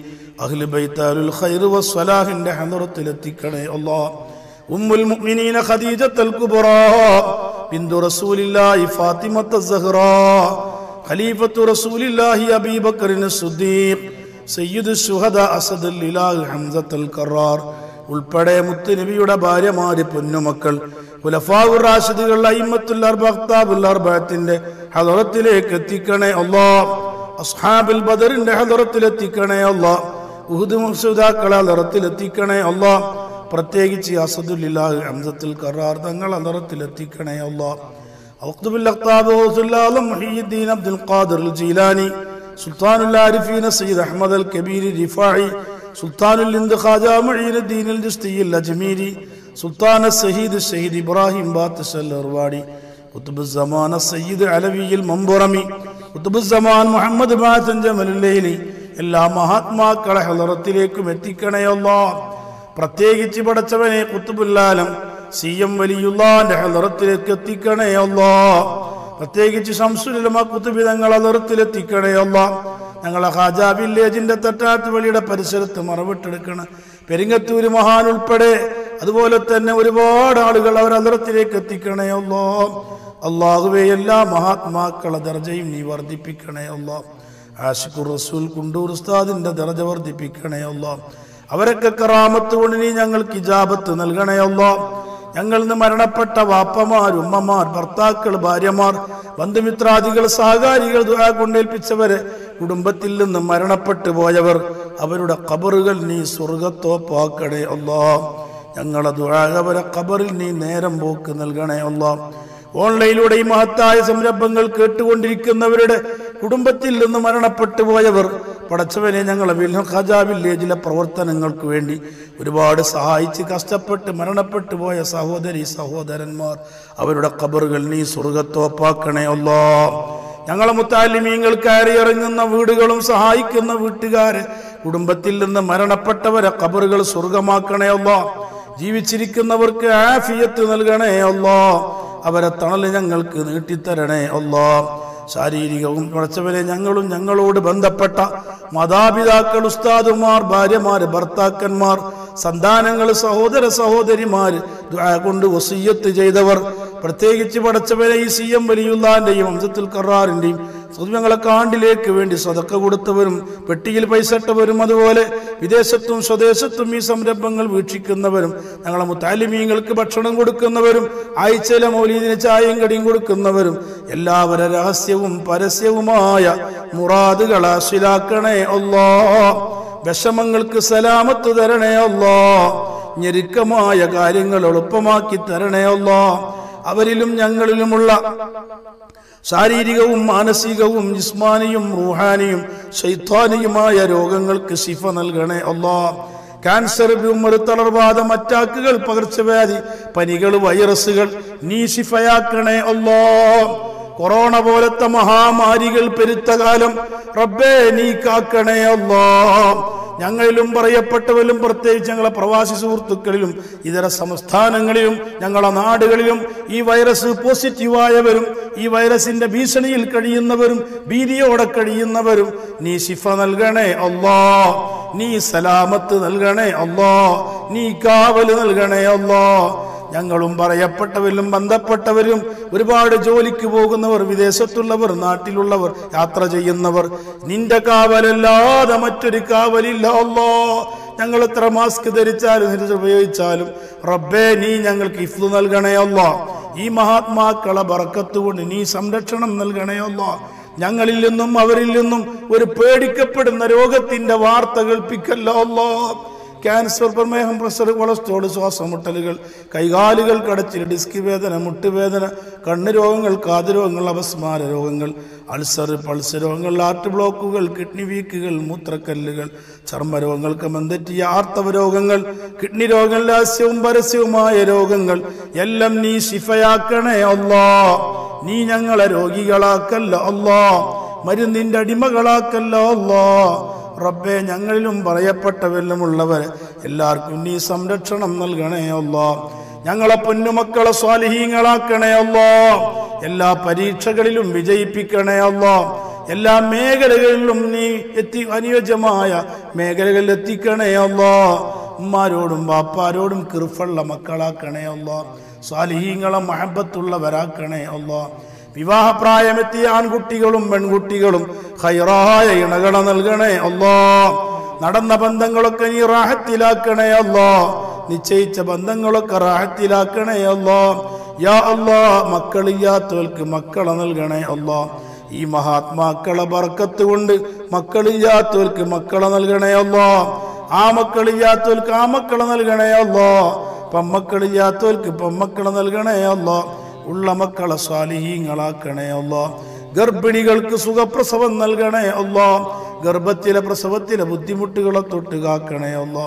അഹ്ലു ബൈത്തുൽ ഖൈർ വസ്സലാഹിന്റെ ഹദറത്തിൽ എത്തിക്കണേ അല്ലാഹ്. ഉമ്മുൽ മുഅ്മിനീന ഖദീജത്തുൽ കുബ്ര ബിന്തു റസൂലില്ലാഹി ഫാത്തിമത്തുൽ സഹ്റ ഖലീഫത്തു റസൂലില്ലാഹി അബീ ബക്കറിൻ അസ്സദീഖ് സയ്യിദു ശുഹദാ അസദുൽ ഇലാഹി ഹംസത്തുൽ ഖറാർ ഉൾപ്പെടെ മുത്തുനബിയുടെ ഭാര്യമാര് പൊന്നുമക്കൾ ഖുലഫാഉർ റാഷിദുകൾ അയിമത്തുൽ അർബഅ ഖത്താബുൽ അർബഅത്തിന്റെ ഹദറത്തിലേക്ക് എത്തിക്കണേ അല്ലാഹ്. അസ്ഹാബുൽ ബദറിന്റെ ഹദറത്തിൽ എത്തിക്കണേ അല്ലാഹ്. ഉഹുദ് മുഹ്സിദാക്കളെ ഹദറത്തിൽ എത്തിക്കണേ അല്ലാഹ്. പ്രത്യേകിച്ച് അസദുൽ ഇലാഹി ഹംസത്തുൽ ഖറാർ തങ്ങളെ ഹദറത്തിൽ എത്തിക്കണേ അല്ലാഹ്. അഖ്തുബുൽ ഖത്താബ് റസൂലുള്ളാഹി മുഹിയുദ്ദീൻ അബ്ദുൽ ഖാദിർ അൽ ജീലാനി സുൽത്താനുൽ ആരിഫീൻ സയ്യിദ് അഹ്മദ് അൽ കബീർ റിഫാഇ സുൽത്താനുൽ ഹിന്ദ് ഖാജാ മുഈനുദ്ദീനുൽ ജിസ്തിയുൽ അജ്മീരി സുൽത്താൻ സയ്യിദ് ഷഹീദ് ഇബ്രാഹിം ബാത്ത്സ് അൽഅർവാടി ഖുത്ബ് സമാന സയ്യിദ് അലവിയുൽ മംബറമി ഖുത്ബ് സമാൻ മുഹമ്മദ് ബാത്തൻ ജമലുൽ ലൈലി എല്ലാ മഹാത്മാക്കളെ ഹളറത്തിലേക്കും എത്തിക്കണേ അല്ലാഹ്. പ്രത്യേകിച്ച് പടച്ചവനെ ഖുത്ബുൽ ആലം സി എം വലിയുള്ളാന്റെ ഹളറത്തിലേക്ക് എത്തിക്കണേ അല്ലാഹ്. പ്രത്യേകിച്ച് ശംസുൽ ഉലമ ഖുത്ബി തങ്ങളെ ഹളറത്തിലെത്തിക്കണേ അല്ലാഹ്. ഞങ്ങളെ ഹാജാ വില്ലേജിൻ്റെ തെറ്റാത്ത് വഴിയുടെ പരിസരത്ത് മറവിട്ടെടുക്കണം. പെരിങ്ങത്തൂര് മഹാൻ ഉൾപ്പെടെ അതുപോലെ തന്നെ ഒരുപാട് ആളുകൾ അവർ അദറത്തിലേക്ക് എത്തിക്കണേ അല്ലോ. അള്ളാഹുവേ, എല്ലാ മഹാത്മാക്കളെ ദർജയും നീ വർദ്ധിപ്പിക്കണേ അല്ലോ. ആഷിഖുർ റസൂൽ കുണ്ടൂർ ഉസ്താദിൻ്റെ ദർജ വർദ്ധിപ്പിക്കണേ അല്ലോ. അവരൊക്കെ കറാമത്ത് കൊണ്ട് നീ ഞങ്ങൾക്ക് ഇജാബത്ത് നൽകണേ അല്ലോ. ഞങ്ങളിന്ന് മരണപ്പെട്ട വാപ്പമാർ, ഉമ്മമാർ, ഭർത്താക്കൾ, ഭാര്യമാർ, ബന്ധുമിത്രാദികൾ, സഹകാരികൾ, ദുആ കൊണ്ടേൽപ്പിച്ചവരെ, കുടുംബത്തിൽ നിന്ന് മരണപ്പെട്ടു പോയവർ, അവരുടെ ഖബറുകൾ നീ സ്വർഗത്തോപ്പാക്കണേ അല്ലാഹ്. ഞങ്ങളെ ദുആ അവരെ ഖബറിൽ നീ നേരം പോക്ക് നൽകണേ അല്ലാഹ്. ഓൺലൈനിലൂടെ ഈ മഹത്തായ സംരംഭങ്ങൾ കേട്ടുകൊണ്ടിരിക്കുന്നവരുടെ കുടുംബത്തിൽ നിന്ന് മരണപ്പെട്ടു പോയവർ, പടച്ചവനെ, ഞങ്ങളെ വിൽഹ ഖജാ വില്ലേജിലെ പ്രവർത്തനങ്ങൾക്ക് വേണ്ടി ഒരുപാട് സഹായിച്ച് കഷ്ടപ്പെട്ട് മരണപ്പെട്ടു പോയ സഹോദരി സഹോദരന്മാർ, അവരുടെ ഖബറുകൾ നീ സ്വർഗത്തോപ്പാക്കണേ അല്ലാഹ്. ഞങ്ങളെ മുത്താലിമീങ്ങൾ കയറി ഇറങ്ങുന്ന വീടുകളും സഹായിക്കുന്ന വീട്ടുകാര്, കുടുംബത്തിൽ നിന്ന് മരണപ്പെട്ടവരെ ഖബറുകൾ സ്വർഗമാക്കണേ അല്ലാഹ്. ജീവിച്ചിരിക്കുന്നവർക്ക് ആഫിയത്ത് നൽകണേ അല്ലാഹ്. അവരെ തണൽ ഞങ്ങൾക്ക് നീട്ടിത്തരണേ അല്ലാഹ്. ശാരീരികവും പടച്ചവരെ ഞങ്ങളും ഞങ്ങളോട് ബന്ധപ്പെട്ട മാതാപിതാക്കൾ, ഉസ്താദുമാർ, ഭാര്യമാർ, ഭർത്താക്കന്മാർ, സന്താനങ്ങൾ, സഹോദര സഹോദരിമാർ, ദുആ കൊണ്ട് വസിയ്യത്ത് ചെയ്തവർ, പ്രത്യേകിച്ച് പടച്ചവരെ ഈ സി എം വലിയുള്ളാൻ്റെയും അംസത്തുൽ ഖറാറിൻ്റെയും സുധങ്ങളെ കാണ്ടിലേക്ക് വേണ്ടി സദക്ക കൊടുത്തവരും പെട്ടിയിൽ പൈസ ഇട്ടവരും, അതുപോലെ വിദേശത്തും സ്വദേശത്തും ഈ സംരംഭങ്ങൾ വീക്ഷിക്കുന്നവരും, ഞങ്ങളെ മുത്താലിമീങ്ങൾക്ക് ഭക്ഷണം കൊടുക്കുന്നവരും, ആഴ്ചയിലെ മൗലീദിന് ചായയും കടിയും കൊടുക്കുന്നവരും, എല്ലാവരുടെ രഹസ്യവും പരസ്യവുമായ മുറാദുകൾ ആശിലാക്കണേ അല്ലാഹ്. വിഷമങ്ങൾക്ക് സലാമത്ത് തരണേ അല്ലാഹ്. ഞെരുക്കമായ കാര്യങ്ങൾ എളുപ്പമാക്കി തരണേ അല്ലാഹ്. അവരിലും ഞങ്ങളിലുമുള്ള ശാരീരികവും മാനസികവും ജിസ്മാനിയും റൂഹാനിയും ശൈത്വാനിയുമായ രോഗങ്ങൾക്ക് ശിഫ നൽകണേ അല്ലാഹ്. ക്യാൻസർ, ട്യൂമർ, തളർവാദ, അറ്റാക്കുകൾ, പകർച്ചവ്യാധി, പനികൾ, വൈറസുകൾ നീ ശിഫയാക്കണേ അല്ലാഹ്. കൊറോണ പോലത്തെ മഹാമാരികൾ പെരുത്ത കാലം റബ്ബേ നീ കാക്കണേ അല്ലാഹ്. ഞങ്ങളിലും പറയപ്പെട്ടവരിലും, പ്രത്യേകിച്ച് ഞങ്ങളെ പ്രവാസി സുഹൃത്തുക്കളിലും ഇതര സംസ്ഥാനങ്ങളിലും ഞങ്ങളുടെ നാടുകളിലും ഈ വൈറസ് പോസിറ്റീവായവരും ഈ വൈറസിൻ്റെ ഭീഷണിയിൽ കഴിയുന്നവരും ഭീതിയോടെ കഴിയുന്നവരും നീ ശിഫ നൽകണേ അല്ലാഹ്. നീ സലാമത്ത് നൽകണേ അല്ലാഹ്. നീ കാവല് നൽകണേ അല്ലാഹ്. ഞങ്ങളും പറയപ്പെട്ടവരിലും ബന്ധപ്പെട്ടവരും, ഒരുപാട് ജോലിക്ക് പോകുന്നവർ, വിദേശത്തുള്ളവർ, നാട്ടിലുള്ളവർ, യാത്ര ചെയ്യുന്നവർ, നിന്റെ കാവലല്ലാതെ മറ്റൊരു കാവലില്ല അല്ലാഹ്. ഞങ്ങൾ എത്ര മാസ്ക് ധരിച്ചാലും ഉപയോഗിച്ചാലും റബ്ബേ നീ ഞങ്ങൾക്ക് ഹിഫ്ള് നൽകണേ അല്ലാഹ്. ഈ മഹാത്മാക്കളെ ബർക്കത്ത് കൊണ്ട് നീ സംരക്ഷണം നൽകണേ അല്ലാഹ്. ഞങ്ങളിൽ നിന്നും അവരിൽ നിന്നും ഒരു പേടിക്കപ്പെടുന്ന രോഗത്തിന്റെ വാർത്ത കേൾപ്പിക്കല്ല അല്ലാഹ്. ക്യാൻസർ, പ്രമേഹം, പ്രഷർ, കൊളസ്ട്രോൾ, ശ്വാസമുട്ടലുകൾ, കൈകാലുകൾ കടച്ചിൽ, ഡിസ്ക് വേദന, മുട്ടുവേദന, കണ്ണ് രോഗങ്ങൾ, കാതുരോഗങ്ങൾ, അപസ്മാര രോഗങ്ങൾ, അൾസർ, പൾസ് രോഗങ്ങൾ, ഹാർട്ട് ബ്ലോക്കുകൾ, കിഡ്നി വീക്കുകൾ, മൂത്രക്കല്ലുകൾ, ചർമ്മരോഗങ്ങൾ, കമന്തറ്റിയ ആർത്തവ രോഗങ്ങൾ, കിഡ്നി രോഗങ്ങൾ, രഹസ്യവും പരസ്യവുമായ രോഗങ്ങൾ എല്ലാം നീ ശിഫയാക്കണേ അല്ലാഹ്. നീ ഞങ്ങളെ രോഗികളാക്കല്ല അല്ലാഹ്. മരുന്നിൻ്റെ അടിമകളാക്കല്ല അല്ലാഹ്. റബ്ബേ, ഞങ്ങളിലും പറയപ്പെട്ടവരിലുമുള്ളവർ എല്ലാവർക്കും നീ സംരക്ഷണം നൽകണേ അല്ലാഹ്. ഞങ്ങളെ പൊന്നുമക്കളെ സ്വാലിഹീങ്ങളാക്കണേ അല്ലാഹ്. എല്ലാ പരീക്ഷകളിലും വിജയിപ്പിക്കണേ അല്ലാഹ്. എല്ലാ മേഖലകളിലും നീ എത്തി അനുയോജ്യമായ മേഖലകളിൽ എത്തിക്കണേ അല്ലാഹ്. ഉമ്മാരോടും ബാപ്പാരോടും കിർഫുള്ള മക്കളാക്കണേ അല്ലാഹ്. സ്വാലിഹീങ്ങളെ മഹബത്തുള്ളവരാക്കണേ അല്ലാഹ്. വിവാഹപ്രായമെത്തിയ ആൺകുട്ടികളും പെൺകുട്ടികളും ഖൈറായ ഇണകളെ നൽകണേ അല്ലാഹ്. നടന്ന ബന്ധങ്ങളൊക്കെ നീ റാഹത്തിലാക്കണേ അല്ലാഹ്. നിശ്ചയിച്ച ബന്ധങ്ങളൊക്കെ റാഹത്തിലാക്കണേ അല്ലാഹ്. യാ അല്ലാഹ്, മക്കളില്ലാത്തവർക്ക് മക്കളെ നൽകണേ അല്ലാഹ്. ഈ മഹാത്മാക്കളെ ബർക്കത്ത് കൊണ്ട് മക്കളില്ലാത്തവർക്ക് മക്കളെ നൽകണേ അല്ലാഹ്. ആ മക്കളില്ലാത്തവർക്ക് ആ മക്കളെ നൽകണേ അല്ലാഹ്. പെമ്മക്കളില്ലാത്തവർക്ക് പെമ്മക്കളെ നൽകണേ അല്ലാഹ്. ഉള്ള മക്കളെ സ്വാലിഹീങ്ങളാക്കണേ അല്ലാഹ്. ഗർഭിണികൾക്ക് സുഖപ്രസവം നൽകണേ അല്ലാഹ്. ഗർഭത്തിലെ പ്രസവത്തിലെ ബുദ്ധിമുട്ടുകളെ തൊട്ട് കാക്കണേ അല്ലാ.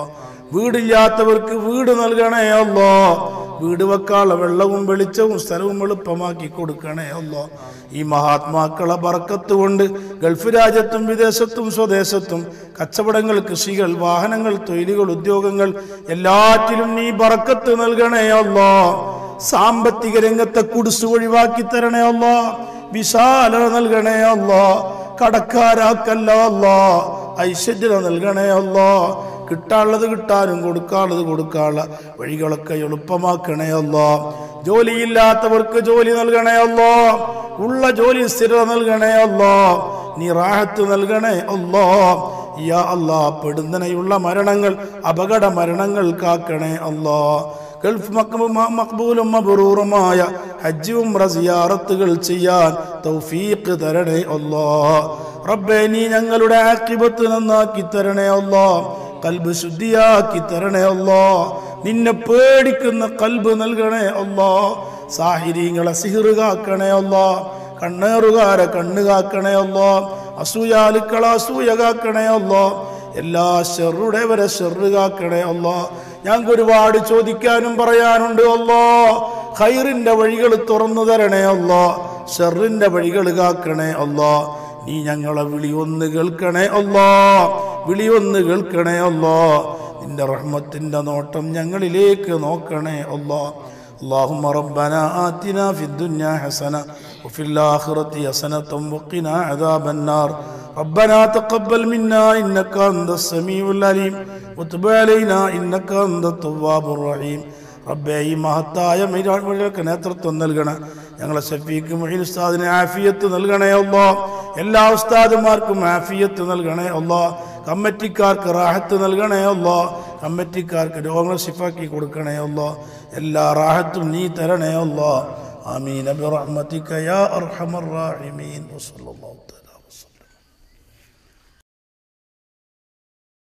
വീടില്ലാത്തവർക്ക് വീട് നൽകണേ അല്ലാ. വീട് വെക്കാനുള്ള വെള്ളവും വെളിച്ചവും സ്ഥലവും എളുപ്പമാക്കി കൊടുക്കണേ അല്ലാ. ഈ മഹാത്മാക്കളെ ബർക്കത്ത് കൊണ്ട് ഗൾഫ് രാജ്യത്തും വിദേശത്തും സ്വദേശത്തും കച്ചവടങ്ങൾ, കൃഷികൾ, വാഹനങ്ങൾ, തൊഴിലുകൾ, ഉദ്യോഗങ്ങൾ എല്ലാറ്റിലും നീ ബർക്കത്ത് നൽകണേ അല്ലാ. സാമ്പത്തിക രംഗത്തെ കുടിസ് ഒഴിവാക്കി തരണേ അല്ലാ. വിശാലത നൽകണേ അല്ലാ. കടക്കാരാക്കല്ല അല്ലാ. ഐശ്വര്യത നൽകണേ അല്ലാ. കിട്ടാനുള്ളത് കിട്ടാനും കൊടുക്കാനുള്ളത് കൊടുക്കാനുള്ള വഴികളൊക്കെ എളുപ്പമാക്കണേ അല്ലാ. ജോലിയില്ലാത്തവർക്ക് ജോലി നൽകണേ അല്ലാ. ഉള്ള ജോലി സ്ഥിരത നൽകണേ അല്ലാ. നീ റാഹത്ത് നൽകണേ അല്ലാ. യാ അല്ലാ, പെടുന്നനെയുള്ള മരണങ്ങൾ, അപകട മരണങ്ങൾ കാക്കണേ അല്ലാ. ഗൾഫ് മഖ്ബൂലും മബ്റൂറുമായ ഹജ്ജും റസിയാറത്തുകൾ ചെയ്യാൻ തൗഫീഖ് തരണേ അല്ലാ. റബ്ബേ, നീ ഞങ്ങളുടെ ആഖിബത്ത് നന്നാക്കി തരണേ അല്ലാ. കൽബ് ശുദ്ധിയാക്കി തരണേ അല്ലാ. നിന്നെ പേടിക്കുന്ന കൽബ് നൽകണേ അല്ലാ. സാഹിരീങ്ങളെ സിഹ്റ് കാക്കണേ അല്ലാ. കണ്ണേറുകാരെ കണ്ണ് കാക്കണേ അല്ലാ. അസൂയാലുക്കളെ അസൂയ കാക്കണേ അല്ലാ. എല്ലാ ഷെറുടെ വരെ ഷെറ് കാക്കണേ അല്ലാ. ഞങ്ങൾക്ക് ഒരുപാട് ചോദിക്കാനും പറയാനുണ്ട് അല്ലാ. ഖൈറിന്റെ വഴികൾ തുറന്നു തരണേ അല്ലാ. ഷെറിന്റെ വഴികൾ കാക്കണേ അല്ലാ. നീ ഞങ്ങളെ വിളി ഒന്ന് കേൾക്കണേ അല്ലാ. വിളി ഒന്ന് കേൾക്കണേ അല്ലാ. നിന്റെ റഹ്മത്തിന്റെ നോട്ടം ഞങ്ങളിലേക്ക് നോക്കണേ അല്ലാ. اللهم ربنا آتنا في الدنيا حسنة وفي الآخرة حسنة وقنا عذاب النار. ربنا تقبل منا إنك أنت السميع العليم وتب علينا إنك أنت التواب الرحيم. ربي ഈ മഹത്തായ മൈതാനങ്ങൾക്ക് നേതൃത്വം നൽകണം. ഞങ്ങളെ ഷഫീഖ് മുഈൻ ഉസ്താദിനെ ആഫിയത്ത് നൽകണേ അല്ലാ. എല്ലാ ഉസ്താദുമാർക്കും ആഫിയത്ത് നൽകണേ അല്ലാ. കമ്മിറ്റിക്കാർക്ക് റാഹത്ത് നൽകണേ അല്ലാ. കമ്മിറ്റിക്കാർക്ക് രോഗങ്ങൾ ശിഫാക്കി കൊടുക്കണേ അല്ലാ. എല്ലാ റാഹത്തും നീ തരണേ അല്ലാ. ആമീൻ ബിറഹ്മതിക യാ അർഹമർ റഹീമീൻ. വസല്ലല്ലാഹു അലൈഹി വസല്ലം.